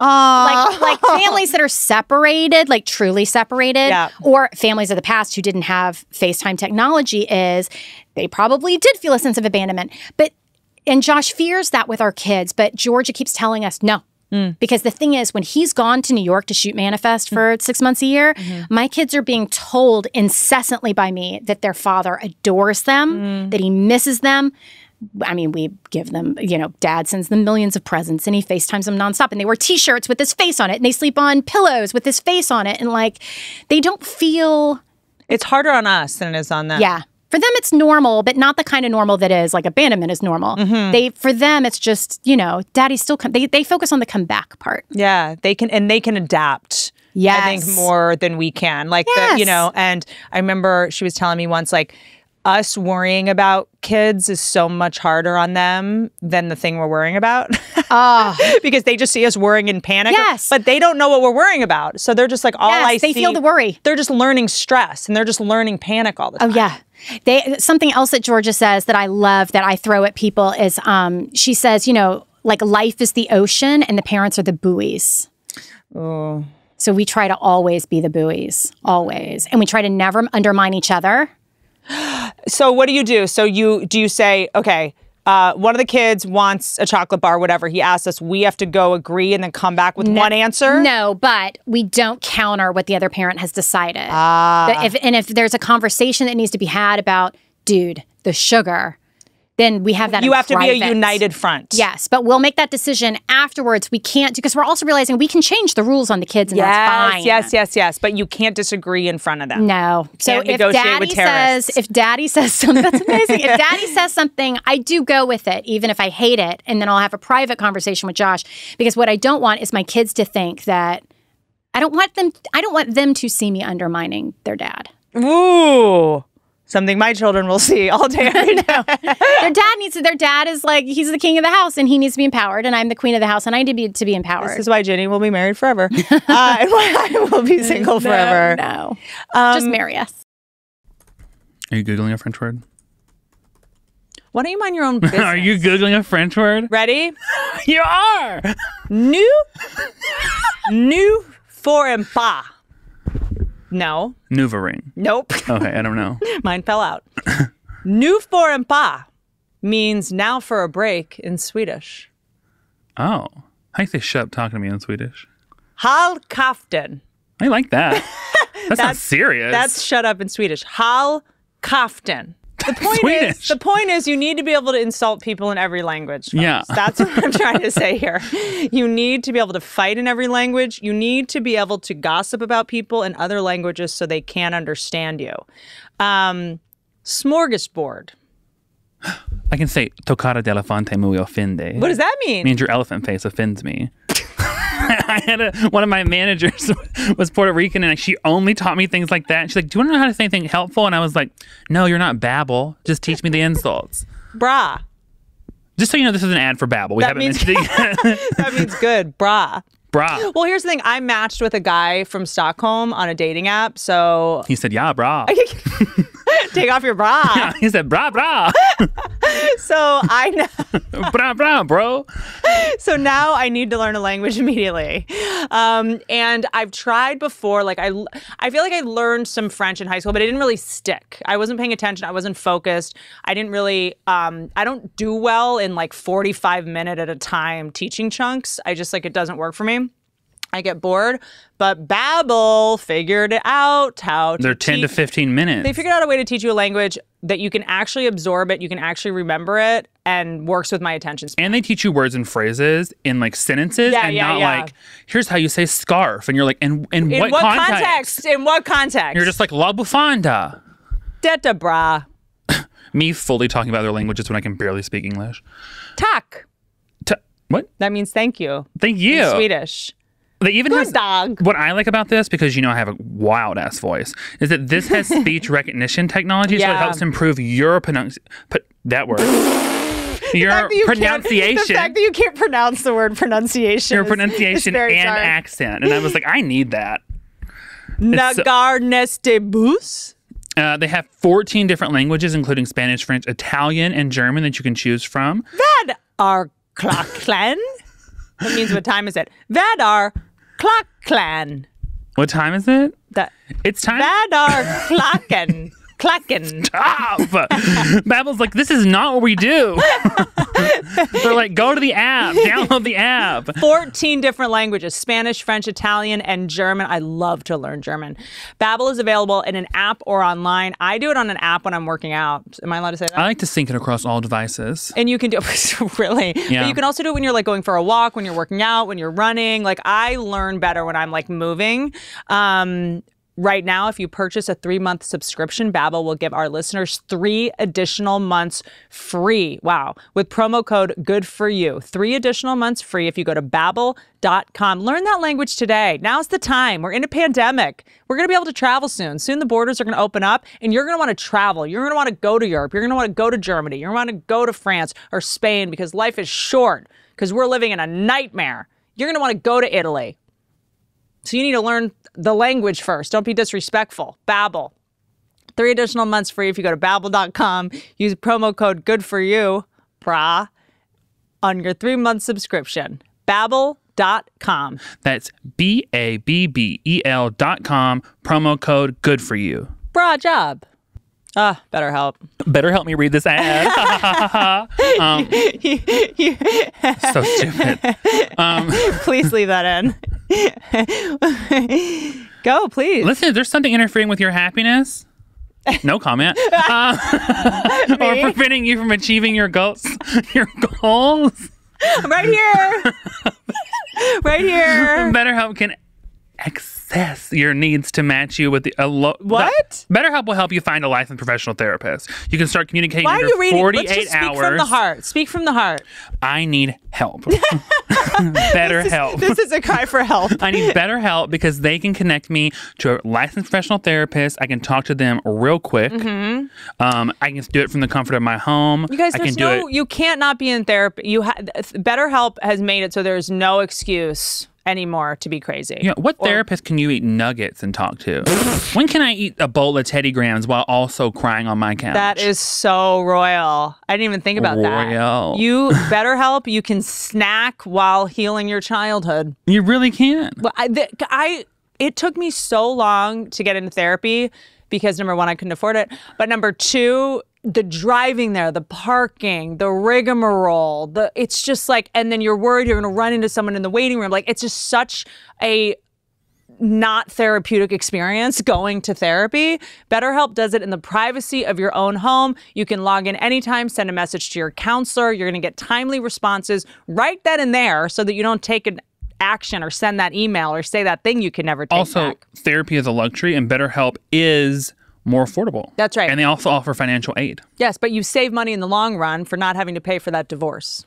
Like, like families that are separated, like truly separated, yeah. or families of the past who didn't have FaceTime technology is they probably did feel a sense of abandonment. But and Josh fears that with our kids, but Georgia keeps telling us no. Mm. Because the thing is, when he's gone to New York to shoot Manifest for mm. six months a year, mm-hmm. my kids are being told incessantly by me that their father adores them, mm. that he misses them. I mean, we give them, you know, Dad sends them millions of presents and he FaceTimes them nonstop. And they wear T-shirts with his face on it and they sleep on pillows with his face on it. And like, they don't feel... It's harder on us than it is on them. Yeah. For them, it's normal, but not the kind of normal that is like abandonment is normal. Mm-hmm. They, for them, it's just, you know, Daddy still come. They, they focus on the comeback part. Yeah, they can, and they can adapt. Yeah, I think more than we can. Like, yes. the, you know, and I remember she was telling me once, like, us worrying about kids is so much harder on them than the thing we're worrying about. Oh. Because they just see us worrying in panic. Yes. But they don't know what we're worrying about. So they're just like, all yes, I they see. They feel the worry. They're just learning stress and they're just learning panic all the time. Oh, yeah. They something else that Georgia says that I love that I throw at people is um, she says, you know, like life is the ocean and the parents are the buoys. Oh. So we try to always be the buoys, always. And we try to never undermine each other. So what do you do? So you do you say, okay, uh, one of the kids wants a chocolate bar, whatever. He asks us, we have to go agree and then come back with no, one answer? No, but we don't counter what the other parent has decided. Ah. If, and if there's a conversation that needs to be had about, dude, the sugar, then we have that. You have private. to be a united front. Yes, but we'll make that decision afterwards. We can't do, because we're also realizing we can change the rules on the kids, and yes, that's fine. Yes, yes, yes, but you can't disagree in front of them. No. You so if daddy says, if daddy says something, that's amazing. If daddy says something, I do go with it, even if I hate it, and then I'll have a private conversation with Josh, because what I don't want is my kids to think that I don't want them. I don't want them to see me undermining their dad. Ooh. Something my children will see all day. No. Their dad needs to, their dad is like, he's the king of the house and he needs to be empowered, and I'm the queen of the house and I need to be, to be empowered. This is why Ginny will be married forever. uh, and why I will be single forever. No, no. Um, just marry us. Are you Googling a French word? Why don't you mind your own business? Are you Googling a French word? Ready? You are! New, new for and pas. No. Nuvaring. Nope. Okay, I don't know. Mine fell out. Nu for en pa means now for a break in Swedish. Oh. I think they shut up talking to me in Swedish. Hal kaften. I like that. That's, that's not serious. That's shut up in Swedish. Hal kaften. The point Swedish. is, the point is, you need to be able to insult people in every language. Folks. Yeah, that's what I'm trying to say here. You need to be able to fight in every language. You need to be able to gossip about people in other languages so they can understand you. Um, smorgasbord. I can say "toccare d'elefante muy offende." What does that mean? It means your elephant face offends me. I had a, one of my managers was Puerto Rican, and she only taught me things like that. She's like, do you want to know how to say anything helpful? And I was like, no, you're not Babbel. Just teach me the insults. Brah. Just so you know, this is an ad for Babbel. We that haven't means, mentioned it yet. That means good. Brah. Brah. Well, here's the thing. I matched with a guy from Stockholm on a dating app, so... He said, yeah, brah. Take off your bra. Yeah, he said, brah, brah. So I know. Brah, brah, bro. So now I need to learn a language immediately. Um, and I've tried before. Like I, I feel like I learned some French in high school, but it didn't really stick. I wasn't paying attention. I wasn't focused. I didn't really, um, I don't do well in like forty-five minute at a time teaching chunks. I just like, it doesn't work for me. I get bored, but Babbel figured out how to They're ten teach. to fifteen minutes. They figured out a way to teach you a language that you can actually absorb it, you can actually remember it, and works with my attention span. And they teach you words and phrases in like sentences, yeah, and yeah, not yeah. like, here's how you say scarf, and you're like, in, in, in what, what context? context? In what context? You're just like, la bufanda. Detta bra. Me fully talking about other languages when I can barely speak English. Tack. Ta what? That means thank you. Thank you. In Swedish. They even Good has, dog. What I like about this, because you know I have a wild ass voice, is that this has speech recognition technology, yeah. so it helps improve your pronunci put that word. your the you pronunciation. The fact that you can't pronounce the word pronunciation. Your pronunciation is, is and dark. accent. And I was like, I need that. Nagarnestebus. Uh, they have fourteen different languages, including Spanish, French, Italian, and German that you can choose from. That are Clan. That means what time is it? That are Clock Clan. What time is it? That, it's time. That are clocken. Clocken. Stop. Babbel's like, this is not what we do. They're like, go to the app. Download the app. fourteen different languages. Spanish, French, Italian, and German. I love to learn German. Babbel is available in an app or online. I do it on an app when I'm working out. Am I allowed to say that? I like to sync it across all devices. And you can do it. Really? Yeah. But you can also do it when you're like going for a walk, when you're working out, when you're running. Like I learn better when I'm like moving. Um... Right now, if you purchase a three month subscription, Babbel will give our listeners three additional months free. Wow. With promo code GOODFORYOU. Three additional months free if you go to babbel dot com. Learn that language today. Now's the time. We're in a pandemic. We're going to be able to travel soon. Soon the borders are going to open up, and you're going to want to travel. You're going to want to go to Europe. You're going to want to go to Germany. You're going to want to go to France or Spain because life is short, because we're living in a nightmare. You're going to want to go to Italy. So you need to learn the language first. Don't be disrespectful. Babbel. Three additional months free if you go to babbel dot com. Use promo code GOODFORYOU, brah, on your three month subscription. Babbel, dot com. That's B A B B E L dot com, promo code good for you. Bra job. Ah, uh, BetterHelp. Better help me read this ad. um, you, you, so stupid. Um, please leave that in. Go, please. Listen, there's something interfering with your happiness. No comment. Uh, or preventing you from achieving your goals. Your goals. Right here. Right here. BetterHelp can access your needs to match you with the a lo- what? The, BetterHelp will help you find a licensed and professional therapist. You can start communicating Why under are you reading? forty-eight Let's just speak hours. Speak from the heart. Speak from the heart. I need help. Better this help. Is, this is a cry for help. I need better help because they can connect me to a licensed professional therapist. I can talk to them real quick. Mm-hmm. Um, I can do it from the comfort of my home. You guys, I there's can do no. It. You can't not be in therapy. You ha- BetterHelp has made it so there's no excuse anymore to be crazy. You know, what or, therapist can you eat nuggets and talk to? When can I eat a bowl of Teddy Grahams while also crying on my couch? That is so royal. I didn't even think about royal. that. Royal. You BetterHelp, you can snack while healing your childhood. You really can. Well, I, th- I, it took me so long to get into therapy because number one, I couldn't afford it. But number two, the driving there, the parking, the rigmarole, the it's just like, and then you're worried you're going to run into someone in the waiting room. Like, it's just such a not therapeutic experience going to therapy. BetterHelp does it in the privacy of your own home. You can log in anytime, send a message to your counselor. You're going to get timely responses right then and there so that you don't take an action or send that email or say that thing you can never take Also, back. Therapy is a luxury, and BetterHelp is more affordable. That's right. And they also offer financial aid. Yes, but you save money in the long run for not having to pay for that divorce.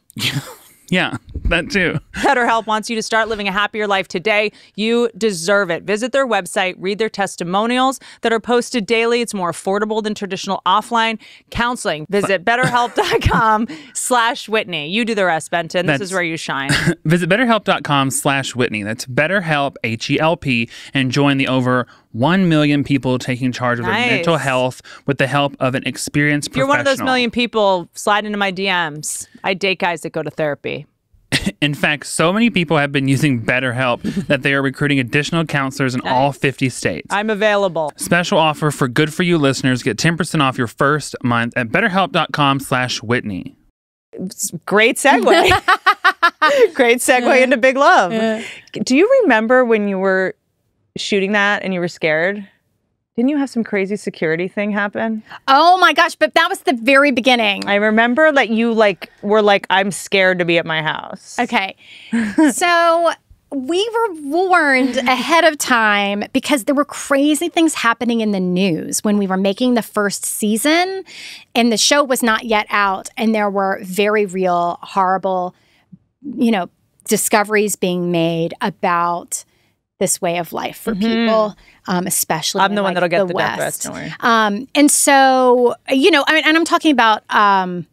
Yeah, that too. BetterHelp wants you to start living a happier life today. You deserve it. Visit their website, read their testimonials that are posted daily. It's more affordable than traditional offline counseling. Visit BetterHelp dot com slash Whitney. You do the rest, Benton. This That's, is where you shine. Visit BetterHelp dot com slash Whitney. That's BetterHelp, H E L P, and join the over one million people taking charge of nice. their mental health with the help of an experienced professional. If you're one of those million people, slide into my D Ms. I date guys that go to therapy. In fact, so many people have been using BetterHelp that they are recruiting additional counselors in nice. all fifty states. I'm available. Special offer for Good For You listeners. Get ten percent off your first month at BetterHelp dot com slash Whitney. Great segue. Great segue into Big Love. Yeah. Do you remember when you were shooting that and you were scared? Didn't you have some crazy security thing happen? Oh my gosh, but that was the very beginning. I remember that you like were like, I'm scared to be at my house. Okay. So we were warned ahead of time because there were crazy things happening in the news when we were making the first season and the show was not yet out, and there were very real, horrible, you know, discoveries being made about this way of life for mm-hmm. people, um, especially I'm the one like that'll get the, the death threats, don't worry. Um, and so, you know, I mean, and I'm talking about um,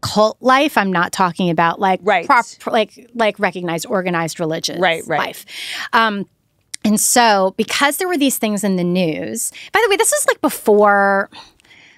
cult life. I'm not talking about like right. prop, like like recognized, organized religion right, right. life. Um, and so, because there were these things in the news. By the way, this is like before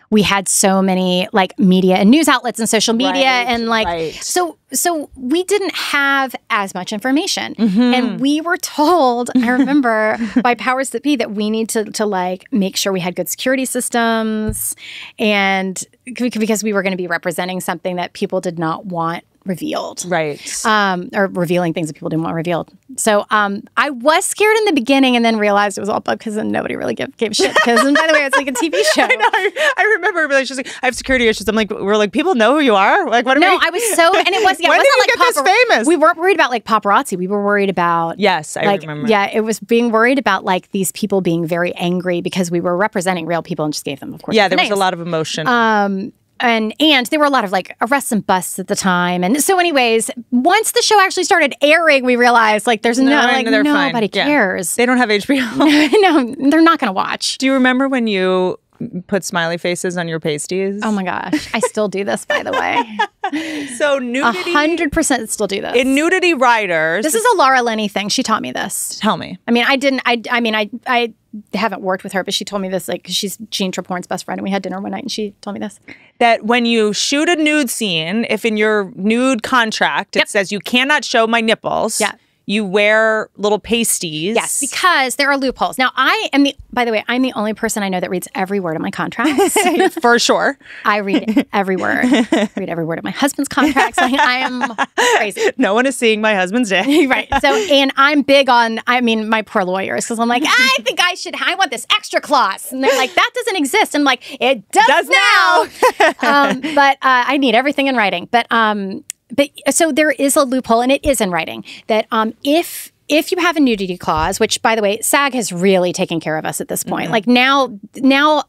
we had so many like media and news outlets and social media right, and like right. so so we didn't have as much information. Mm-hmm. And we were told, I remember by powers that be, that we need to to like make sure we had good security systems, and because we were going to be representing something that people did not want revealed. Right. Um, or revealing things that people didn't want revealed. So um, I was scared in the beginning and then realized it was all bug because then nobody really gave, gave shit. Because, by the way, it's like a T V show. I know. I, I remember like, she's like, I have security issues. I'm like, we're like, people know who you are? Like, what are No, we? I was so, and it was, yeah, when it wasn't did you like get papar- this famous? We weren't worried about like paparazzi. We were worried about. Yes, I like, remember. Yeah, it was being worried about like these people being very angry because we were representing real people and just gave them, of course. Yeah, there names. was a lot of emotion. Um, And and there were a lot of like arrests and busts at the time. And so anyways, once the show actually started airing, we realized like there's no, no like nobody fine. cares. Yeah. They don't have H B O. No, they're not going to watch. Do you remember when you put smiley faces on your pasties? Oh my gosh. I still do this, by the way. So nudity. one hundred percent still do this. In Nudity Riders. This is a Laura Linney thing. She taught me this. Tell me. I mean, I didn't, I, I mean, I, I. haven't worked with her, but she told me this, like, because she's Jean Traporn's best friend, and we had dinner one night, and she told me this. That when you shoot a nude scene, if in your nude contract it yep. says you cannot show my nipples, yeah. you wear little pasties. Yes, because there are loopholes. Now, I am the, by the way, I'm the only person I know that reads every word of my contracts. For sure. I read every word. I read every word of my husband's contracts. Like, I am crazy. No one is seeing my husband's day. Right. So, and I'm big on, I mean, my poor lawyers, because I'm like, I think I should, I want this extra clause. And they're like, that doesn't exist. And I'm like, it does, does now. now. um, but uh, I need everything in writing. But, um, But so there is a loophole, and it is in writing, that um, if if you have a nudity clause, which, by the way, SAG has really taken care of us at this point. Mm-hmm. Like now, now,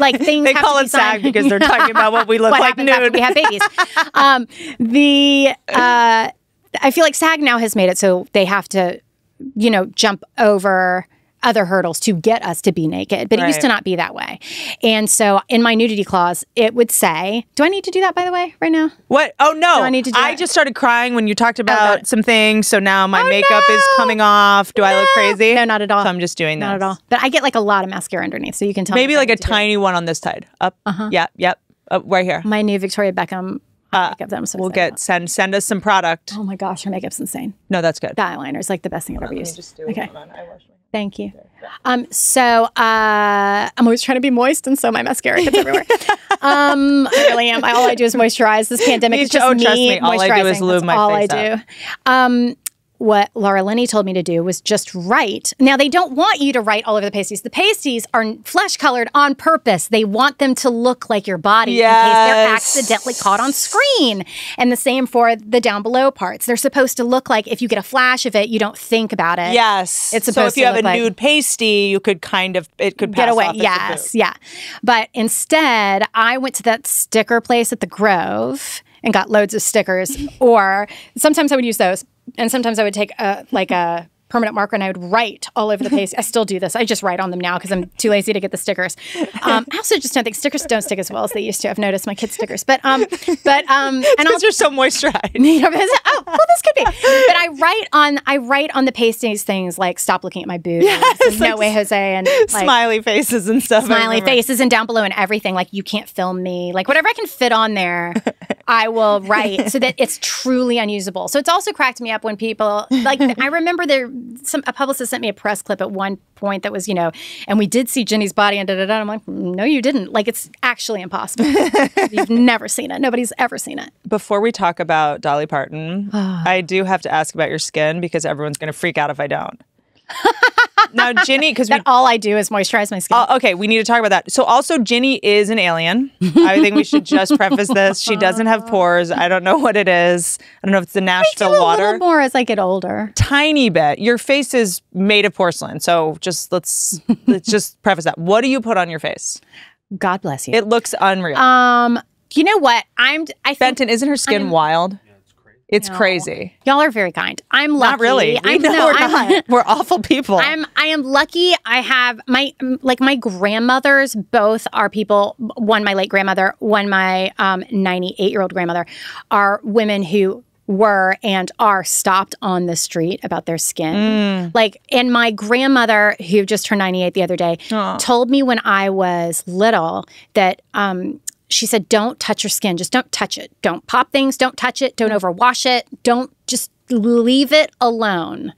like things they have call to be it signed. SAG because they're talking about what we look what like nude. We have babies. um, the uh, I feel like SAG now has made it so they have to, you know, jump over other hurdles to get us to be naked, but right. It used to not be that way. And so in my nudity clause, it would say, do I need to do that, by the way, right now? What? Oh, no. Do I need to do I that? Just started crying when you talked about oh, some things, so now my oh, makeup no. is coming off. Do no. I look crazy? No, not at all. So I'm just doing that. Not this. At all. But I get like a lot of mascara underneath, so you can tell Maybe me like a tiny do. One on this side. Up. Uh-huh. Yeah, yep. Up right here. My new Victoria Beckham Uh, makeup that I'm so we'll get about. send send us some product. Oh my gosh, her makeup's insane. No, that's good. The eyeliner is like the best thing I've ever used. Just do okay. One on. I wash my Thank you. Um, so uh, I'm always trying to be moist, and so my mascara gets everywhere. um, I really am. I, all I do is moisturize. This pandemic is just oh, me trust me. All I do is lube my all face I do. Um, what Laura Linney told me to do was just write. Now, they don't want you to write all over the pasties. The pasties are flesh-colored on purpose. They want them to look like your body yes. in case they're accidentally caught on screen. And the same for the down-below parts. They're supposed to look like, if you get a flash of it, you don't think about it. Yes. It's supposed so if you have a like, nude pasty, you could kind of, it could pass get away. Off yes, yeah. But instead, I went to that sticker place at the Grove and got loads of stickers. Or sometimes I would use those. And sometimes I would take a, like a permanent marker and I would write all over the place. I still do this. I just write on them now because I'm too lazy to get the stickers. Um, I also just don't think stickers don't stick as well as they used to. I've noticed my kids' stickers. But, um, but, um, and I'll just so moisturized. You know, oh, well, this could be. But I write on, I write on the pasties things like stop looking at my boobs. Yes, and like no way, Jose. And like, smiley faces and stuff. Smiley faces and down below and everything. Like you can't film me. Like whatever I can fit on there, I will write so that it's truly unusable. So it's also cracked me up when people, like I remember there, Some a publicist sent me a press clip at one point that was, you know, and we did see Ginny's body and da da da. I'm like, no, you didn't. Like, it's actually impossible. You've never seen it. Nobody's ever seen it. Before we talk about Dolly Parton, I do have to ask about your skin because everyone's going to freak out if I don't. Now, Ginny, because all I do is moisturize my skin. Uh, okay, we need to talk about that. So also, Ginny is an alien. I think we should just preface this. She doesn't have pores. I don't know what it is. I don't know if it's the Nashville I do a water. Little more as I get older. Tiny bit. Your face is made of porcelain. So just let's let's just preface that. What do you put on your face? God bless you. It looks unreal. Um, you know what? I'm. I think Benton, isn't her skin I'm, wild? It's no. crazy. Y'all are very kind. I'm lucky. Not really. I know no, we're I'm, not. We're awful people. I'm. I am lucky. I have my like my grandmothers. Both are people. One, my late grandmother. One, my um, ninety-eight-year-old grandmother, are women who were and are stopped on the street about their skin. Mm. Like, and my grandmother, who just turned ninety-eight the other day, oh. told me when I was little that. Um, She said, don't touch your skin. Just don't touch it. Don't pop things. Don't touch it. Don't overwash it. Don't just leave it alone.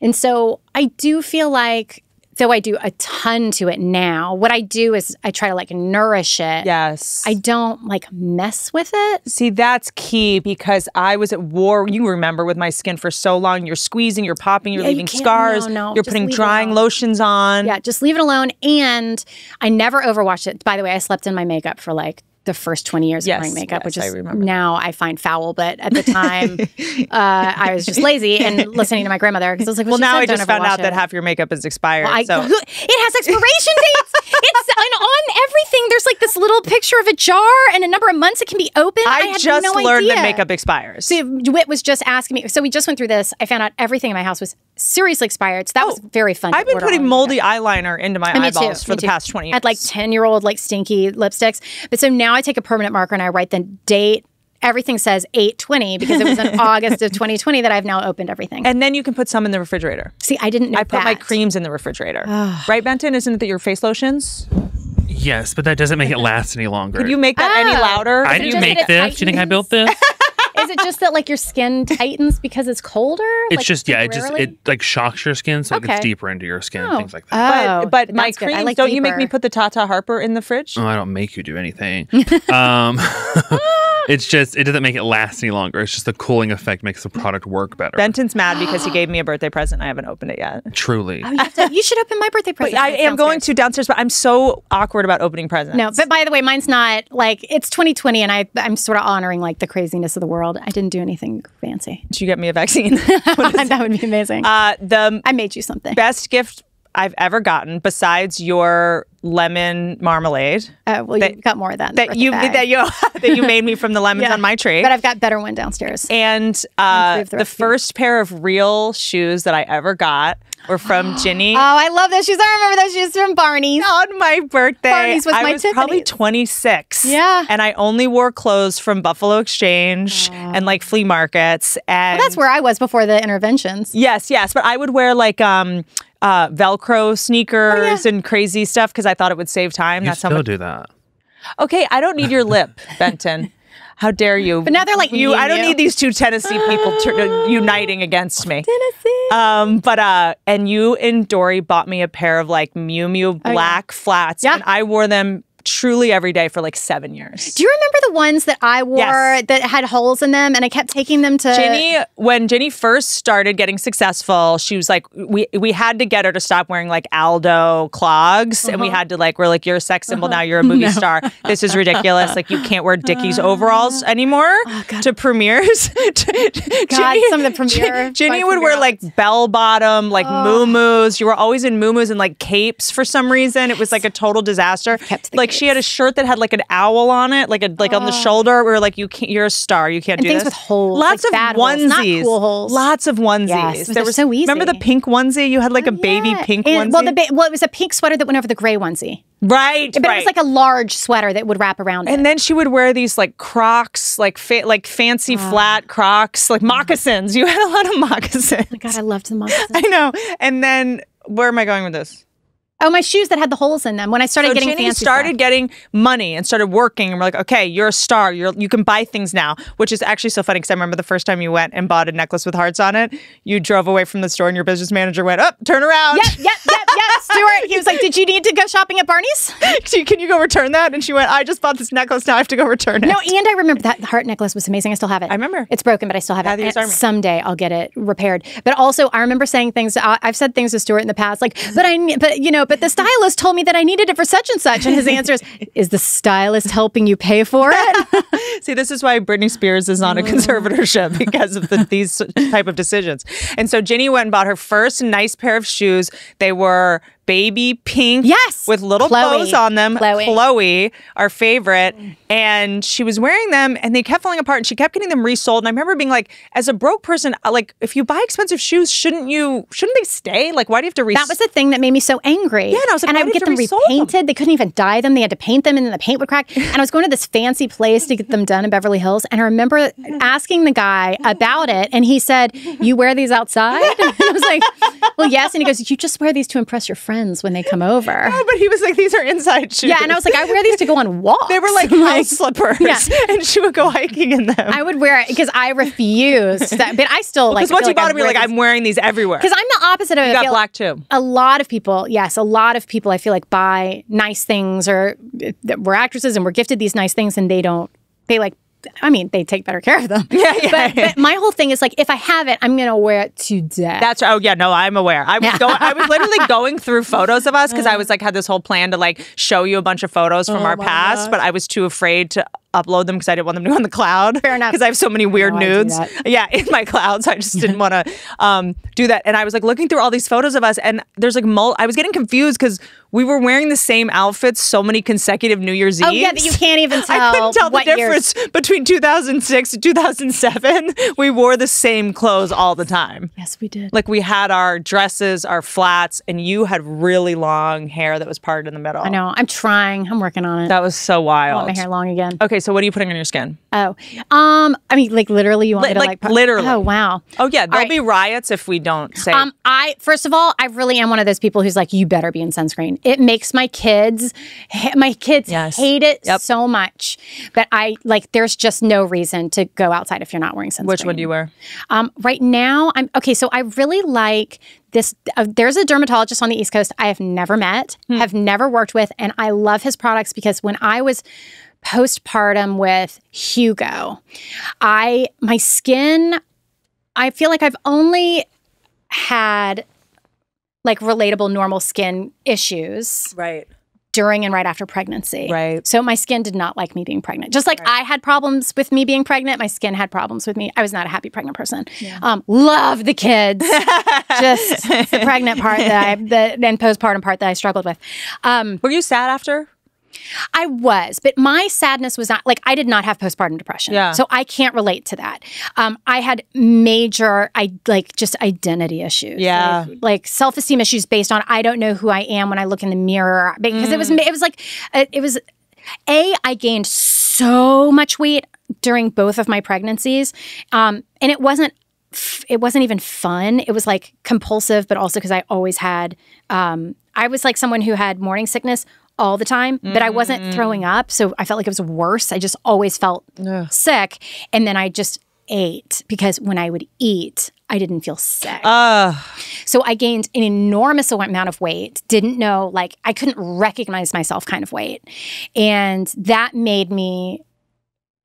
And so I do feel like, though I do a ton to it now, what I do is I try to like nourish it. Yes. I don't like mess with it. See, that's key because I was at war, you remember, with my skin for so long. You're squeezing, you're popping, you're yeah, leaving you scars. No, no. You're just putting drying lotions on. Yeah, just leave it alone. And I never overwashed it. By the way, I slept in my makeup for like the first twenty years yes, of wearing makeup, yes, which is I now I find foul, but at the time uh, I was just lazy and listening to my grandmother because I was like, well, well now said, I just found out it. that half your makeup is expired. Well, I, so. It has expiration dates. It's and on everything. There's like this little picture of a jar and a number of months it can be open. I, I had just no learned idea. that makeup expires. So Wit was just asking me. So we just went through this. I found out everything in my house was seriously expired. So that oh, was very fun. I've been putting moldy eyeliner into my and eyeballs too, for the too. past twenty years. I had like ten year old like stinky lipsticks. But so now I take a permanent marker and I write the date. Everything says eight twenty because it was in August of twenty twenty that I've now opened everything. And then you can put some in the refrigerator. See, I didn't know I that. I put my creams in the refrigerator. Right, Benton? Isn't it your face lotions? Yes, but that doesn't make it last any longer. Could you make that oh. any louder? I didn't make this. Do you think I built this? is it just that like your skin tightens because it's colder? It's like, just yeah, it just it like shocks your skin, so okay. it gets deeper into your skin, oh. things like that. Oh, but but my creams, like don't deeper. You make me put the Tata Harper in the fridge? Oh, I don't make you do anything. um, it's just it doesn't make it last any longer. It's just the cooling effect makes the product work better. Benton's mad because he gave me a birthday present. I haven't opened it yet. Truly, oh, you, have to, you should open my birthday present. But I am downstairs. going to downstairs, but I'm so awkward about opening presents. No, but by the way, mine's not like it's twenty twenty, and I I'm sort of honoring like the craziness of the world. I didn't do anything fancy. Did you get me a vaccine? That would be amazing. Uh, the I made you something. Best gift I've ever gotten, besides your lemon marmalade. Uh, well, that, you got more of that. That you that you that you made me from the lemons yeah. on my tree. But I've got better one downstairs. And uh, the, the first pair of real shoes that I ever got were from Ginny. Oh, I love those shoes. I remember those shoes from Barney's. On my birthday, Barney's was I my was Tiffany's. Probably twenty-six. Yeah, and I only wore clothes from Buffalo Exchange oh. and like flea markets. And well, that's where I was before the interventions. Yes, yes, but I would wear like. Um, Uh, Velcro sneakers oh, yeah. and crazy stuff because I thought it would save time. You That's still how much do that. Okay, I don't need your lip, Benton. How dare you? But now they're like you. I don't you. need these two Tennessee people uh, uniting against me. Tennessee. Um, but uh, and you and Dory bought me a pair of like Miu Miu black oh, yeah. flats, yeah. and I wore them. Truly every day for like seven years. Do you remember the ones that I wore yes. that had holes in them and I kept taking them to... Ginny, when Ginny first started getting successful, she was like, we we had to get her to stop wearing like Aldo clogs uh-huh. and we had to like, we're like, you're a sex symbol uh-huh. now, you're a movie no. star. This is ridiculous. Like you can't wear Dickies uh-huh. overalls anymore oh, God. to premieres. God, Ginny, some of the premiere. Ginny would wear like bell bottom, like oh. muumuus. You were always in muumuus and like capes for some reason. It was like a total disaster. Kept like she had a shirt that had like an owl on it, like a like oh. on the shoulder. We were like, you can't. You're a star. You can't and do things this. With holes, lots like of onesies, holes, not cool holes. Lots of onesies. Yes, there was so easy. Remember the pink onesie? You had like oh, a baby yeah. pink and, onesie. Well, the ba well, it was a pink sweater that went over the gray onesie. Right, but right. it was like a large sweater that would wrap around. And it. then she would wear these like Crocs, like fa like fancy wow. flat Crocs, like moccasins. You had a lot of moccasins. Oh my God, I loved the moccasins. I know. And then where am I going with this? Oh, my shoes that had the holes in them. When I started so getting Ginny fancy started stuff. Getting money and started working, and we're like, okay, you're a star. You're you can buy things now, which is actually so funny because I remember the first time you went and bought a necklace with hearts on it. You drove away from the store, and your business manager went, "Up, oh, turn around." Yep, yep, yep, yep. Stuart, he was like, "Did you need to go shopping at Barney's? Can you go return that?" And she went, "I just bought this necklace. Now I have to go return it." No, and I remember that heart necklace was amazing. I still have it. I remember it's broken, but I still have yeah, it. Someday I'll get it repaired. But also, I remember saying things. I've said things to Stuart in the past, like, "But I, but you know." But But the stylist told me that I needed it for such and such. And his answer is, is the stylist helping you pay for it? See, this is why Britney Spears is on a conservatorship because of the, these type of decisions. And so Ginny went and bought her first nice pair of shoes. They were baby pink yes, with little Chloe. bows on them. Chloe. Chloe, our favorite. And she was wearing them and they kept falling apart and she kept getting them resold. And I remember being like, as a broke person, like if you buy expensive shoes, shouldn't you, shouldn't they stay? Like, why do you have to resold? That was the thing that made me so angry. Yeah, and I was like, and I would get them repainted. Them? They couldn't even dye them. They had to paint them and then the paint would crack. And I was going to this fancy place to get them done in Beverly Hills. And I remember asking the guy about it and he said, you wear these outside? And I was like, well, yes. And he goes, you just wear these to impress your friends. Friends when they come over. Oh, but he was like, these are inside shoes. Yeah, and I was like, I wear these to go on walks. They were like house slippers. Yeah. And she would go hiking in them. I would wear it because I refuse. That, but I still well, like. Because once you bought them, you're like, I'm wearing these everywhere. Because I'm the opposite of it. You got black too. A lot of people, yes, a lot of people I feel like buy nice things or that we're actresses and we're gifted these nice things and they don't, they like, I mean, they take better care of them. Yeah, yeah, but, yeah. but my whole thing is like, if I have it, I'm gonna wear it today. That's oh yeah, no, I'm aware. I was yeah. going, I was literally going through photos of us because I was like had this whole plan to like show you a bunch of photos from oh, our past, gosh. but I was too afraid to upload them because I didn't want them to go on the cloud. Fair enough. Because I have so many weird no, nudes. Yeah, in my clouds, I just didn't want to um, do that. And I was like looking through all these photos of us, and there's like mul I was getting confused because we were wearing the same outfits so many consecutive New Year's Eve. Oh Eves. yeah, that you can't even tell. I couldn't tell what the difference years. between two thousand six and two thousand seven. We wore the same clothes all the time. Yes, we did. Like we had our dresses, our flats, and you had really long hair that was parted in the middle. I know. I'm trying. I'm working on it. That was so wild. I want my hair long again. Okay. so what are you putting on your skin? Oh, um, I mean, like literally, you want L me to like, like literally? Oh, wow. Oh yeah, there'll right. be riots if we don't say. Um, I first of all, I really am one of those people who's like, you better be in sunscreen. It makes my kids, my kids yes. hate it yep. so much that I like. There's just no reason to go outside if you're not wearing sunscreen. Which one do you wear? Um, right now, I'm okay. So I really like. This, uh, there's a dermatologist on the East Coast I have never met, hmm. have never worked with, and I love his products because when I was postpartum with Hugo, I my skin, I feel like I've only had like relatable normal skin issues. Right. During and right after pregnancy. Right. So my skin did not like me being pregnant. Just like right. I had problems with me being pregnant, my skin had problems with me. I was not a happy pregnant person. Yeah. Um, love the kids. Just the pregnant part that I, the, and postpartum part that I struggled with. Um, Were you sad after? I was, but my sadness was not, like, I did not have postpartum depression. Yeah. So I can't relate to that. Um, I had major, I like, just identity issues. Yeah. Like, like self-esteem issues based on, I don't know who I am when I look in the mirror. Because mm. it was, it was like, it was, A, I gained so much weight during both of my pregnancies. Um, and it wasn't, it wasn't even fun. It was like compulsive, but also because I always had, um, I was like someone who had morning sickness all the time, but I wasn't throwing up, so I felt like it was worse. I just always felt Ugh. sick, and then I just ate, because when I would eat, I didn't feel sick. Uh. So I gained an enormous amount of weight, didn't know, like, I couldn't recognize myself kind of weight, and that made me,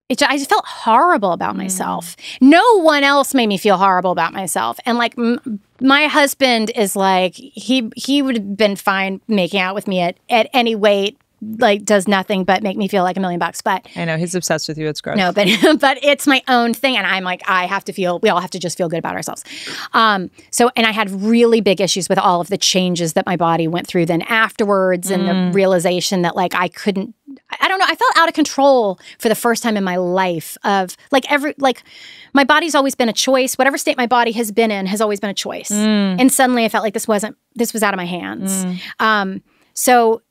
it, I just felt horrible about myself. Mm. No one else made me feel horrible about myself, and like, m my husband is like, he he would have been fine making out with me at, at any weight, like does nothing but make me feel like a million bucks. But I know he's obsessed with you. It's gross. No, but but it's my own thing, and I'm like, I have to feel, we all have to just feel good about ourselves. Um, so, and I had really big issues with all of the changes that my body went through then afterwards, mm. and the realization that like I couldn't, I don't know, I felt out of control for the first time in my life of like every, like my body's always been a choice. Whatever state my body has been in has always been a choice. Mm. And suddenly I felt like this wasn't, this was out of my hands. Mm. Um, so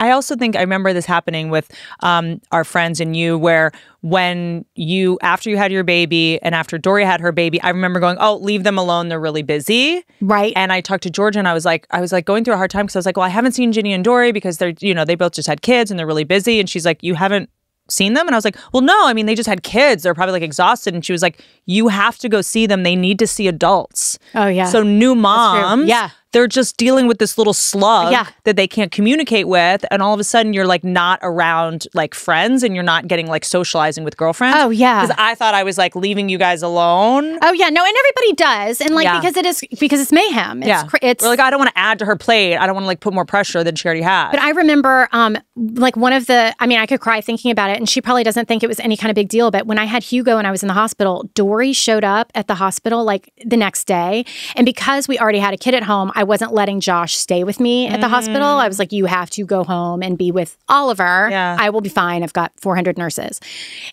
I also think I remember this happening with um, our friends and you, where when you, after you had your baby and after Dory had her baby, I remember going, oh, leave them alone. They're really busy. Right. And I talked to Georgia and I was like, I was like going through a hard time because I was like, well, I haven't seen Ginny and Dory because they're, you know, they both just had kids and they're really busy. And she's like, you haven't seen them? And I was like, well, no, I mean, they just had kids. They're probably like exhausted. And she was like, you have to go see them. They need to see adults. Oh, yeah. So new moms. Yeah. They're just dealing with this little slug yeah. that they can't communicate with, and all of a sudden you're like not around like friends, and you're not getting like socializing with girlfriends. Oh yeah, because I thought I was like leaving you guys alone. Oh yeah, no, and everybody does, and like yeah. because it is because it's mayhem. It's, yeah, it's or, like I don't want to add to her plate. I don't want to like put more pressure than she already had. But I remember, um, like one of the, I mean, I could cry thinking about it, and she probably doesn't think it was any kind of big deal. But when I had Hugo and I was in the hospital, Dory showed up at the hospital like the next day, and because we already had a kid at home, I wasn't letting Josh stay with me at the mm. hospital. I was like, you have to go home and be with Oliver. Yeah. I will be fine. I've got four hundred nurses.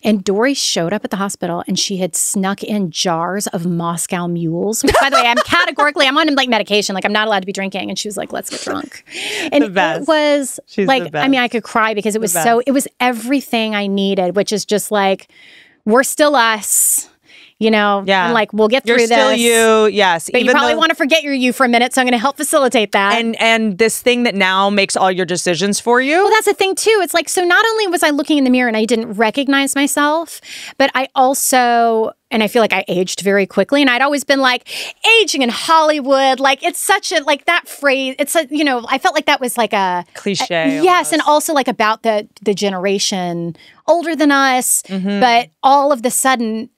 And Dory showed up at the hospital and she had snuck in jars of Moscow mules. Which, by the way, I'm categorically, I'm on like medication. Like I'm not allowed to be drinking. And she was like, let's get drunk. And it was She's like, I mean, I could cry because it was so, it was everything I needed, which is just like, we're still us. You know, yeah. I'm like, we'll get through You're this. You're still you, yes. But even you probably though, want to forget your you for a minute, so I'm going to help facilitate that. And and this thing that now makes all your decisions for you. Well, that's the thing, too. It's like, so not only was I looking in the mirror and I didn't recognize myself, but I also, and I feel like I aged very quickly, and I'd always been like, aging in Hollywood, like, it's such a, like, that phrase, it's a, you know, I felt like that was like a... Cliche. A, yes, and also like about the, the generation older than us, mm-hmm. but all of the sudden...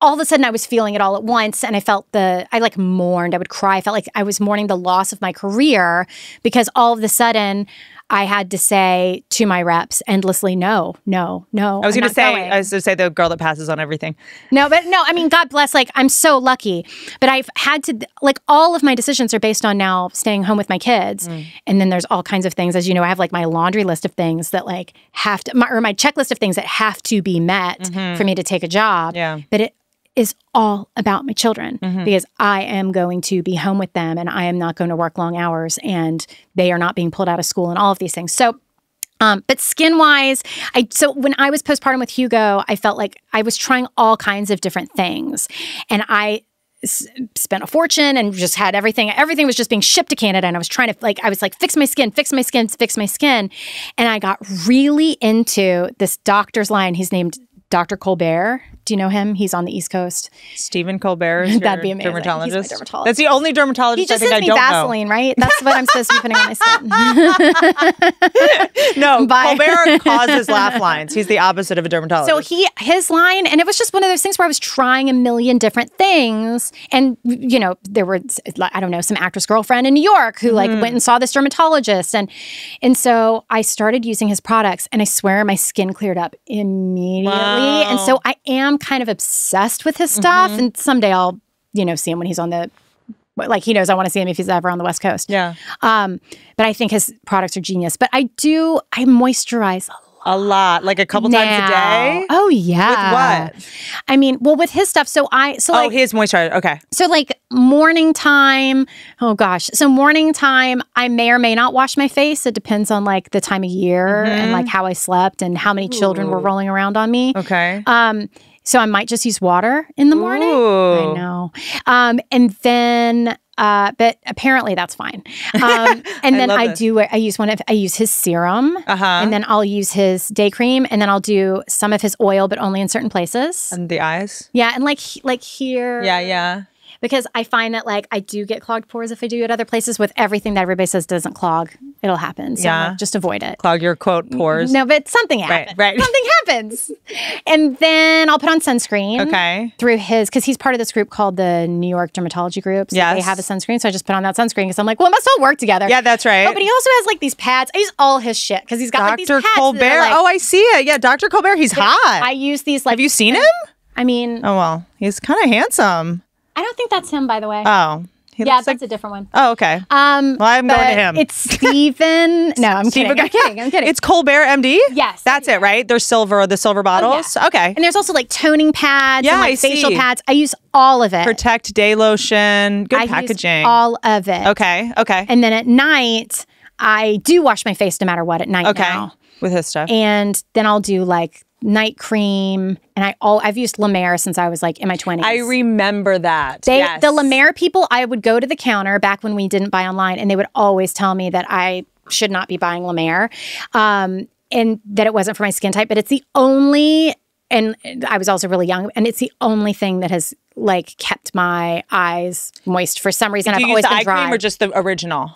All of a sudden, I was feeling it all at once, and I felt the, I like mourned, I would cry. I felt like I was mourning the loss of my career because all of a sudden, I had to say to my reps endlessly, no, no, no. I was gonna say, going. I was gonna say the girl that passes on everything. No, but no, I mean, God bless, like, I'm so lucky, but I've had to, like, all of my decisions are based on now staying home with my kids. Mm. And then there's all kinds of things, as you know, I have like my laundry list of things that like have to, my, or my checklist of things that have to be met mm-hmm. for me to take a job. Yeah. But it, is all about my children mm-hmm. because I am going to be home with them and I am not going to work long hours and they are not being pulled out of school and all of these things. So Um, but skin-wise, I so when I was postpartum with Hugo, I felt like I was trying all kinds of different things. And I s spent a fortune and just had everything. Everything was just being shipped to Canada. And I was trying to, like, I was like, fix my skin, fix my skin, fix my skin. And I got really into this doctor's line. He's named Doctor Colbert. Do you know him? He's on the East Coast. Stephen Colbert is That'd be amazing. Dermatologist. He's my dermatologist. That's the only dermatologist he just I think I don't Vaseline, know. Right? That's what I'm supposed to be putting on my skin. No, Bye. Colbert causes laugh lines. He's the opposite of a dermatologist. So he, his line, and it was just one of those things where I was trying a million different things. And, you know, there were, I don't know, some actress girlfriend in New York who like mm. went and saw this dermatologist. And, and so I started using his products and I swear my skin cleared up immediately. Wow. And so I am kind of obsessed with his stuff, mm-hmm. and someday I'll, you know, see him when he's on the, like, he knows I want to see him if he's ever on the West Coast. Yeah. Um, but I think his products are genius. But I do, I moisturize a lot. A lot, like a couple now. times a day? Oh, yeah. With what? I mean, well, with his stuff, so I, so like. Oh, his moisturizer, okay. So like morning time, oh gosh. So morning time, I may or may not wash my face. It depends on like the time of year mm-hmm. and like how I slept and how many children Ooh. were rolling around on me. Okay. Um. So I might just use water in the morning. Ooh. I know. Um, and then, uh, but apparently that's fine. Um, and then I, I do, I use one of, I use his serum uh-huh. and then I'll use his day cream and then I'll do some of his oil, but only in certain places. And the eyes? Yeah. And like, like here. Yeah. Yeah. Because I find that like I do get clogged pores if I do at other places with everything that everybody says doesn't clog. It'll happen. So yeah. like, just avoid it. Clog your quote pores. No, but something happens. Right, right. Something happens. And then I'll put on sunscreen. Okay. Through his, because he's part of this group called the New York Dermatology Group. So yes. They have a sunscreen. So I just put on that sunscreen because I'm like, well, it must all work together. Yeah, that's right. Oh, but he also has like these pads. I use all his shit because he's got Doctor like these pads. Doctor Colbert. Like, oh, I see it. Yeah, Doctor Colbert. He's hot. I use these like. Have you seen him? I mean. Oh, well. He's kind of handsome. I don't think that's him, by the way. Oh. He yeah, that's like... a different one. Oh, okay. Um, well, I'm going to him. It's Stephen. No, I'm Stephen... kidding. I'm kidding. I'm kidding. It's Colbert M D? Yes. That's yeah. it, right? There's silver, the silver bottles? Oh, yeah. Okay. And there's also like toning pads yeah, and like I facial see. pads. I use all of it. Protect Day Lotion. Good I packaging. Use all of it. Okay. Okay. And then at night, I do wash my face no matter what at night okay. now. With his stuff. And then I'll do like night cream, and I all I've used La Mer since I was like in my twenties. I remember that. They, yes. The La Mer people, I would go to the counter back when we didn't buy online, and they would always tell me that I should not be buying La Mer, um, and that it wasn't for my skin type. But it's the only, and I was also really young, and it's the only thing that has like kept my eyes moist for some reason. Do I've you always use the been eye dry. Cream or just the original?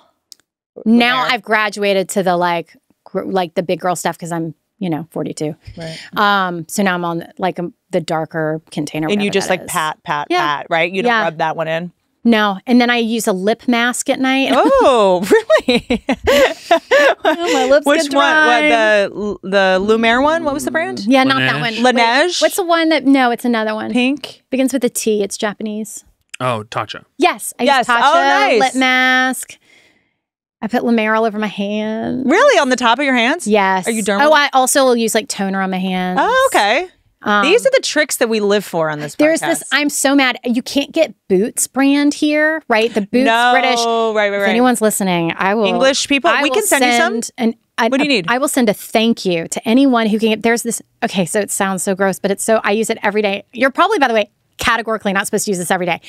Now I've graduated to the like gr like the big girl stuff because I'm. You know, forty-two. Right. Um, so now I'm on like a, the darker container. And you just like is. pat, pat, yeah. pat, right? You don't yeah. rub that one in? No. And then I use a lip mask at night. Oh, really? Oh, my lips Which get dry. Which one? What, the the La Mer one? What was the brand? Yeah, not that one. La Neige? What's the one that, no, it's another one. Pink? Begins with a T. It's Japanese. Oh, Tatcha. Yes. I yes. use Tatcha, oh, nice. Lip mask. I put La Mer all over my hands. Really? On the top of your hands? Yes. Are you dermal? Oh, I also will use like toner on my hands. Oh, okay. Um, These are the tricks that we live for on this podcast. There's this, I'm so mad. You can't get Boots brand here, right? The Boots no, British. Oh, right, right, right. If anyone's listening, I will. English people, I we can send, send you some. An, an, what do you need? A, I will send a thank you to anyone who can get, there's this, okay, so it sounds so gross, but it's so, I use it every day. You're probably, by the way, categorically not supposed to use this every day.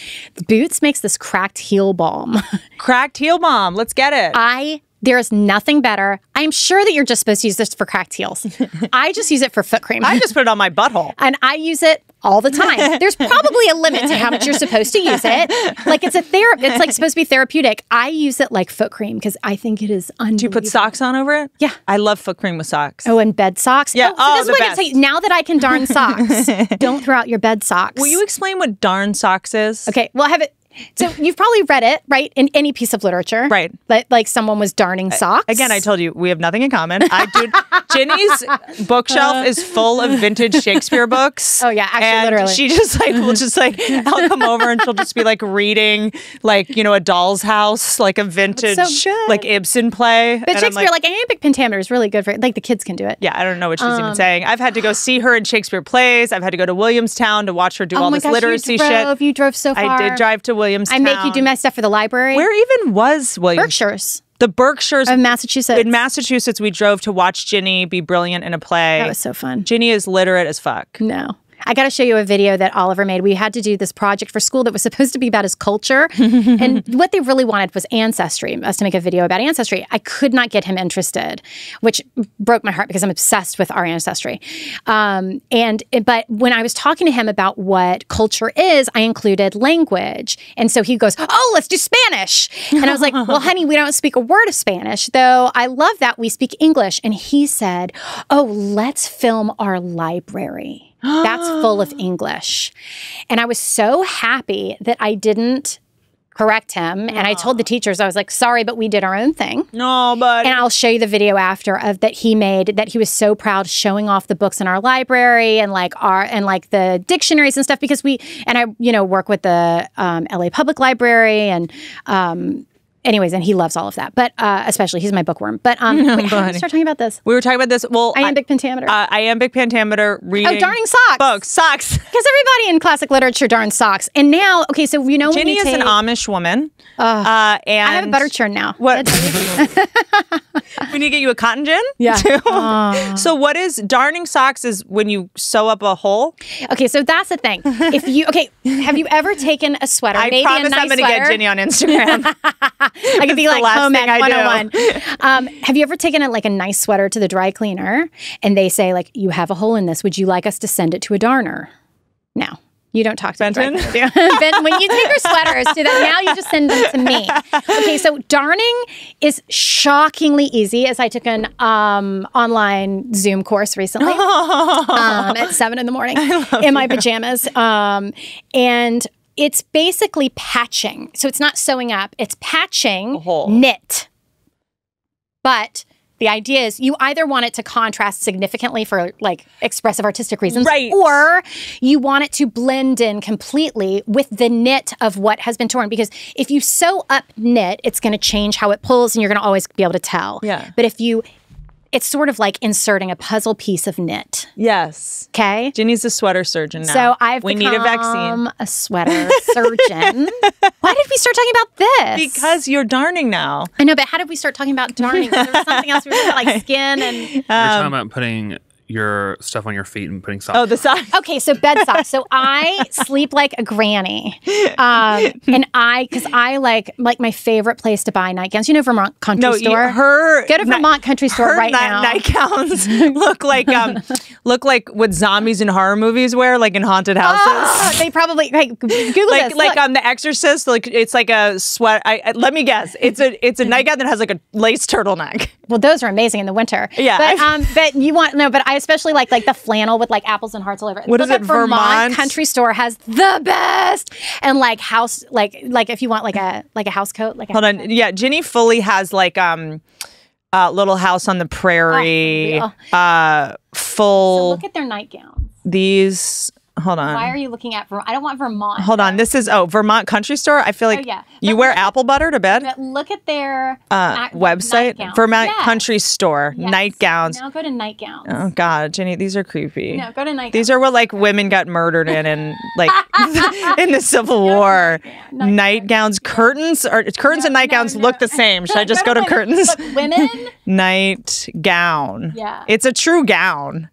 Boots makes this cracked heel balm. Cracked heel balm. Let's get it. I, there is nothing better. I'm sure that you're just supposed to use this for cracked heels. I just use it for foot cream. I just put it on my butthole. And I use it all the time. There's probably a limit to how much you're supposed to use it. Like it's a therapy. It's like supposed to be therapeutic. I use it like foot cream because I think it is unbelievable. Do you put socks on over it? Yeah. I love foot cream with socks. Oh, and bed socks? Yeah. Oh, so oh this is what best. I can tell you. Now that I can darn socks, don't throw out your bed socks. Will you explain what darn socks is? Okay. Well, I have it. So you've probably read it, right? In any piece of literature. Right. Like, like someone was darning socks. Again, I told you, we have nothing in common. I do. Ginny's bookshelf uh. is full of vintage Shakespeare books. Oh, yeah. Actually, and literally. she just like, will just like, I'll come over and she'll just be like reading like, you know, A Doll's House, like a vintage, so like Ibsen play. But and Shakespeare, I'm like, like iambic pentameter is really good for, like the kids can do it. Yeah. I don't know what she's um, even saying. I've had to go see her in Shakespeare plays. I've had to go to Williamstown to watch her do oh all this gosh, literacy you drove, shit. You drove so far. I did drive to Williamstown. I make you do my stuff for the library. Where even was Williamstown? Berkshires. The Berkshires. Of Massachusetts. In Massachusetts, we drove to watch Ginny be brilliant in a play. That was so fun. Ginny is literate as fuck. No. I got to show you a video that Oliver made. We had to do this project for school that was supposed to be about his culture. And what they really wanted was ancestry, us to make a video about ancestry. I could not get him interested, which broke my heart because I'm obsessed with our ancestry. Um, and But when I was talking to him about what culture is, I included language. And so he goes, oh, let's do Spanish. And I was like, well, honey, we don't speak a word of Spanish, though I love that we speak English. And he said, oh, let's film our library. That's full of English. And I was so happy that I didn't correct him. And I told the teachers, I was like, sorry, but we did our own thing. No, but. And I'll show you the video after of that he made, that he was so proud showing off the books in our library and like our, and like the dictionaries and stuff, because we, and I, you know, work with the um, L A Public Library and, um, anyways, and he loves all of that, but uh, especially he's my bookworm. But um, no, wait, how did we start talking about this? We were talking about this. Well, iambic I, pentameter. Uh, iambic pentameter. Reading. Oh, darning socks. Books, socks. Because everybody in classic literature darns socks, and now, okay, so you know, Ginny when you is take, an Amish woman. Uh, uh, and I have a butter churn now. What? We need to get you a cotton gin. Yeah. Too. Uh. So what is darning socks? Is when you sew up a hole. Okay, so that's the thing. If you okay, have you ever taken a sweater? I maybe promise a nice I'm going to get Ginny on Instagram. I could be like home ec one oh one. Um, have you ever taken a, like a nice sweater to the dry cleaner and they say like, you have a hole in this. Would you like us to send it to a darner? No. You don't talk to Benton. Me. Right? Ben, when you take your sweaters to them, now you just send them to me. Okay, so darning is shockingly easy, as I took an um, online Zoom course recently oh. um, at seven in the morning in you. my pajamas. Um, and it's basically patching. So it's not sewing up. It's patching knit. But the idea is you either want it to contrast significantly for like expressive artistic reasons, right, or you want it to blend in completely with the knit of what has been torn. Because if you sew up knit, it's going to change how it pulls and you're going to always be able to tell. Yeah. But if you... It's sort of like inserting a puzzle piece of knit. Yes. Okay. Ginny's a sweater surgeon now. So I've we become need a, vaccine. a sweater surgeon. Why did we start talking about this? Because you're darning now. I know, but how did we start talking about darning? There was something else we were talking about, like skin and... Um, we were talking about putting your stuff on your feet and putting socks on. Oh, the socks. Okay, so bed socks. So I sleep like a granny. Um, and I, because I like, like my favorite place to buy nightgowns. You know Vermont Country no, Store? You, her, Go to Vermont Country Store right now. Nightgowns look like um, look like what zombies in horror movies wear, like in haunted houses. Oh, they probably, like, Google like, this. Like on um, The Exorcist, like it's like a sweat, I, I, let me guess, it's a, it's a nightgown that has like a lace turtleneck. Well, those are amazing in the winter. Yeah. But, um, but you want, no, but I especially like like the flannel with like apples and hearts all over it. What is it? Vermont? Vermont Country Store has the best. And like house, like like if you want like a like a house coat, like a hold on, coat. Yeah, Ginny fully has like um, uh, Little House on the Prairie, oh, uh, full. So look at their nightgowns. These. Hold on. Why are you looking at Vermont? I don't want Vermont. Hold on. This is, oh, Vermont Country Store. I feel like oh, yeah. you look, wear apple butter to bed. But look at their uh, website. Nightgowns. Vermont yes. Country Store. Yes. Nightgowns. Now go to nightgowns. Oh, God. Ginny, these are creepy. No, go to nightgowns. These are what, like, women got murdered in and, like, in the Civil War. Nightgowns. nightgowns. Curtains? Or, curtains no, and nightgowns no, no. look the same. Should I just go, go to, to curtains? But women? Nightgown. Yeah. It's a true gown.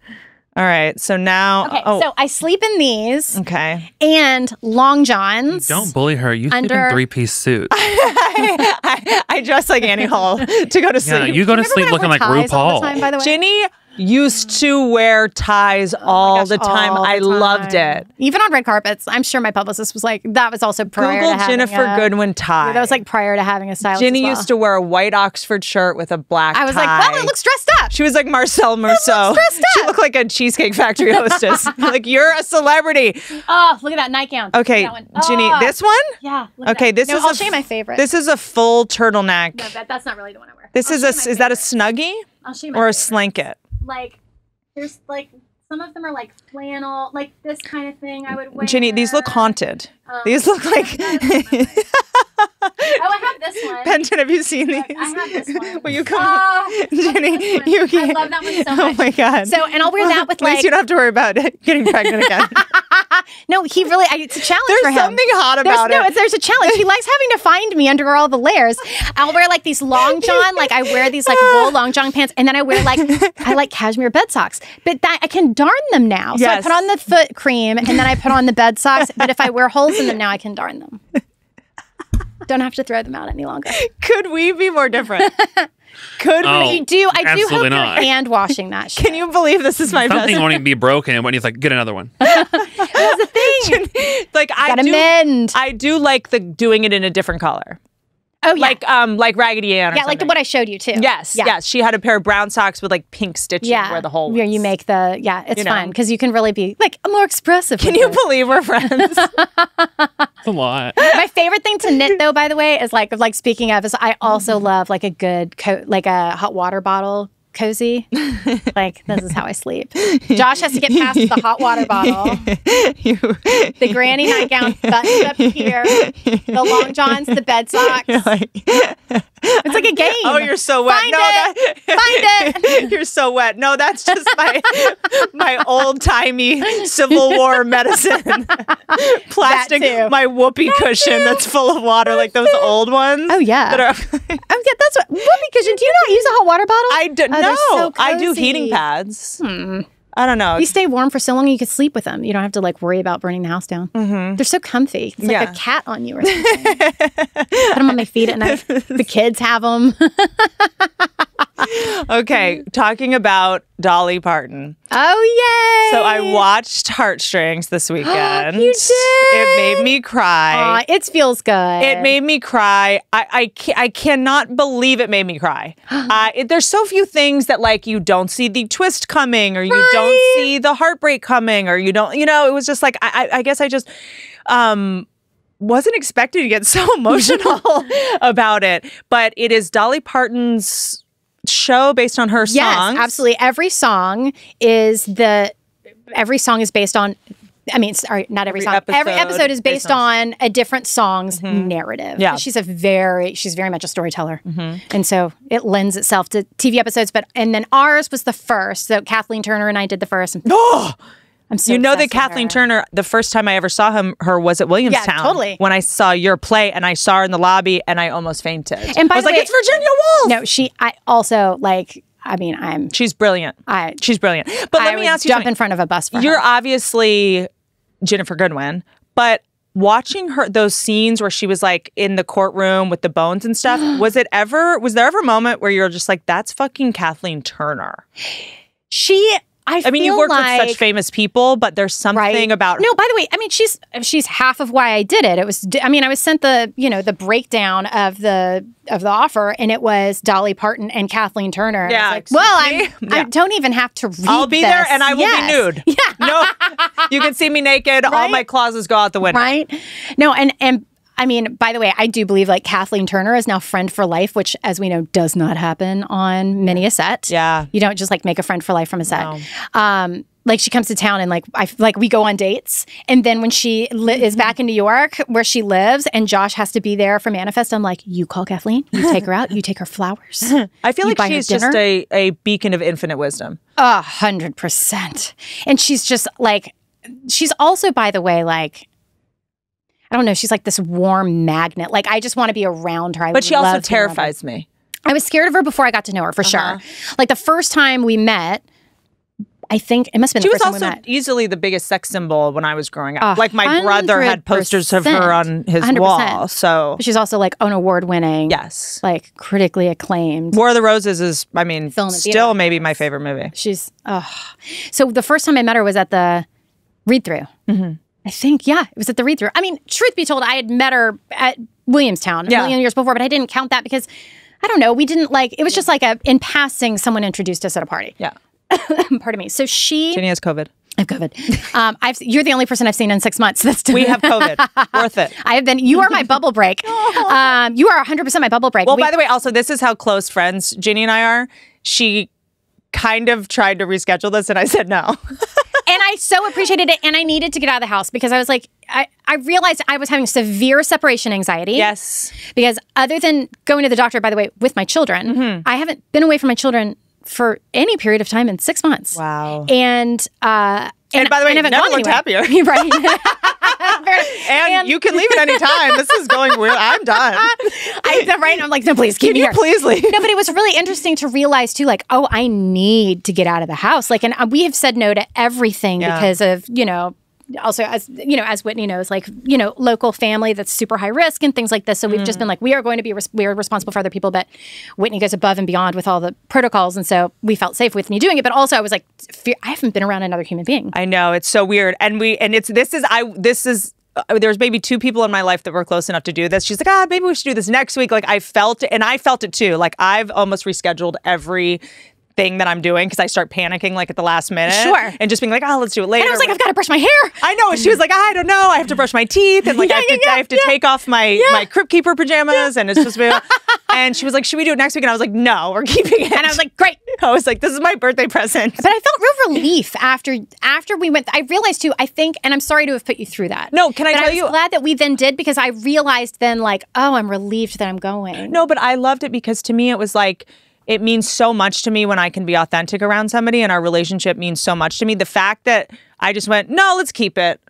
All right, so now... Okay, oh. so I sleep in these. Okay. And long johns. Don't bully her. You under... sleep in three-piece suits. I, I, I dress like Annie Hall to go to sleep. Yeah, you go to you sleep looking like RuPaul. All the time, by the way? Ginny used to wear ties oh all, gosh, the time. all the I time. I loved it. Even on red carpets. I'm sure my publicist was like, that was also prior Google to having Ginnifer a... Ginnifer Goodwin tie. Yeah, that was like prior to having a stylist Ginny as well. used to wear a white Oxford shirt with a black tie. I was tie. like, well, it looks dressed up. She was like Marcel Marceau. Dressed up. She looked like a Cheesecake Factory hostess. Like, you're a celebrity. Oh, look at that nightgown. Okay, that one. Oh. Ginny, this one? Yeah. Okay, that. this no, is I'll show you my favorite. This is a full turtleneck. No, that, that's not really the one I wear. This I'll is a, is that a snuggie? I'll show you my Or a slinket? Like, there's like, some of them are like flannel, like this kind of thing I would wear. Ginny, these look haunted. Um, these look like... Oh, I have this one. Benton, have you seen Look, these? I have this one. Will you come? Oh, Ginny, you can't. I love that one so much. Oh my God. So, and I'll wear that with like. At least you don't have to worry about getting pregnant again. No, he really, I, it's a challenge there's for him. There's something hot about there's, it. No, there's a challenge. He likes having to find me under all the layers. I'll wear like these long john, like I wear these like wool long john pants, and then I wear like, I like cashmere bed socks. But that I can darn them now. So yes. I put on the foot cream and then I put on the bed socks. But if I wear holes in them now, I can darn them. Don't have to throw them out any longer. Could we be more different? Could oh, we do? I do hope not. You're hand washing that shit. Can you believe this is my something best? Won't even be broken when he's like, get another one. That's the thing. Like I gotta do, mend. I do like the doing it in a different color. Oh yeah, like um, like Raggedy Ann. Or yeah, something. Like the what I showed you too. Yes, yeah. yes. She had a pair of brown socks with like pink stitching yeah. where the hole was. Yeah, you make the yeah. It's you know? Fun because you can really be like more expressive. Can you it. Believe we're friends? A lot. My favorite thing to knit though, by the way, is like like speaking of is I also love like a good coat, like a hot water bottle. Cozy. Like, this is how I sleep. Josh has to get past the hot water bottle. The granny nightgown buttoned up here. The long johns, the bed socks. Like, it's like a game. Oh, you're so wet. Find no, it. That, Find it. You're so wet. No, that's just my my old-timey Civil War medicine. Plastic, my whoopee that cushion too. That's full of water, like those old ones. Oh, yeah. That are oh, yeah, that's what, whoopee cushion. Do you not use a hot water bottle? I do. Oh, no, so I do heating pads. Hmm. I don't know. You stay warm for so long you can sleep with them. You don't have to like worry about burning the house down. Mm-hmm. They're so comfy. It's like yeah. a cat on you or something. Put them on my feet at night. The kids have them. Okay, talking about Dolly Parton. Oh, yay! So I watched Heartstrings this weekend. You did? It made me cry. Aw, it feels good. It made me cry. I I, ca I cannot believe it made me cry. uh, it, there's so few things that like you don't see the twist coming, or you right? don't see the heartbreak coming, or you don't. You know, it was just like I I, I guess I just. Um, wasn't expecting to get so emotional about it, but it is Dolly Parton's show based on her songs. Yes, absolutely. Every song is the every song is based on I mean, sorry, not every, every song. Episode every episode is based, based on, on a different song's mm-hmm. narrative. Yeah. She's a very, she's very much a storyteller. Mm-hmm. And so it lends itself to T V episodes. But, and then ours was the first. So Kathleen Turner and I did the first. Oh! I'm so you know that Kathleen Turner, the first time I ever saw him, her was at Williamstown. Yeah, totally. When I saw your play and I saw her in the lobby and I almost fainted. And by I was the like, way, it's Virginia Woolf. No, she, I also like, I mean, I'm. She's brilliant. I, She's brilliant. But I let me ask you. Jump something. In front of a bus for You're her. Obviously Ginnifer Goodwin, but watching her, those scenes where she was like in the courtroom with the bones and stuff, was it ever, was there ever a moment where you're just like, that's fucking Kathleen Turner? She. I, I mean, you work like, with such famous people, but there's something right? about. No, by the way, I mean she's she's half of why I did it. It was, I mean, I was sent the you know the breakdown of the of the offer, and it was Dolly Parton and Kathleen Turner. Yeah, like, well, I yeah. I don't even have to read. I'll be this. There, and I will yes. be nude. Yeah, no, you can see me naked. Right? All my clauses go out the window. Right? No, and and. I mean, by the way, I do believe like Kathleen Turner is now friend for life, which, as we know, does not happen on many a set. Yeah. You don't just like make a friend for life from a set. No. Um, like she comes to town and like I like we go on dates. And then when she li is back in New York where she lives and Josh has to be there for Manifest, I'm like, you call Kathleen, you take her out, you take her flowers. I feel like she's just a, a beacon of infinite wisdom. A hundred percent. And she's just like, she's also, by the way, like, I don't know. She's like this warm magnet. Like, I just want to be around her. I but she also terrifies me. I was scared of her before I got to know her, for uh-huh. sure. Like, the first time we met, I think it must have been she the first time we met. She was also easily the biggest sex symbol when I was growing up. Like, my brother had posters of her on his one hundred percent. Wall. So but she's also, like, an award-winning. Yes. Like, critically acclaimed. War of the Roses is, I mean, Film still maybe my favorite movie. She's, oh. So the first time I met her was at the read-through. Mm-hmm. I think, yeah, it was at the read-through. I mean, truth be told, I had met her at Williamstown a yeah. million years before, but I didn't count that because, I don't know, we didn't like, it was just like a, in passing, someone introduced us at a party. Yeah. Pardon me. So she- Jenny has COVID. I have COVID. Um, I've, you're the only person I've seen in six months. That's we have COVID. Worth it. I have been. You are my bubble break. Um, you are one hundred percent my bubble break. Well, we, by the way, also, this is how close friends Jenny and I are. She kind of tried to reschedule this, and I said no. And I so appreciated it, and I needed to get out of the house because I was like, I, I realized I was having severe separation anxiety. Yes. Because other than going to the doctor, by the way, with my children, mm-hmm. I haven't been away from my children for any period of time in six months. Wow. And uh, and, and by the way, never looked happier. Right. and, and you can leave at any time. This is going weird. I'm done. I, right? I'm like, no, please keep can me you here. Please leave. No, but it was really interesting to realize too, like, oh, I need to get out of the house. Like, and we have said no to everything yeah. because of, you know, also, as you know, as Whitney knows, like, you know, local family that's super high risk and things like this. So we've mm. just been like, we are going to be res- we are responsible for other people. But Whitney goes above and beyond with all the protocols. And so we felt safe with me doing it. But also I was like, fear- I haven't been around another human being. I know. It's so weird. And we and it's this is I this is. There's maybe two people in my life that were close enough to do this. She's like, ah, maybe we should do this next week. Like I felt it. And I felt it, too. Like I've almost rescheduled every thing that I'm doing because I start panicking like at the last minute. Sure. And just being like, oh, let's do it later. And I was like, I've got to brush my hair. I know. And she was like, I don't know. I have to brush my teeth. And like, yeah, I have yeah, to, yeah, I have to yeah. take off my, yeah. my Crypt Keeper pajamas. Yeah. And it's supposed to be. And she was like, should we do it next week? And I was like, no, we're keeping it. And I was like, great. I was like, this is my birthday present. But I felt real relief after after we went. Th- I realized too, I think, and I'm sorry to have put you through that. No, can I but tell you? I was you, glad that we then did because I realized then like, oh, I'm relieved that I'm going. No, but I loved it because to me it was like, it means so much to me when I can be authentic around somebody and our relationship means so much to me. The fact that I just went, no, let's keep it.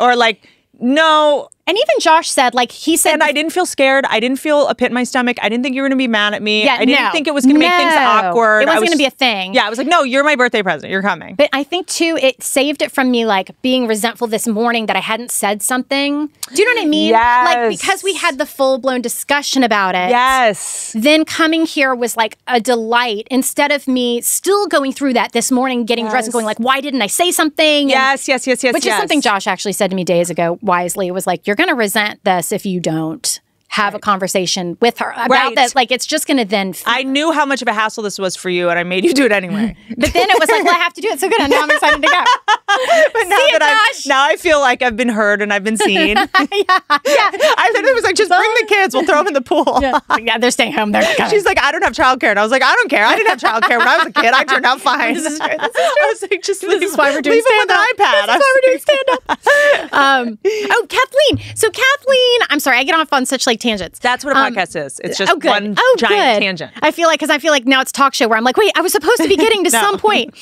Or like, no. And even Josh said, like, he said. And I didn't feel scared. I didn't feel a pit in my stomach. I didn't think you were going to be mad at me. Yeah, I didn't no. think it was going to no. make things awkward. It wasn't was, going to be a thing. Yeah, I was like, no, you're my birthday present. You're coming. But I think, too, it saved it from me, like, being resentful this morning that I hadn't said something. Do you know what I mean? Yes. Like, because we had the full-blown discussion about it. Yes. Then coming here was, like, a delight. Instead of me still going through that this morning, getting yes. dressed and going, like, why didn't I say something? Yes, and, yes, yes, yes, Which yes. is something Josh actually said to me days ago, wisely. It was like, you're going to resent this if you don't have right. a conversation with her about right. this. Like, it's just going to then... F- I knew how much of a hassle this was for you, and I made you do it anyway. But then it was like, well, I have to do it, so good. And now I'm excited to go. But now See that I've, now I feel like I've been heard and I've been seen. yeah. yeah. I literally was like, just bring the kids. We'll throw them in the pool. yeah. yeah, they're staying home. They're coming. She's like, I don't have childcare. And I was like, I don't care. I didn't have childcare when I was a kid. I turned out fine. This is true. This is true. I was like, just leave, this is why we're doing leave stand them with up. An iPad. This is why we're doing stand-up. um, oh, Kathleen. So Kathleen, I'm sorry, I get off on such like tangents. That's what a podcast um, is. It's just oh, one oh, giant good. Tangent. I feel like, because I feel like now it's talk show where I'm like, wait, I was supposed to be getting to no. some point.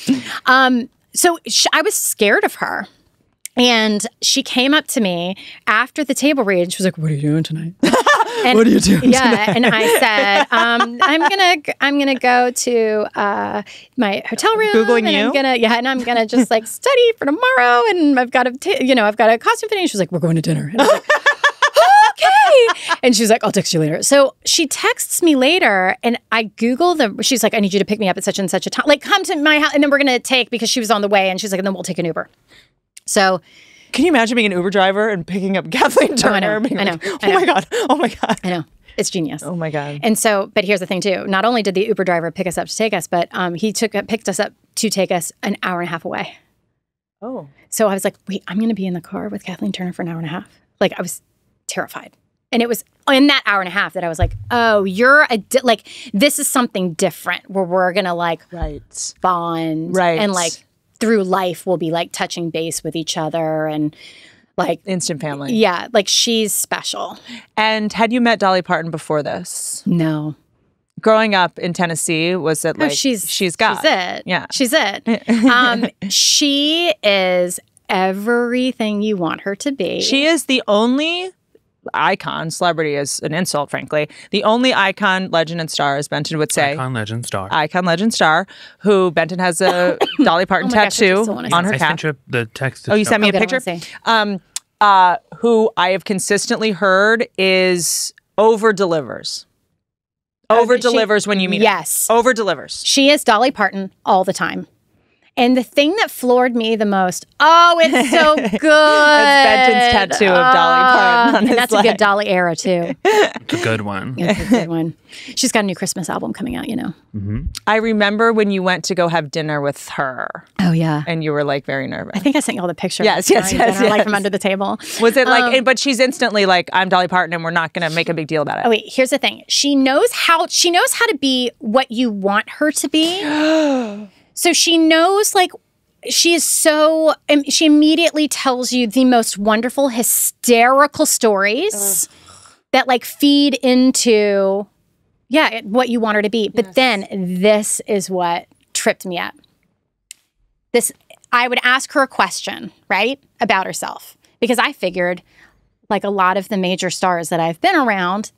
Um, so sh- I was scared of her. And she came up to me after the table read and she was like, what are you doing tonight? And, what are you doing yeah, tonight? And I said, um, I'm going to I'm gonna go to uh, my hotel room. Googling and you? I'm gonna, yeah, and I'm going to just like study for tomorrow. And I've got a, t- you know, I've got a costume fitting. She was like, we're going to dinner. And I was like, okay. And she's like, I'll text you later. So she texts me later and I Google the, she's like, I need you to pick me up at such and such a time. Like, come to my house. And then we're going to take, because she was on the way and she's like, and then we'll take an Uber. So can you imagine being an Uber driver and picking up Kathleen Turner? Oh, I know. I know, like, I know. Oh my God. Oh my God. I know. It's genius. Oh my God. And so, but here's the thing too. Not only did the Uber driver pick us up to take us, but um, he took picked us up to take us an hour and a half away. Oh. So I was like, wait, I'm going to be in the car with Kathleen Turner for an hour and a half. Like I was terrified. And it was in that hour and a half that I was like, oh, you're a, di- like, this is something different where we're going to like right. bond right. and like through life we'll be like touching base with each other and like. Instant family. Yeah. Like she's special. And had you met Dolly Parton before this? No. Growing up in Tennessee, was it like, oh, she's, she's got. She's it. Yeah. She's it. Um, she is everything you want her to be. She is the only icon, celebrity is an insult, frankly. The only icon, legend, and star, as Benton would say. Icon, legend, star. Icon, legend, star, who Benton has a Dolly Parton oh tattoo gosh, on her I cap. I sent you the text. Oh, you sent me oh, a picture? Um, uh, who I have consistently heard is over-delivers. Over-delivers oh, when you meet yes. her. Yes. Over-delivers. She is Dolly Parton all the time. And the thing that floored me the most, oh, it's so good. That's Benton's tattoo oh, of Dolly Parton on his leg. That's a good Dolly era, too. It's a good one. It's a good one. She's got a new Christmas album coming out, you know. Mm-hmm. I remember when you went to go have dinner with her. Oh, yeah. And you were, like, very nervous. I think I sent you all the pictures. Yes, yes, yes, dinner, yes. Like, from under the table. Was it, like, um, it, but she's instantly, like, I'm Dolly Parton and we're not going to make a big deal about it. Oh, wait, here's the thing. She knows how, she knows how to be what you want her to be. So she knows, like, she is so, um, she immediately tells you the most wonderful, hysterical stories Ugh. That, like, feed into, yeah, what you want her to be. Yes. But then this is what tripped me up. This, I would ask her a question, right, about herself, because I figured, like a lot of the major stars that I've been around,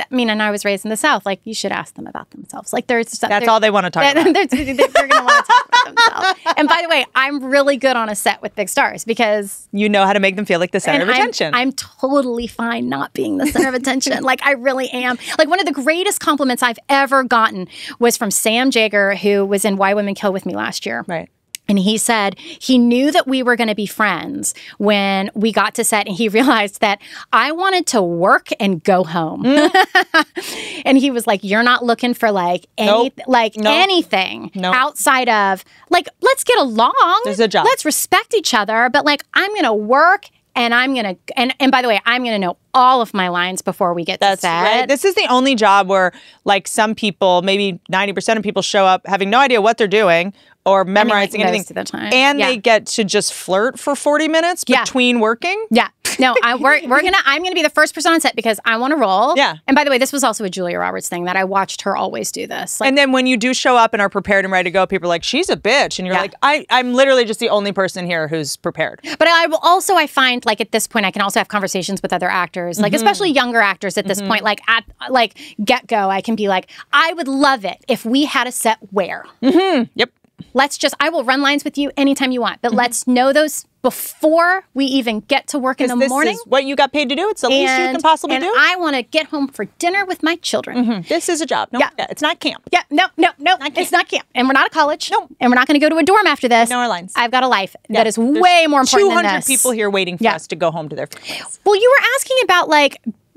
I mean, and I was raised in the South, like you should ask them about themselves. Like there's stuff, that's all they want to talk about. They're, they're, they're going to want to talk about themselves. And by the way, I'm really good on a set with big stars because you know how to make them feel like the center of attention. I'm, I'm totally fine not being the center of attention. Like I really am. Like one of the greatest compliments I've ever gotten was from Sam Jager, who was in Why Women Kill with me last year. Right. And he said he knew that we were going to be friends when we got to set, and he realized that I wanted to work and go home. Mm. And he was like, you're not looking for like any, nope. like nope. anything nope. outside of like, let's get along. There's a job. Let's respect each other. But like, I'm going to work and I'm going to, and, and by the way, I'm going to know all of my lines before we get That's to set. Right. This is the only job where like some people, maybe ninety percent of people show up having no idea what they're doing. Or memorizing I mean, like anything. The time. And yeah. they get to just flirt for forty minutes between yeah. working. Yeah. No, I we're, we're gonna I'm gonna be the first person on set because I wanna roll. Yeah. And by the way, this was also a Julia Roberts thing that I watched her always do this. Like, and then when you do show up and are prepared and ready to go, people are like, she's a bitch. And you're yeah. like, I, I'm literally just the only person here who's prepared. But I will also I find like at this point I can also have conversations with other actors, like mm-hmm. especially younger actors at this mm-hmm. point, like at like get go, I can be like, I would love it if we had a set where. Mm-hmm. Yep. Let's just, I will run lines with you anytime you want, but mm-hmm. let's know those before we even get to work in the this morning. This is what you got paid to do. It's the and, least you can possibly and do. And I want to get home for dinner with my children. Mm-hmm. This is a job. No, yeah. It's not camp. Yeah, no, no, no, not it's not camp. And we're not a college. No. And we're not going to go to a dorm after this. No, our lines. I've got a life yeah. that is There's way more important than this. two hundred people here waiting for yeah. us to go home to their families. Well, you were asking about like,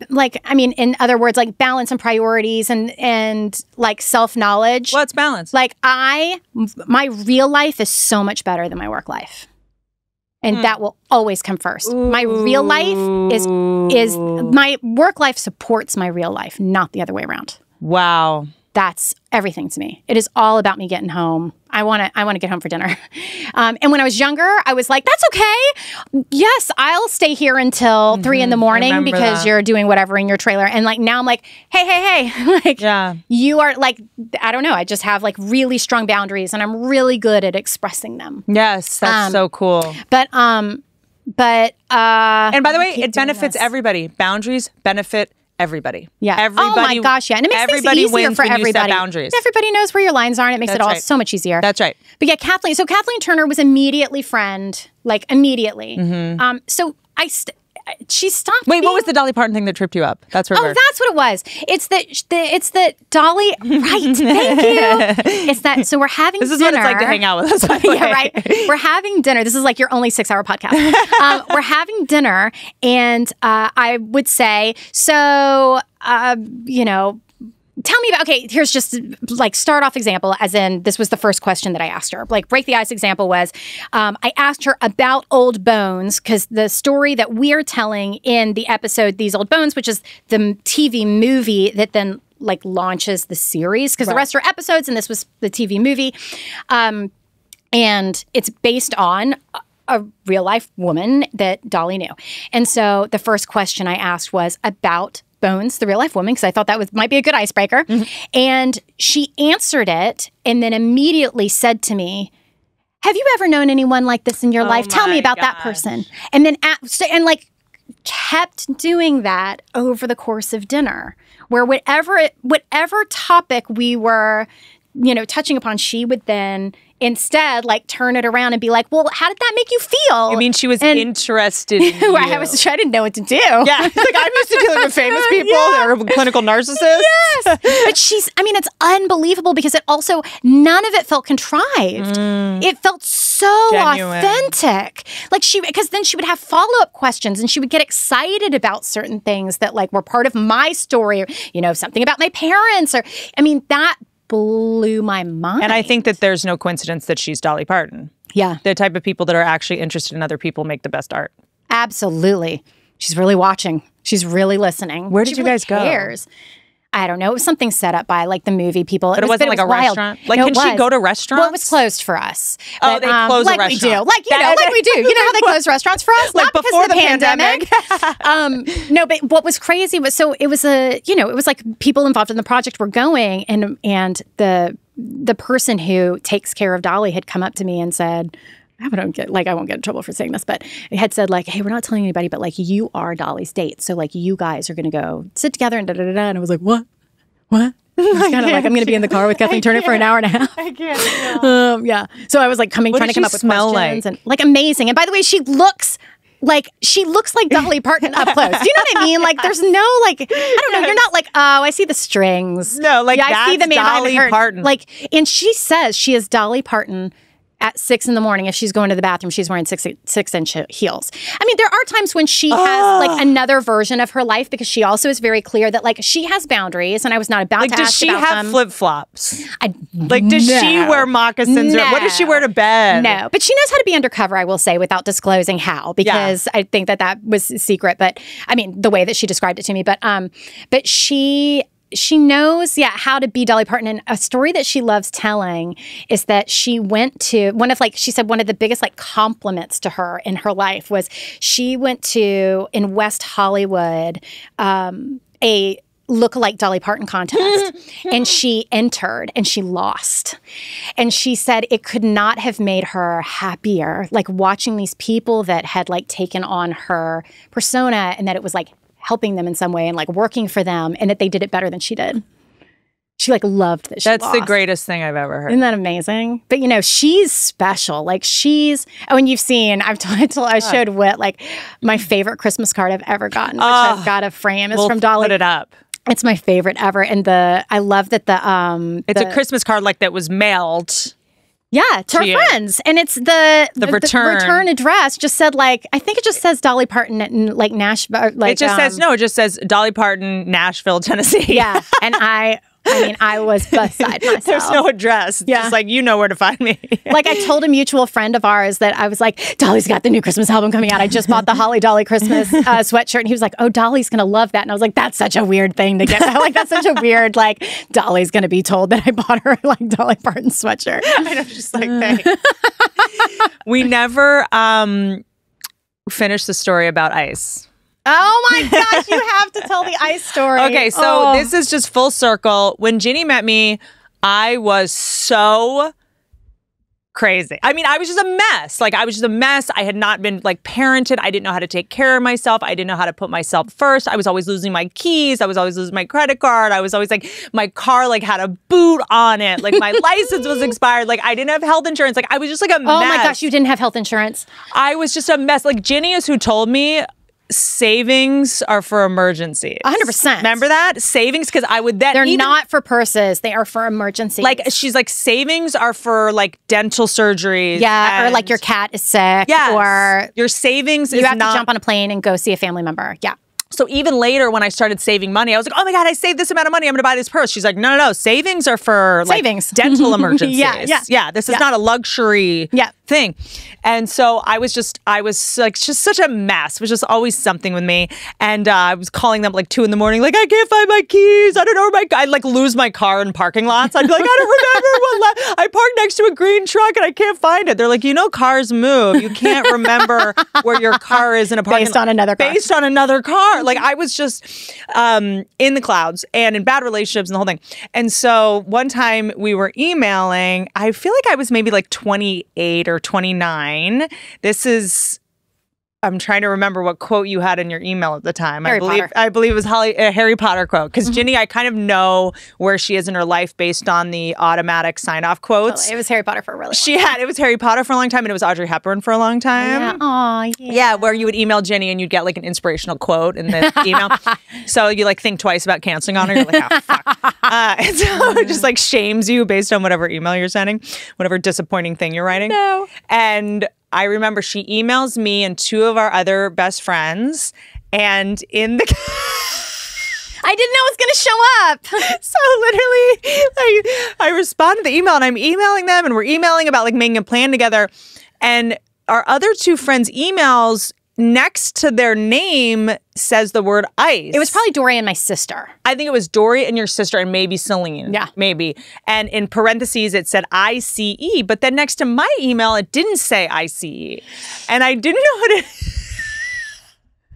like, I mean, in other words, like balance and priorities and, and like self-knowledge. Well, it's balance. Like I, my real life is so much better than my work life. And mm. that will always come first. Ooh. My real life is, is my work life supports my real life, not the other way around. Wow. That's everything to me. It is all about me getting home. I want to I want to get home for dinner. Um, and when I was younger, I was like, that's okay. Yes, I'll stay here until mm-hmm. three in the morning because that. You're doing whatever in your trailer. And like now I'm like, hey, hey, hey. like yeah. you are like, I don't know. I just have like really strong boundaries and I'm really good at expressing them. Yes, that's um, so cool. But, um, but. Uh, and by the way, it benefits this. everybody. Boundaries benefit everybody. Yeah. Everybody, oh my gosh, yeah. And it makes everybody things easier for everybody. Boundaries. Everybody knows where your lines are and it makes That's it all right. so much easier. That's right. But yeah, Kathleen, so Kathleen Turner was immediately friend, like immediately. Mm-hmm. Um, so I, st she stopped Wait, being... what was the Dolly Parton thing that tripped you up? That's where Oh, we're... that's what it was. It's that, the, it's that Dolly, right, thank you. It's that, so we're having dinner. This is dinner. what it's like to hang out with us. By the way. Yeah, right. We're having dinner. This is like your only six-hour podcast. um, we're having dinner, and uh, I would say, so, uh, you know, tell me about, okay, here's just like start off example as in this was the first question that I asked her. Like break the ice example was um, I asked her about old bones because the story that we're telling in the episode These Old Bones, which is the T V movie that then like launches the series because right. the rest are episodes and this was the T V movie. Um, and it's based on a real life woman that Dolly knew. And so the first question I asked was about Bones, the real life woman, because I thought that was, might be a good icebreaker. Mm-hmm. And she answered it and then immediately said to me, have you ever known anyone like this in your oh life? Tell me about gosh. that person. And then, at, and like, kept doing that over the course of dinner, where whatever, it, whatever topic we were, you know, touching upon, she would then instead like turn it around and be like, well, how did that make you feel? I mean, she was and, interested in you. I, was, I didn't know what to do. Yeah, like I'm used to dealing with famous people yeah. that are clinical narcissists. Yes, but she's, I mean, it's unbelievable because it also, none of it felt contrived. Mm. It felt so Genuine. authentic. Like she, because then she would have follow-up questions and she would get excited about certain things that like were part of my story, or, you know, something about my parents or, I mean, that blew my mind. And I think that there's no coincidence that she's Dolly Parton. Yeah. The type of people that are actually interested in other people make the best art. Absolutely. She's really watching. She's really listening. Where did she you really guys cares. go? I don't know. It was something set up by like the movie people. But it, was, it wasn't but like it was a wild. restaurant? Like no, can she go to restaurants? Well, it was closed for us. Oh, but, they um, closed like a restaurant. Like we do. Like, you that, know, like we do. You know how they close restaurants for us? Like Not before the, the pandemic. pandemic. um, no, but what was crazy was, so it was a, you know, it was like people involved in the project were going and, and the the person who takes care of Dolly had come up to me and said, I don't get, like, I won't get in trouble for saying this, but it had said, like, hey, we're not telling anybody, but, like, you are Dolly's date. So, like, you guys are going to go sit together and da-da-da-da. And I was like, what? What? It's kind of like, I'm going to be in the car with Kathleen Turner for an hour and a half. I can't. Yeah. Um, yeah. So I was, like, coming, what trying to come up with questions. Like? And, like, amazing. And, by the way, she looks... Like, she looks like Dolly Parton up close. Do you know what I mean? Like, there's no, like, I don't know. You're not like, oh, I see the strings. No, like, yeah, that's I see the man Dolly Parton. Like, and she says she is Dolly Parton at six in the morning. If she's going to the bathroom, she's wearing six, six inch heels. I mean, there are times when she oh. has, like, another version of her life, because she also is very clear that, like, she has boundaries, and I was not about like, to ask about them. Does she have flip-flops? Like, does no. she wear moccasins? No. Or what does she wear to bed? No, but she knows how to be undercover, I will say, without disclosing how, because yeah. I think that that was a secret, but, I mean, the way that she described it to me, but, um, but she... She knows, yeah, how to be Dolly Parton. And a story that she loves telling is that she went to one of, like, she said one of the biggest, like, compliments to her in her life was she went to, in West Hollywood, um, a look-alike Dolly Parton contest, and she entered and she lost. And she said it could not have made her happier, like, watching these people that had, like, taken on her persona, and that it was, like, helping them in some way and, like, working for them, and that they did it better than she did. She, like, loved that she That's lost. The greatest thing I've ever heard. Isn't that amazing? But, you know, she's special. Like, she's... Oh, and you've seen... I've told, I showed Whit, like, my favorite Christmas card I've ever gotten, which oh, I've got a frame. It's we'll from Dolly. Put it up. It's my favorite ever. And the... I love that the... um. It's the, a Christmas card, like, that was mailed... Yeah, to her yeah. friends. And it's the, the, the, return. the return address just said, like, I think it just says Dolly Parton at, like, Nashville. Like, it just um, says, no, it just says Dolly Parton, Nashville, Tennessee. Yeah, and I... I mean, I was beside myself. There's no address. It's yeah. just like, you know where to find me. Like, I told a mutual friend of ours that I was like, Dolly's got the new Christmas album coming out. I just bought the Holly Dolly Christmas uh, sweatshirt. And he was like, oh, Dolly's going to love that. And I was like, that's such a weird thing to get. Like, that's such a weird, like, Dolly's going to be told that I bought her, like, Dolly Parton sweatshirt. I know, just like, thanks. We never um, finished the story about ice. Oh my gosh, you have to tell the ice story. Okay, so oh. this is just full circle. When Ginny met me, I was so crazy. I mean, I was just a mess. Like, I was just a mess. I had not been, like, parented. I didn't know how to take care of myself. I didn't know how to put myself first. I was always losing my keys. I was always losing my credit card. I was always, like, my car, like, had a boot on it. Like, my license was expired. Like, I didn't have health insurance. Like, I was just, like, a mess. Oh my gosh, you didn't have health insurance. I was just a mess. Like, Ginny is who told me savings are for emergencies. one hundred percent. Remember that? Savings, because I would then... They're even, not for purses. They are for emergencies. Like, she's like, savings are for, like, dental surgeries. Yeah, or, like, your cat is sick. Yes, or... Your savings you is not... You have to jump on a plane and go see a family member. Yeah. So even later when I started saving money, I was like, oh my God, I saved this amount of money. I'm going to buy this purse. She's like, no, no, no. Savings are for, like, savings. Dental emergencies. yeah, yeah. Yeah. This is yeah. not a luxury yeah. thing. And so I was just, I was like, just such a mess. It was just always something with me. And uh, I was calling them, like, two in the morning, like, I can't find my keys. I don't know where my, I'd, like, lose my car in parking lots. I'd be like, I don't remember what, I parked next to a green truck and I can't find it. They're like, you know, cars move. You can't remember where your car is in a parking lot. Based on another car. Based on another car. Like, I was just um, in the clouds and in bad relationships and the whole thing. And so one time we were emailing, I feel like I was maybe like twenty-eight or twenty-nine. This is, I'm trying to remember what quote you had in your email at the time. Harry I believe Potter. I believe it was Holly, a Harry Potter quote. Because mm-hmm. Ginny, I kind of know where she is in her life based on the automatic sign-off quotes. Well, it was Harry Potter for a really long she time. She had, it was Harry Potter for a long time, and it was Audrey Hepburn for a long time. Yeah. Aw, yeah. Yeah, where you would email Ginny and you'd get, like, an inspirational quote in the email. So you, like, think twice about canceling on her. You're like, oh, fuck. Uh, and so mm-hmm. it just, like, shames you based on whatever email you're sending, whatever disappointing thing you're writing. No. And... I remember she emails me and two of our other best friends, and in the... I didn't know it was going to show up. So literally, I, I respond to the email, and I'm emailing them, and we're emailing about, like, making a plan together. And our other two friends' emails, next to their name, says the word ice. It was probably Dory and my sister. I think it was Dory and your sister and maybe Celine. Yeah. Maybe. And in parentheses, it said I C E. But then next to my email, it didn't say I C E. And I didn't know how to...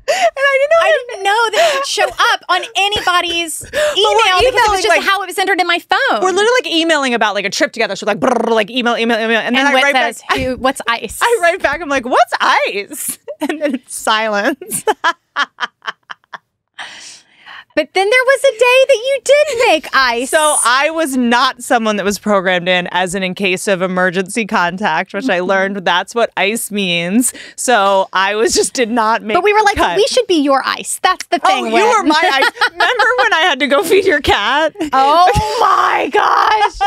And I didn't know. I didn't know that it would show up on anybody's email because it was just like, how it was entered in my phone. We're literally like emailing about like a trip together. So like, brrr, like email, email, email, and, and then I write says, back. Who, what's ice? I write back. I'm like, what's ice? And then it's silence. But then there was a day that you did make ice. So I was not someone that was programmed in as an in case of emergency contact, which I learned that's what ice means. So I was just did not make. But we were like, cut. We should be your ice. That's the thing. Oh, when. You were my ice. Remember when I had to go feed your cat? Oh my gosh!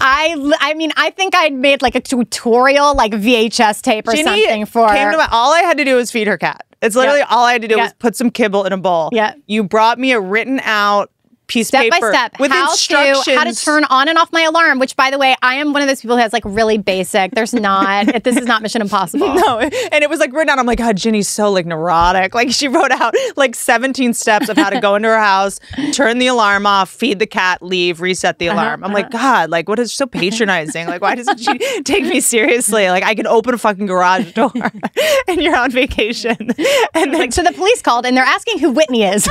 I I mean, I think I made like a tutorial, like V H S tape or Ginny something for. Came to my, all I had to do was feed her cat. It's literally yep. all I had to do yep. was put some kibble in a bowl. Yeah. You brought me a written out piece of paper. Step by step. With how instructions. To, how to turn on and off my alarm, which by the way, I am one of those people who has like really basic. There's not, this is not Mission Impossible. No. And it was like written out. I'm like, God, Ginny's so like neurotic. Like she wrote out like seventeen steps of how to go into her house, turn the alarm off, feed the cat, leave, reset the alarm. Uh-huh, I'm uh-huh. like, God, like what is so patronizing? Like why doesn't she take me seriously? Like I can open a fucking garage door and you're on vacation. And then, like, so the police called and they're asking who Whitney is.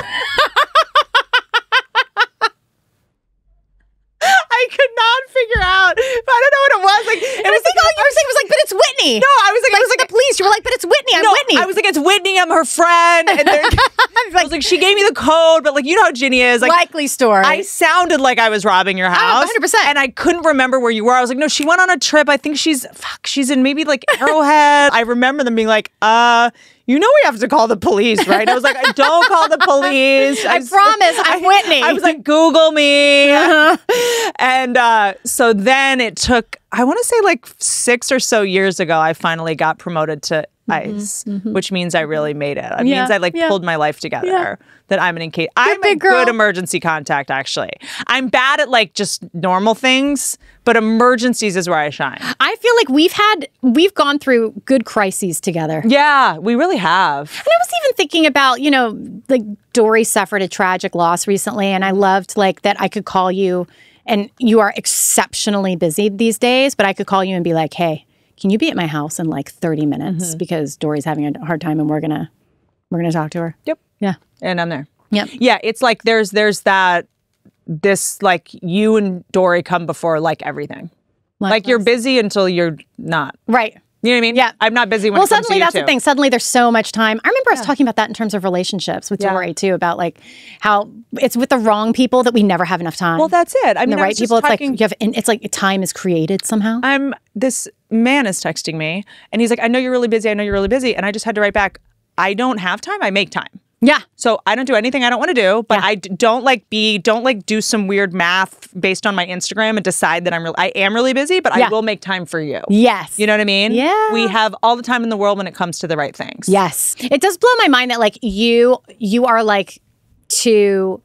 I could not figure out. I don't know what it was. Like it was, I think like, all you were saying was like, but it's Whitney. No, I was like, like it was like the police. You were like, but it's Whitney. I'm no, Whitney. I was like, it's Whitney. I'm her friend. And like, I was like, she gave me the code, but like you know how Ginny is. Like, likely story. I sounded like I was robbing your house, oh, one hundred percent. And I couldn't remember where you were. I was like, no, she went on a trip. I think she's fuck. She's in maybe like Arrowhead. I remember them being like, uh. You know we have to call the police, right? I was like, I don't call the police. I, I promise, I'm I, Whitney. I was like, Google me. Uh-huh. And uh, so then it took, I want to say like six or so years ago, I finally got promoted to ice, mm-hmm. which means I really made it. It yeah, means I like yeah. pulled my life together. Yeah. That I'm an in case. I'm a girl. Good emergency contact, actually. I'm bad at like just normal things, but emergencies is where I shine. I feel like we've had we've gone through good crises together. Yeah, we really have. And I was even thinking about, you know, like Dory suffered a tragic loss recently, and I loved like that I could call you, and you are exceptionally busy these days, but I could call you and be like, hey. Can you be at my house in like thirty minutes mm-hmm. because Dory's having a hard time and we're gonna we're gonna talk to her. Yep. Yeah. And I'm there. Yep. Yeah. It's like there's there's that this like you and Dory come before like everything. Life like life. You're busy until you're not. Right. You know what I mean? Yeah. I'm not busy when well, it comes suddenly to you that's too. The thing. Suddenly there's so much time. I remember yeah. I was talking about that in terms of relationships with Dory yeah. too, about like how it's with the wrong people that we never have enough time. Well, that's it. I mean, and the I right people, it's talking... like you have it's like time is created somehow. I'm this man is texting me and he's like, I know you're really busy, I know you're really busy. And I just had to write back, I don't have time, I make time. Yeah. So I don't do anything I don't want to do, but yeah. I don't like be, don't like do some weird math based on my Instagram and decide that I'm really, I am really busy, but yeah. I will make time for you. Yes. You know what I mean? Yeah. We have all the time in the world when it comes to the right things. Yes. It does blow my mind that like you, you are like to,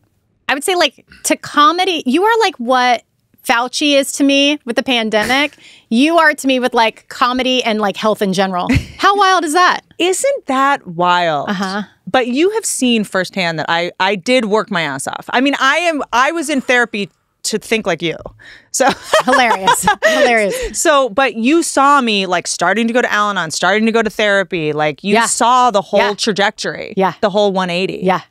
I would say like to comedy, you are like what Fauci is to me with the pandemic. You are to me with like comedy and like health in general. How wild is that? Isn't that wild? Uh-huh. But you have seen firsthand that I I did work my ass off. I mean, I am I was in therapy to think like you. So hilarious. Hilarious. So, but you saw me like starting to go to Al-Anon, starting to go to therapy. Like you yeah. saw the whole yeah. trajectory. Yeah. The whole one eighty. Yeah.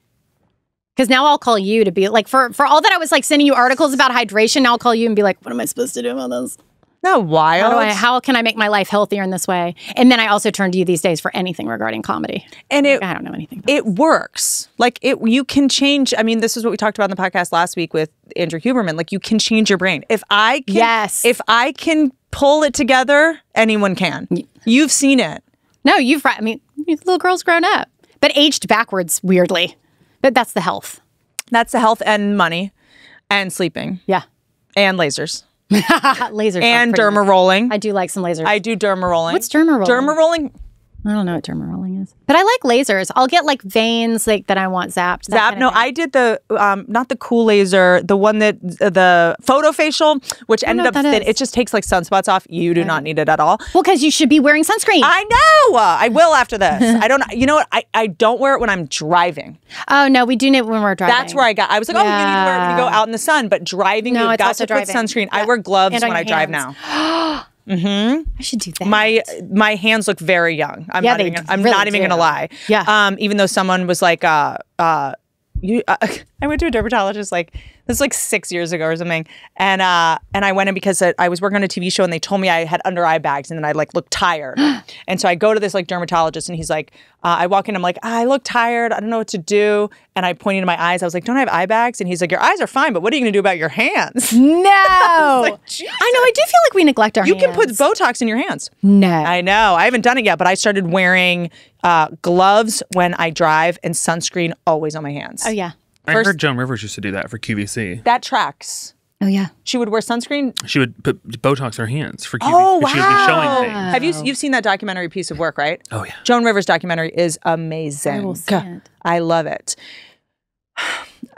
Because now I'll call you to be like, for, for all that I was like sending you articles about hydration, now I'll call you and be like, what am I supposed to do about this? Isn't that wild? How, do I, how can I make my life healthier in this way? And then I also turn to you these days for anything regarding comedy. And it, like, I don't know anything about it this. Works. Like it, you can change. I mean, this is what we talked about in the podcast last week with Andrew Huberman. Like you can change your brain. If I can, yes. if I can pull it together, anyone can. Yeah. You've seen it. No, you've. I mean, little girl's grown up, but aged backwards weirdly. But that's the health. That's the health and money and sleeping. Yeah. And lasers. Lasers. And derma nice. Rolling. I do like some lasers. I do derma rolling. What's derma rolling? Derma rolling. I don't know what derma rolling is. But I like lasers. I'll get like veins like that I want zapped. Zapped? No, I did the, um, not the cool laser, the one that, uh, the photofacial, which I ended up thin. Is. It just takes like sunspots off. You do okay. not need it at all. Well, because you should be wearing sunscreen. I know. Uh, I will after this. I don't, you know what? I, I don't wear it when I'm driving. Oh, no, we do need it when we're driving. That's where I got, I was like, yeah. oh, you need to wear it when you go out in the sun. But driving, no, you've got to driving. Put sunscreen. Yeah. I wear gloves and when I hands. Drive now. Mm-hmm. I should do that. My my hands look very young. I'm yeah, not they even, I'm really not even do. gonna lie. Yeah. Um, even though someone was like, uh, uh, you, uh, I went to a dermatologist like this was like six years ago or something, and uh, and I went in because I was working on a T V show and they told me I had under eye bags and then I like looked tired, and so I go to this like dermatologist and he's like, uh, I walk in, I'm like, I look tired, I don't know what to do, and I pointed to my eyes, I was like, don't I have eye bags? And he's like, your eyes are fine, but what are you gonna do about your hands? No, I, like, I know I do feel like we neglect our. You hands. can put Botox in your hands. No, I know I haven't done it yet, but I started wearing uh, gloves when I drive and sunscreen always on my hands. Oh yeah. First, I heard Joan Rivers used to do that for Q V C. That tracks. Oh, yeah. She would wear sunscreen. She would put Botox in her hands for Q V C. Oh, wow. She would be showing things. Have you, you've seen that documentary Piece of Work, right? Oh, yeah. Joan Rivers' documentary is amazing. I will see it. I love it.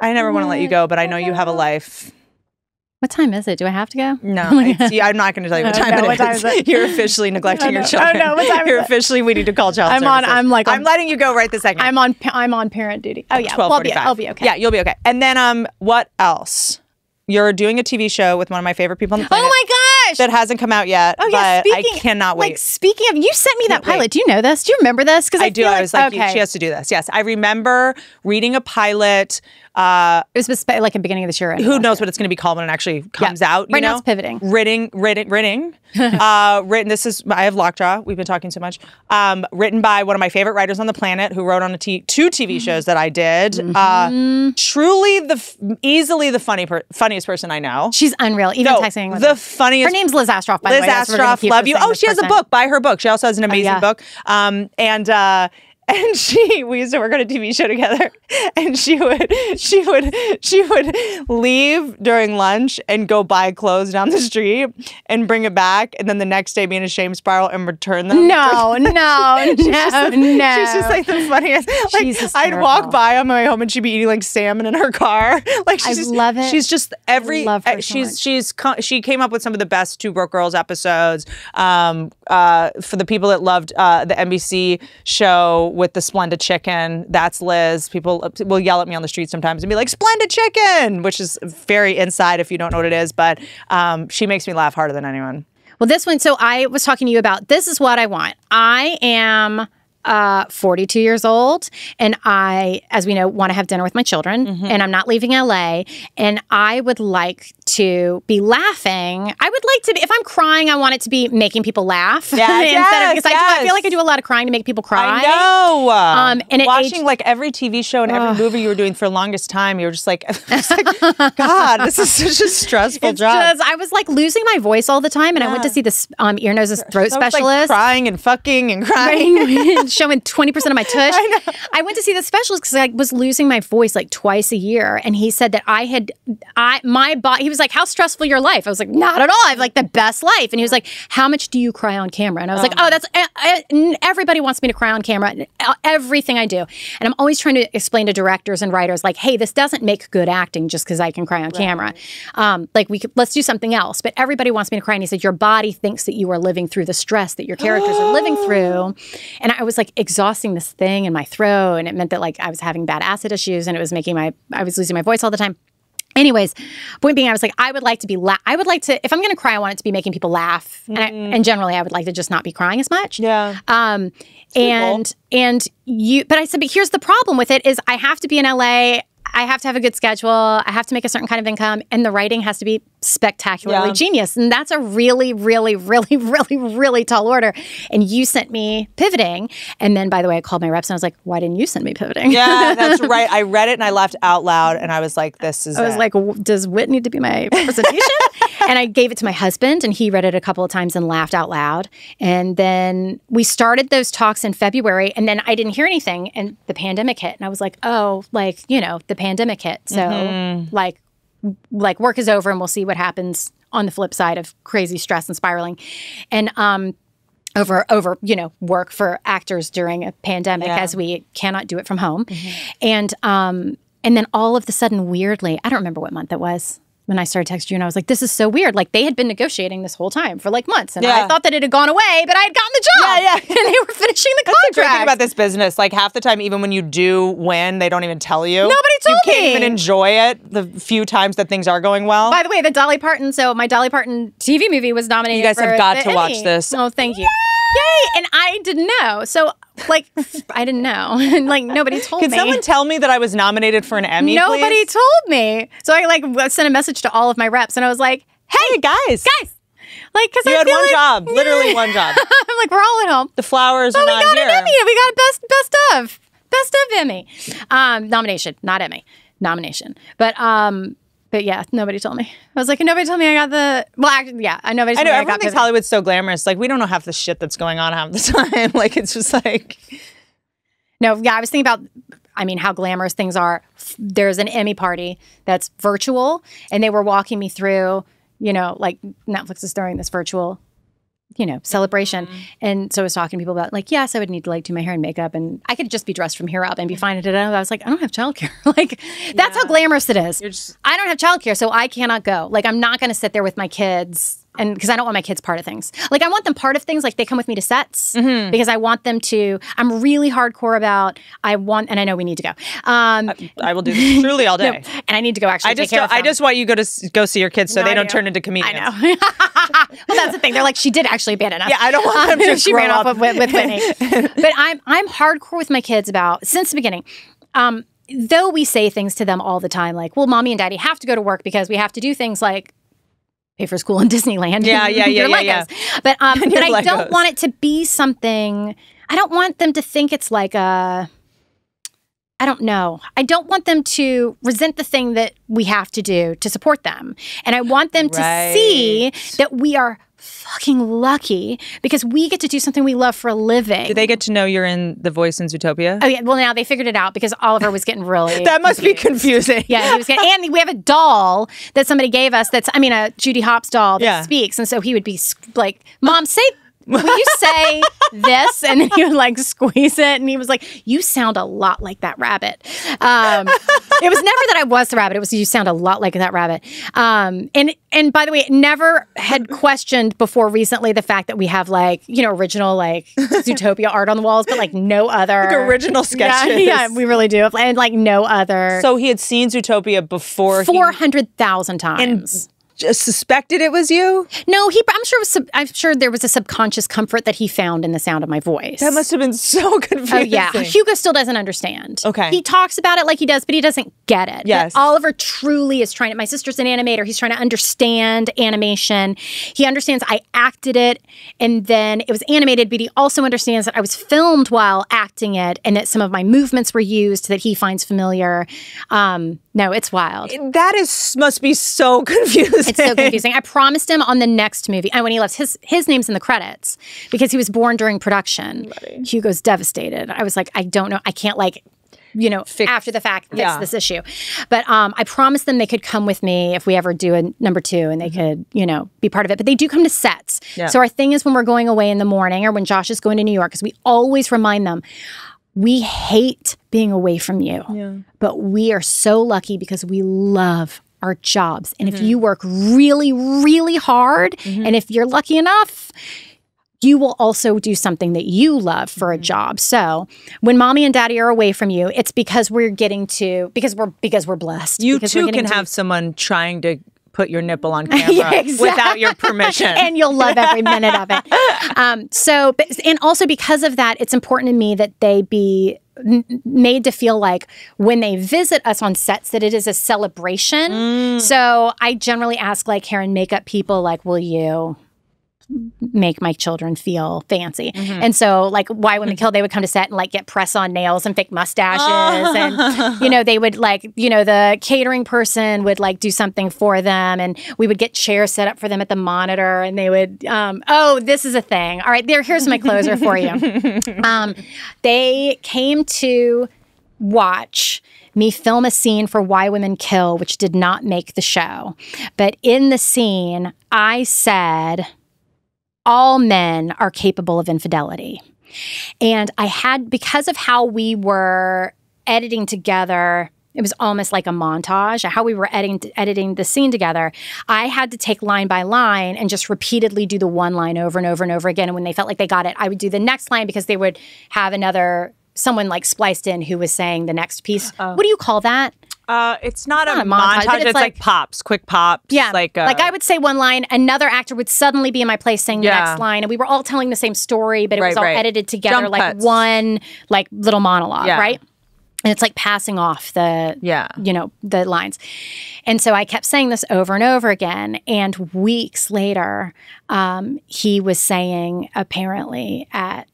I never want to let you go, but I know you have a life. What time is it? Do I have to go? No. I, see, I'm not going to tell you what time no, it what is. Time is it? You're officially neglecting your children. Oh, no. What time You're is officially, it? we need to call child I'm services. On, I'm like, I'm, I'm letting you go right this second. I'm on I'm on parent duty. Oh, yeah. twelve forty-five. I'll be, I'll be okay. Yeah, you'll be okay. And then um, what else? You're doing a T V show with one of my favorite people on the planet. Oh, my gosh. That hasn't come out yet. Oh, yeah. But speaking, I cannot wait. Like, speaking of, you sent me that pilot. Wait. Do you know this? Do you remember this? Because I, I do. Like, I was like, okay. you, she has to do this. Yes. I remember reading a pilot. Uh, it was like in the beginning of this year. Who knows it. what it's going to be called when it actually comes yeah. out? You right know? now it's pivoting. Writing, writing, writing. uh, written. This is I have Lockjaw. We've been talking so much. Um, written by one of my favorite writers on the planet, who wrote on a t two T V shows that I did. Mm-hmm. uh, truly the f easily the funny per funniest person I know. She's unreal. Even no, texting with the her. funniest. Her name's Liz Astroff. By Liz the way, Astroff, love you. Oh, she has person. a book. Buy her book. She also has an amazing oh, yeah. book. Um, and. Uh, And she, we used to work on a T V show together, and she would, she would, she would leave during lunch and go buy clothes down the street and bring it back, and then the next day be in a shame spiral and return them. No, no, no, she's just, no. She's just like the funniest. Like she's I'd walk by on my way home, and she'd be eating like salmon in her car. Like she's, I just, love it. She's just every. I love her she's so much. she's she came up with some of the best Two Broke Girls episodes. Um, uh, for the people that loved uh, the N B C show. With the Splenda chicken, that's Liz. People will yell at me on the street sometimes and be like, Splenda chicken, which is very inside if you don't know what it is. But um, she makes me laugh harder than anyone. Well, this one, so I was talking to you about, this is what I want. I am uh, forty-two years old, and I, as we know, want to have dinner with my children, mm-hmm. and I'm not leaving L A, and I would like to be laughing. I would like to be, if I'm crying, I want it to be making people laugh. Yes, yes, because yes. I, I feel like I do a lot of crying to make people cry. I know. Um, and Watching age, like every T V show and every movie you were doing for the longest time, you were just like, just like God, this is such a stressful it's job. Just, I was like losing my voice all the time, and yeah. I went to see this um, ear, nose, and throat so specialist. Like crying and fucking and crying. And showing twenty percent of my tush. I, know. I went to see the specialist because I was losing my voice like twice a year, and he said that I had, I my body, he was like, how stressful your life? I was like, not at all. I have like the best life. And he was like, how much do you cry on camera? And I was oh. like, oh, that's, I, I, everybody wants me to cry on camera, everything I do. And I'm always trying to explain to directors and writers like, hey, this doesn't make good acting just because I can cry on right. camera. Um, like we could, let's do something else. But everybody wants me to cry. And he said, your body thinks that you are living through the stress that your characters are living through. And I was like exhausting this thing in my throat. And it meant that like I was having bad acid issues, and it was making my, I was losing my voice all the time. Anyways, point being, I was like, I would like to be, la I would like to, if I'm going to cry, I want it to be making people laugh. Mm-hmm. and, I, and generally, I would like to just not be crying as much. Yeah. Um, and, and you, but I said, but here's the problem with it is I have to be in L A. I have to have a good schedule. I have to make a certain kind of income, and the writing has to be spectacularly yeah. genius. And that's a really, really, really, really, really tall order. And you sent me Pivoting. And then, by the way, I called my reps and I was like, why didn't you send me Pivoting? Yeah, that's right. I read it and I laughed out loud, and I was like, this is I was it. like, does Whit need to be my representation? And I gave it to my husband, and he read it a couple of times and laughed out loud. And then we started those talks in February, and then I didn't hear anything, and the pandemic hit. And I was like, oh, like, you know, the pandemic hit. So mm-hmm. like, like work is over, and we'll see what happens on the flip side of crazy stress and spiraling. And, um, over, over, you know, work for actors during a pandemic yeah. as we cannot do it from home. Mm-hmm. And, um, and then all of the sudden, weirdly, I don't remember what month it was. when I started texting you and I was like, this is so weird. Like they had been negotiating this whole time for like months and yeah. I thought that it had gone away, but I had gotten the job yeah, yeah. and they were finishing the contract. That's the great thing about this business. Like half the time, even when you do win, they don't even tell you. Nobody told me. You can't me. even enjoy it the few times that things are going well. By the way, the Dolly Parton, so my Dolly Parton T V movie was nominated. You guys for have got to Emmy. watch this. Oh, thank you. Yay! Yay! And I didn't know. So like, I didn't know. And like, nobody told Could me. Could someone tell me that I was nominated for an Emmy, Nobody please? told me. So I like sent a message to all of my reps and I was like, hey, hey guys. Guys. Like, cause you I had one like, job, literally one job. I'm like, we're all at home. The flowers but are not here. we got an Emmy. We got a best, best of. Best of Emmy. Um, nomination, not Emmy. Nomination. But, um... But yeah, nobody told me. I was like, nobody told me I got the. Well, actually, yeah, I nobody. Told I know me everyone I got thinks Hollywood's so glamorous. Like we don't know half the shit that's going on half the time. Like it's just like. No, yeah, I was thinking about. I mean, how glamorous things are. There's an Emmy party that's virtual, and they were walking me through. You know, like Netflix is throwing this virtual. You know, celebration. Mm-hmm. And so I was talking to people about like, yes, I would need to like do my hair and makeup and I could just be dressed from here up and be fine. And I was like, I don't have childcare. Like, that's yeah. how glamorous it is. Just... I don't have childcare, so I cannot go. Like, I'm not going to sit there with my kids and because I don't want my kids part of things. Like, I want them part of things. Like, they come with me to sets mm-hmm. because I want them to, I'm really hardcore about, I want, and I know we need to go. Um, I, I will do this truly all day. No, and I need to go actually I take just care of I just want you go to go see your kids so no, they don't turn into comedians. I know. Well, that's the thing. They're like, she did actually bad enough. Yeah, I don't want them um, to. She ran up. off with, with Whitney. But I'm I'm hardcore with my kids about since the beginning. Um, though we say things to them all the time, like, "Well, mommy and daddy have to go to work because we have to do things like pay for school in Disneyland." Yeah, yeah, yeah, yeah, yeah. But um, but I Legos. don't want it to be something. I don't want them to think it's like a. I don't know. I don't want them to resent the thing that we have to do to support them, and I want them right. to see that we are. Fucking lucky because we get to do something we love for a living. Do they get to know you're in the voice in Zootopia? Oh yeah. Well, now they figured it out because Oliver was getting really that must confused. be confusing. Yeah, he was getting, and we have a doll that somebody gave us. That's I mean a Judy Hopps doll that yeah. speaks, and so he would be like, "Mom, say." Will you say this? And then he would like squeeze it. And he was like, you sound a lot like that rabbit. Um, it was never that I was the rabbit. It was you sound a lot like that rabbit. Um, and and by the way, it never had questioned before recently the fact that we have like, you know, original like Zootopia art on the walls, but like no other. Like original sketches. Yeah, yeah, we really do. And like no other. So he had seen Zootopia before. four hundred thousand times. And just suspected it was you? No, he. I'm sure. It was sub, I'm sure there was a subconscious comfort that he found in the sound of my voice. That must have been so confusing. Oh yeah, Hugo still doesn't understand. Okay, he talks about it like he does, but he doesn't get it. Yes, but Oliver truly is trying to. My sister's an animator. He's trying to understand animation. He understands I acted it, and then it was animated. But he also understands that I was filmed while acting it, and that some of my movements were used that he finds familiar. Um, no, it's wild. That is must be so confusing. It's so confusing. I promised him on the next movie, and when he left, his his name's in the credits because he was born during production. Buddy. Hugo's devastated. I was like, I don't know. I can't like, you know, Fix, after the fact, fix yeah. this issue. But um, I promised them they could come with me if we ever do a number two, and they mm-hmm. could, you know, be part of it. But they do come to sets. Yeah. So our thing is when we're going away in the morning or when Josh is going to New York, because we always remind them, we hate being away from you. Yeah. But we are so lucky because we love our jobs. And mm-hmm. if you work really, really hard, mm-hmm. and if you're lucky enough, you will also do something that you love for mm-hmm. a job. So when mommy and daddy are away from you, it's because we're getting to, because we're, because we're blessed. You too can to, have someone trying to put your nipple on camera yeah, exactly. without your permission. And you'll love every minute of it. Um, so, but, and also because of that, it's important to me that they be made to feel like when they visit us on sets that it is a celebration. Mm. So I generally ask like hair and makeup people like, will you make my children feel fancy? Mm-hmm. And so like Why Women Kill, they would come to set and like get press on nails and fake mustaches. Oh. And, you know, they would like, you know, the catering person would like do something for them and we would get chairs set up for them at the monitor and they would, um, oh, this is a thing. All right, there, here's my closer for you. Um, they came to watch me film a scene for Why Women Kill, which did not make the show. But in the scene, I said, all men are capable of infidelity. And I had, because of how we were editing together It was almost like a montage, how we were editing, editing the scene together. I had to take line by line and just repeatedly do the one line over and over and over again. And when they felt like they got it, I would do the next line because they would have another, someone like spliced in who was saying the next piece. Uh, what do you call that? Uh, it's not, not a, a montage. montage it's it's like, like pops, quick pops. Yeah. Like, a, like I would say one line, another actor would suddenly be in my place saying yeah. the next line, and we were all telling the same story, but it right, was all right. edited together, Jump like cuts. one like little monologue, yeah. right? And it's like passing off the, yeah. you know, the lines. And so I kept saying this over and over again. And weeks later, um, he was saying apparently at,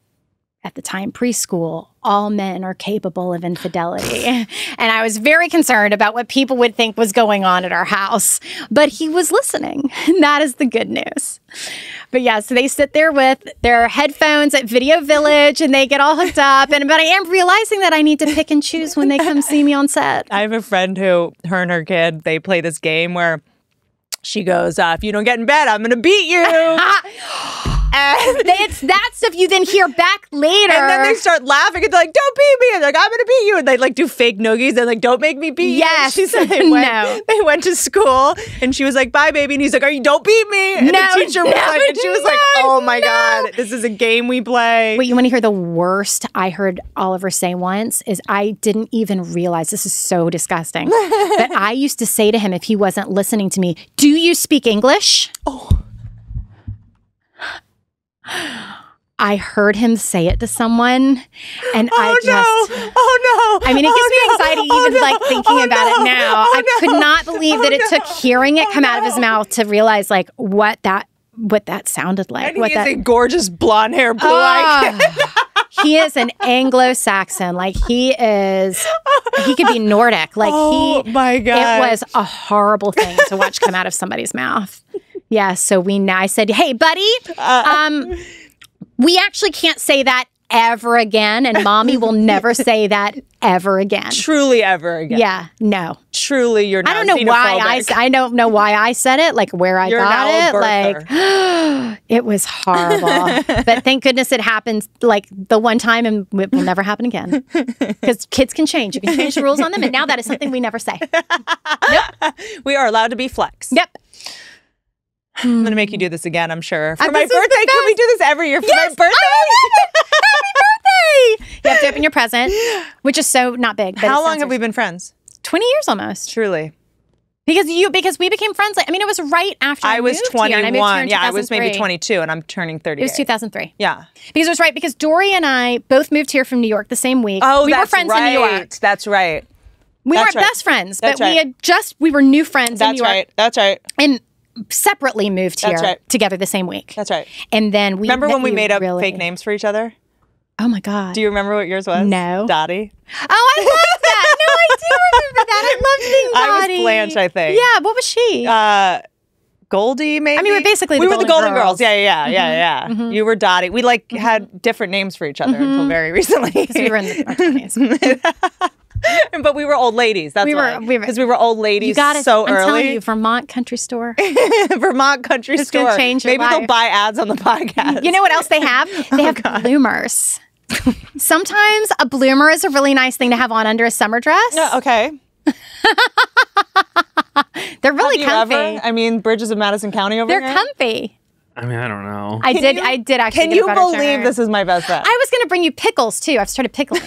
at the time, preschool, all men are capable of infidelity. And I was very concerned about what people would think was going on at our house. But he was listening. And that is the good news. But yeah, so they sit there with their headphones at Video Village and they get all hooked up. And but I am realizing that I need to pick and choose when they come see me on set. I have a friend who, her and her kid, they play this game where she goes, uh, if you don't get in bed, I'm going to beat you. And it's that stuff you then hear back later. And then they start laughing and they're like, don't beat me. And they're like, I'm going to beat you. And they like do fake noogies. They're like, don't make me beat yes. you. Yes. She said they went, no. they went to school and she was like, bye, baby. And he's like, are you, don't beat me. And no, the teacher was no, like, and she was no, like, oh my no. God, this is a game we play. Wait, you want to hear the worst I heard Oliver say once is I didn't even realize, this is so disgusting, but I used to say to him if he wasn't listening to me, do you speak English? Oh. I heard him say it to someone, and oh, I just... No. Oh, no. I mean, it gives oh, me anxiety no. even, oh, like, thinking oh, about no. it now. Oh, I no. could not believe oh, that it no. took hearing it oh, come no. out of his mouth to realize, like, what that what that sounded like. And what he that... is a gorgeous blonde-haired boy. Oh. He is an Anglo-Saxon. Like, he is... He could be Nordic. Like, oh, he... my God. It was a horrible thing to watch come out of somebody's mouth. Yeah, so we... I said, hey, buddy, um... Uh, we actually can't say that ever again, and Mommy will never say that ever again. Truly ever again. Yeah, no. Truly, you're not I don't know xenophobic. why I I don't know why I said it, like where I you're got it. Like it was horrible. But thank goodness it happened like the one time, and it will never happen again. Because kids can change. You can change the rules on them, and now that is something we never say. Yep. We are allowed to be flex. Yep. I'm going to make you do this again, I'm sure. For uh, my birthday, can we do this every year for yes, my birthday? I love it. Happy birthday! You have to open your present, which is so not big. But how long have we been friends? twenty years almost. Truly. Because you, because we became friends. Like, I mean, it was right after I, I was twenty-one. I moved yeah, I was maybe twenty-two, and I'm turning thirty. It was two thousand three. Yeah, because it was right because Dory and I both moved here from New York the same week. Oh, we that's were friends right. in New York. That's right. We that's weren't right. best friends, that's but right. we had just we were new friends. That's in New York. right. That's right. And separately moved here right. together the same week. That's right. And then we remember when we made up really... fake names for each other. Oh my God! Do you remember what yours was? No, Dottie. Oh, I love that. No, I do remember that. I loved being Dottie. I was Blanche, I think. Yeah. What was she? Uh, Goldie, maybe. I mean, we're basically we the were Golden the Golden Girls. Girls. Yeah, yeah, yeah, yeah. Mm-hmm. You were Dottie. We like mm-hmm. had different names for each other mm-hmm. until very recently. Because we were in the twenties. But we were old ladies. That's we why. Because we, we were old ladies you gotta, so I'm early. I'm telling you, Vermont Country Store. Vermont Country it's Store. It's going to change your Maybe life. They'll buy ads on the podcast. You know what else they have? They oh, have God. bloomers. Sometimes a bloomer is a really nice thing to have on under a summer dress. Yeah, okay. They're really have comfy. You ever? I mean, Bridges of Madison County over They're here. They're comfy. I mean, I don't know. I can did. You, I did actually. Can you believe turner. this is my best bet? I was going to bring you pickles too. I've started pickling.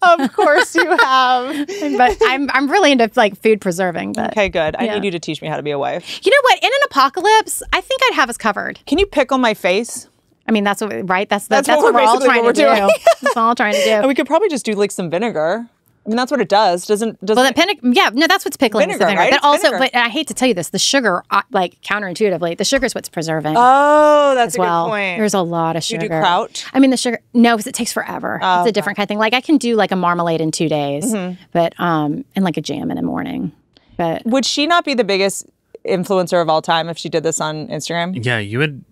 Of course you have. But I'm I'm really into like food preserving. But, okay, good. I yeah. need you to teach me how to be a wife. You know what? In an apocalypse, I think I'd have us covered. Can you pickle my face? I mean, that's what right. That's the, that's, that's what, what we're all trying what we're to doing. do. That's all trying to do. And we could probably just do like some vinegar. I mean, that's what it does. Doesn't doesn't? Well, that pin yeah, no, that's what's pickling. Vinegar, vinegar. Right? But it's also, vinegar. but I hate to tell you this: the sugar, like counterintuitively, the sugar is what's preserving. Oh, that's as a well. good point. There's a lot of sugar. You do kraut? I mean, the sugar. No, because it takes forever. Oh, it's a different okay. kind of thing. Like I can do like a marmalade in two days, mm-hmm. but um, and like a jam in the morning. But would she not be the biggest influencer of all time if she did this on Instagram? Yeah, you would.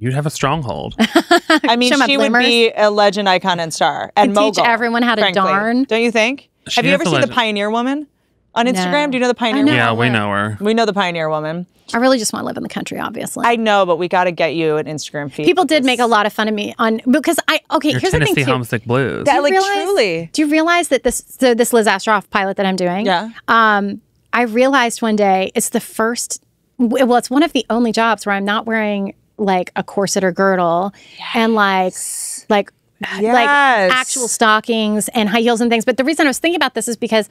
You'd have a stronghold. I mean, she bloomers. would be a legend, icon, and star, and mogul. Teach everyone how to frankly. darn. Don't you think? She Have you ever seen legend. The Pioneer Woman on Instagram? No. Do you know the Pioneer Woman? Yeah, we know her. We know the Pioneer Woman. I really just want to live in the country, obviously. I know, but we got to get you an Instagram feed. People did make a lot of fun of me on because I okay. Your here's Tennessee the thing too. Homesick blues. That, like, realize, truly. Do you realize that this so this Liz Astroff pilot that I'm doing? Yeah. Um, I realized one day it's the first. Well, it's one of the only jobs where I'm not wearing like a corset or girdle, yes. and like like yes. like actual stockings and high heels and things. But the reason I was thinking about this is because.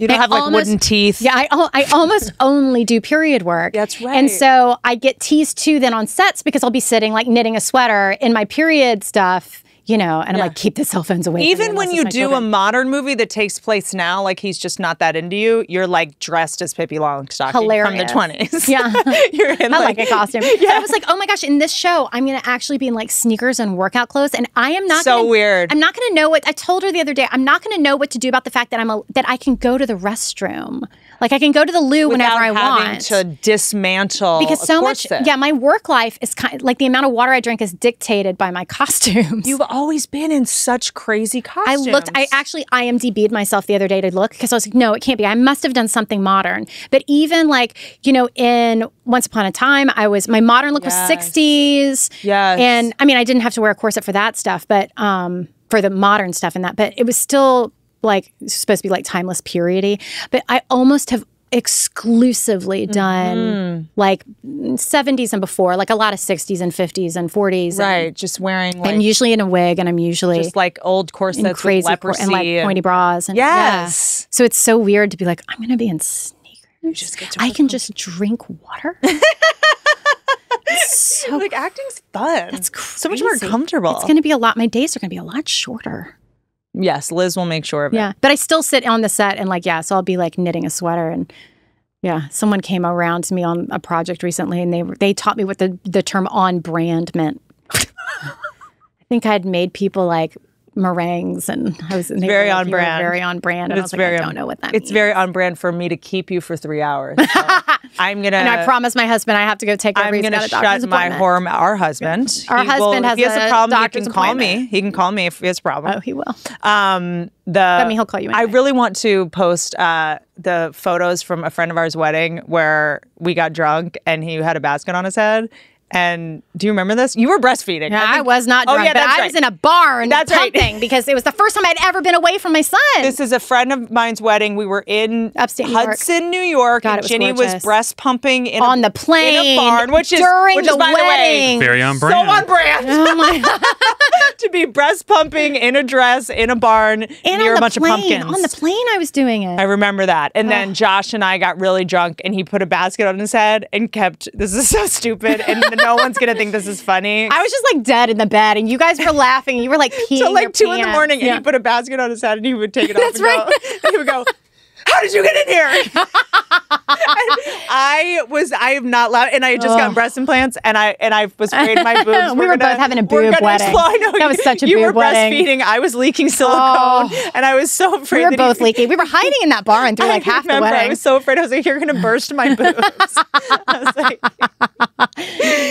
You don't I have, like, almost, wooden teeth. Yeah, I, I almost only do period work. That's right. And so I get teased, too, then on sets because I'll be sitting, like, knitting a sweater in my period stuff, you know, and yeah. I'm like, keep the cell phones away. Even when you do children. a modern movie that takes place now, like, he's just not that into you, you're, like, dressed as Pippi Longstocking Hilarious. From the twenties. Yeah. You're in, I like, like a costume. Yeah. I was like, oh, my gosh, in this show, I'm going to actually be in, like, sneakers and workout clothes, and I am not So gonna, weird. I'm not going to know what, I told her the other day, I'm not going to know what to do about the fact that I'm a, that I can go to the restroom. Like, I can go to the loo without whenever I want. to dismantle Because so much, yeah, my work life is kind of, like, the amount of water I drink is dictated by my costumes. You've always been in such crazy costumes. I looked, I actually I M D B'd myself the other day to look because I was like, no, it can't be. I must have done something modern. But even, like, you know, in Once Upon a Time, I was, my modern look yes. was sixties. Yes. And, I mean, I didn't have to wear a corset for that stuff, but, um, for the modern stuff and that, but it was still... like supposed to be like timeless periody, but I almost have exclusively done mm-hmm. like seventies and before, like a lot of sixties and fifties and forties. Right, and, just wearing. Like, I'm usually in a wig, and I'm usually just like old corsets, and crazy with leprosy, and like pointy bras. And, yes. Yeah. So it's so weird to be like, I'm going to be in sneakers. You just get to I can them. just drink water. So like acting's fun. That's crazy. So much more comfortable. It's going to be a lot. My days are going to be a lot shorter. Yes, Liz will make sure of it. Yeah, but I still sit on the set and like, yeah, so I'll be like knitting a sweater and yeah, someone came around to me on a project recently and they they taught me what the, the term on brand meant. I think I'd made people like meringues and I was and very on like, brand. Very on brand. And, and I was like, I don't know what that means. It's very on brand for me to keep you for three hours. So I'm gonna And I promise my husband I have to go take every I'm gonna shut doctor's my horm our husband. Our he husband will, has, if he has a, a problem, he can call me. He can call me if he has a problem. Oh, he will. Um The, I mean, he'll call you anyway. I really want to post uh, the photos from a friend of ours' wedding where we got drunk and he had a basket on his head. And do you remember this? You were breastfeeding. Yeah, I, think, I was not drunk, oh, yeah, but I right. was in a barn that's pumping right. because it was the first time I'd ever been away from my son. This is a friend of mine's wedding. We were in Upstate Hudson, New York. New York God, and was Ginny gorgeous. was breast pumping in on a, the plane in a barn, which is during which the is, by wedding. The way, very on brand. So on brand. Oh my. To be breast pumping in a dress in a barn and near a bunch plane. of pumpkins. On the plane, I was doing it. I remember that. And oh. then Josh and I got really drunk, and he put a basket on his head and kept. This is so stupid. And no one's gonna think this is funny. I was just like dead in the bed, and you guys were laughing. You were like peeing till like two pants. in the morning, yeah. and he put a basket on his head, and he would take it off. That's and right. go, and he would go, "How did you get in here?" I was, I am not loud, and I had just Ugh. gotten breast implants, and I and I was spraying my boobs. we we're, were gonna, both having a boob we're wedding. Explore, no, that was such a boob wedding. You were breastfeeding. I was leaking silicone, oh. and I was so afraid. We were that both he, leaking. We were hiding in that barn through I like half remember, the wedding. I was so afraid. I was like, "You're gonna burst my boobs." I was like,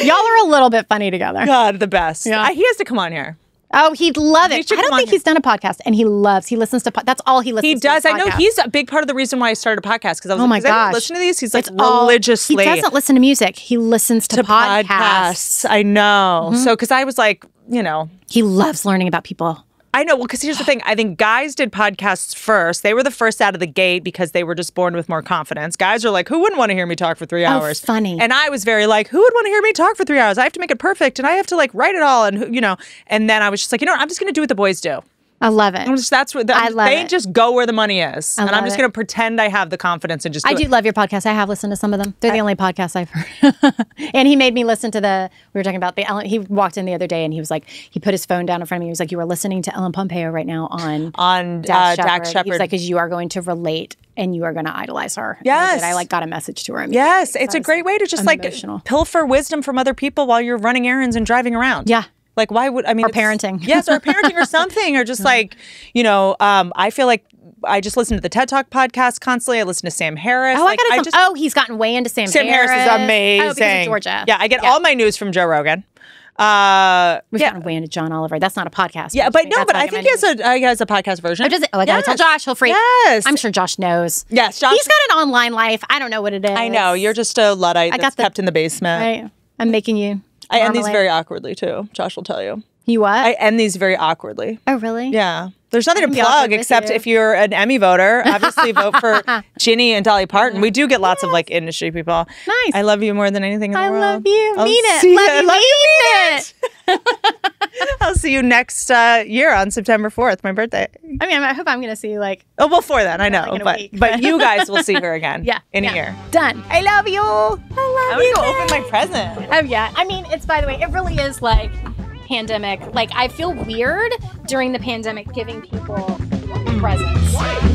"Y'all are a little bit funny together." God, the best. Yeah. I, he has to come on here. Oh, he'd love it. He I don't think he's done a podcast, and he loves. He listens to. Po that's all he listens. He does. To I know he's a big part of the reason why I started a podcast because I was oh like, my gosh, I listen to these. He's like it's religiously. All, he doesn't listen to music. He listens to, to podcasts. podcasts. I know. Mm-hmm. So because I was like, you know, he loves learning about people. I know. Well, because here's the thing. I think guys did podcasts first. They were the first out of the gate because they were just born with more confidence. Guys are like, who wouldn't want to hear me talk for three hours? Oh, funny. And I was very like, who would want to hear me talk for three hours? I have to make it perfect, and I have to like write it all, and you know. And then I was just like, you know what? I'm just going to do what the boys do. I love it. I'm just, that's what the, I love They it. just go where the money is, I and I'm just going to pretend I have the confidence and just. Do I do it. love your podcast. I have listened to some of them. They're I, the only podcasts I've heard. And he made me listen to the. We were talking about the Ellen. He walked in the other day and he was like, he put his phone down in front of me. He was like, "You are listening to Ellen Pompeo right now on on Dax uh, Shepard." He was like, "Because you are going to relate and you are going to idolize her." Yes, I, I like got a message to her. Immediately. Yes, so it's a great way to just like emotional. pilfer wisdom from other people while you're running errands and driving around. Yeah. Like, why would, I mean. Or parenting. Yes, or parenting or something. Or just like, you know, um, I feel like I just listen to the TED Talk podcast constantly. I listen to Sam Harris. Oh, like, I I just, oh he's gotten way into Sam, Sam Harris. Sam Harris is amazing. Oh, because of Georgia. Yeah, I get yeah. all my news from Joe Rogan. Uh, we yeah. found a way into John Oliver. That's not a podcast. Yeah, but no, but I think he has, a, uh, he has a podcast version. Oh, does it? Oh, I yes. gotta tell Josh. He'll freak. Yes. I'm sure Josh knows. Yes, Josh. He's got an online life. I don't know what it is. I know. You're just a Luddite I that's got the, kept in the basement. I, I'm making you. I end these very awkwardly, too. Josh will tell you. You what? I end these very awkwardly. Oh, really? Yeah. There's nothing to plug except you. If you're an Emmy voter, obviously vote for Ginny and Dolly Parton. We do get lots yes. of like industry people. Nice. I love you more than anything in the I world. I love you. I'll mean it. Love you. Love you. Mean it. I'll see you next uh, year on September fourth, my birthday. I mean, I hope I'm going to see you like. Oh, well, for that, I know. Like but, week, but but you guys will see her again. Yeah. In yeah. a year. Done. I love you. I love I'm you. I'm going to go open my present. Oh, yeah. I mean, it's by the way, it really is like. Pandemic, like I feel weird during the pandemic giving people presents.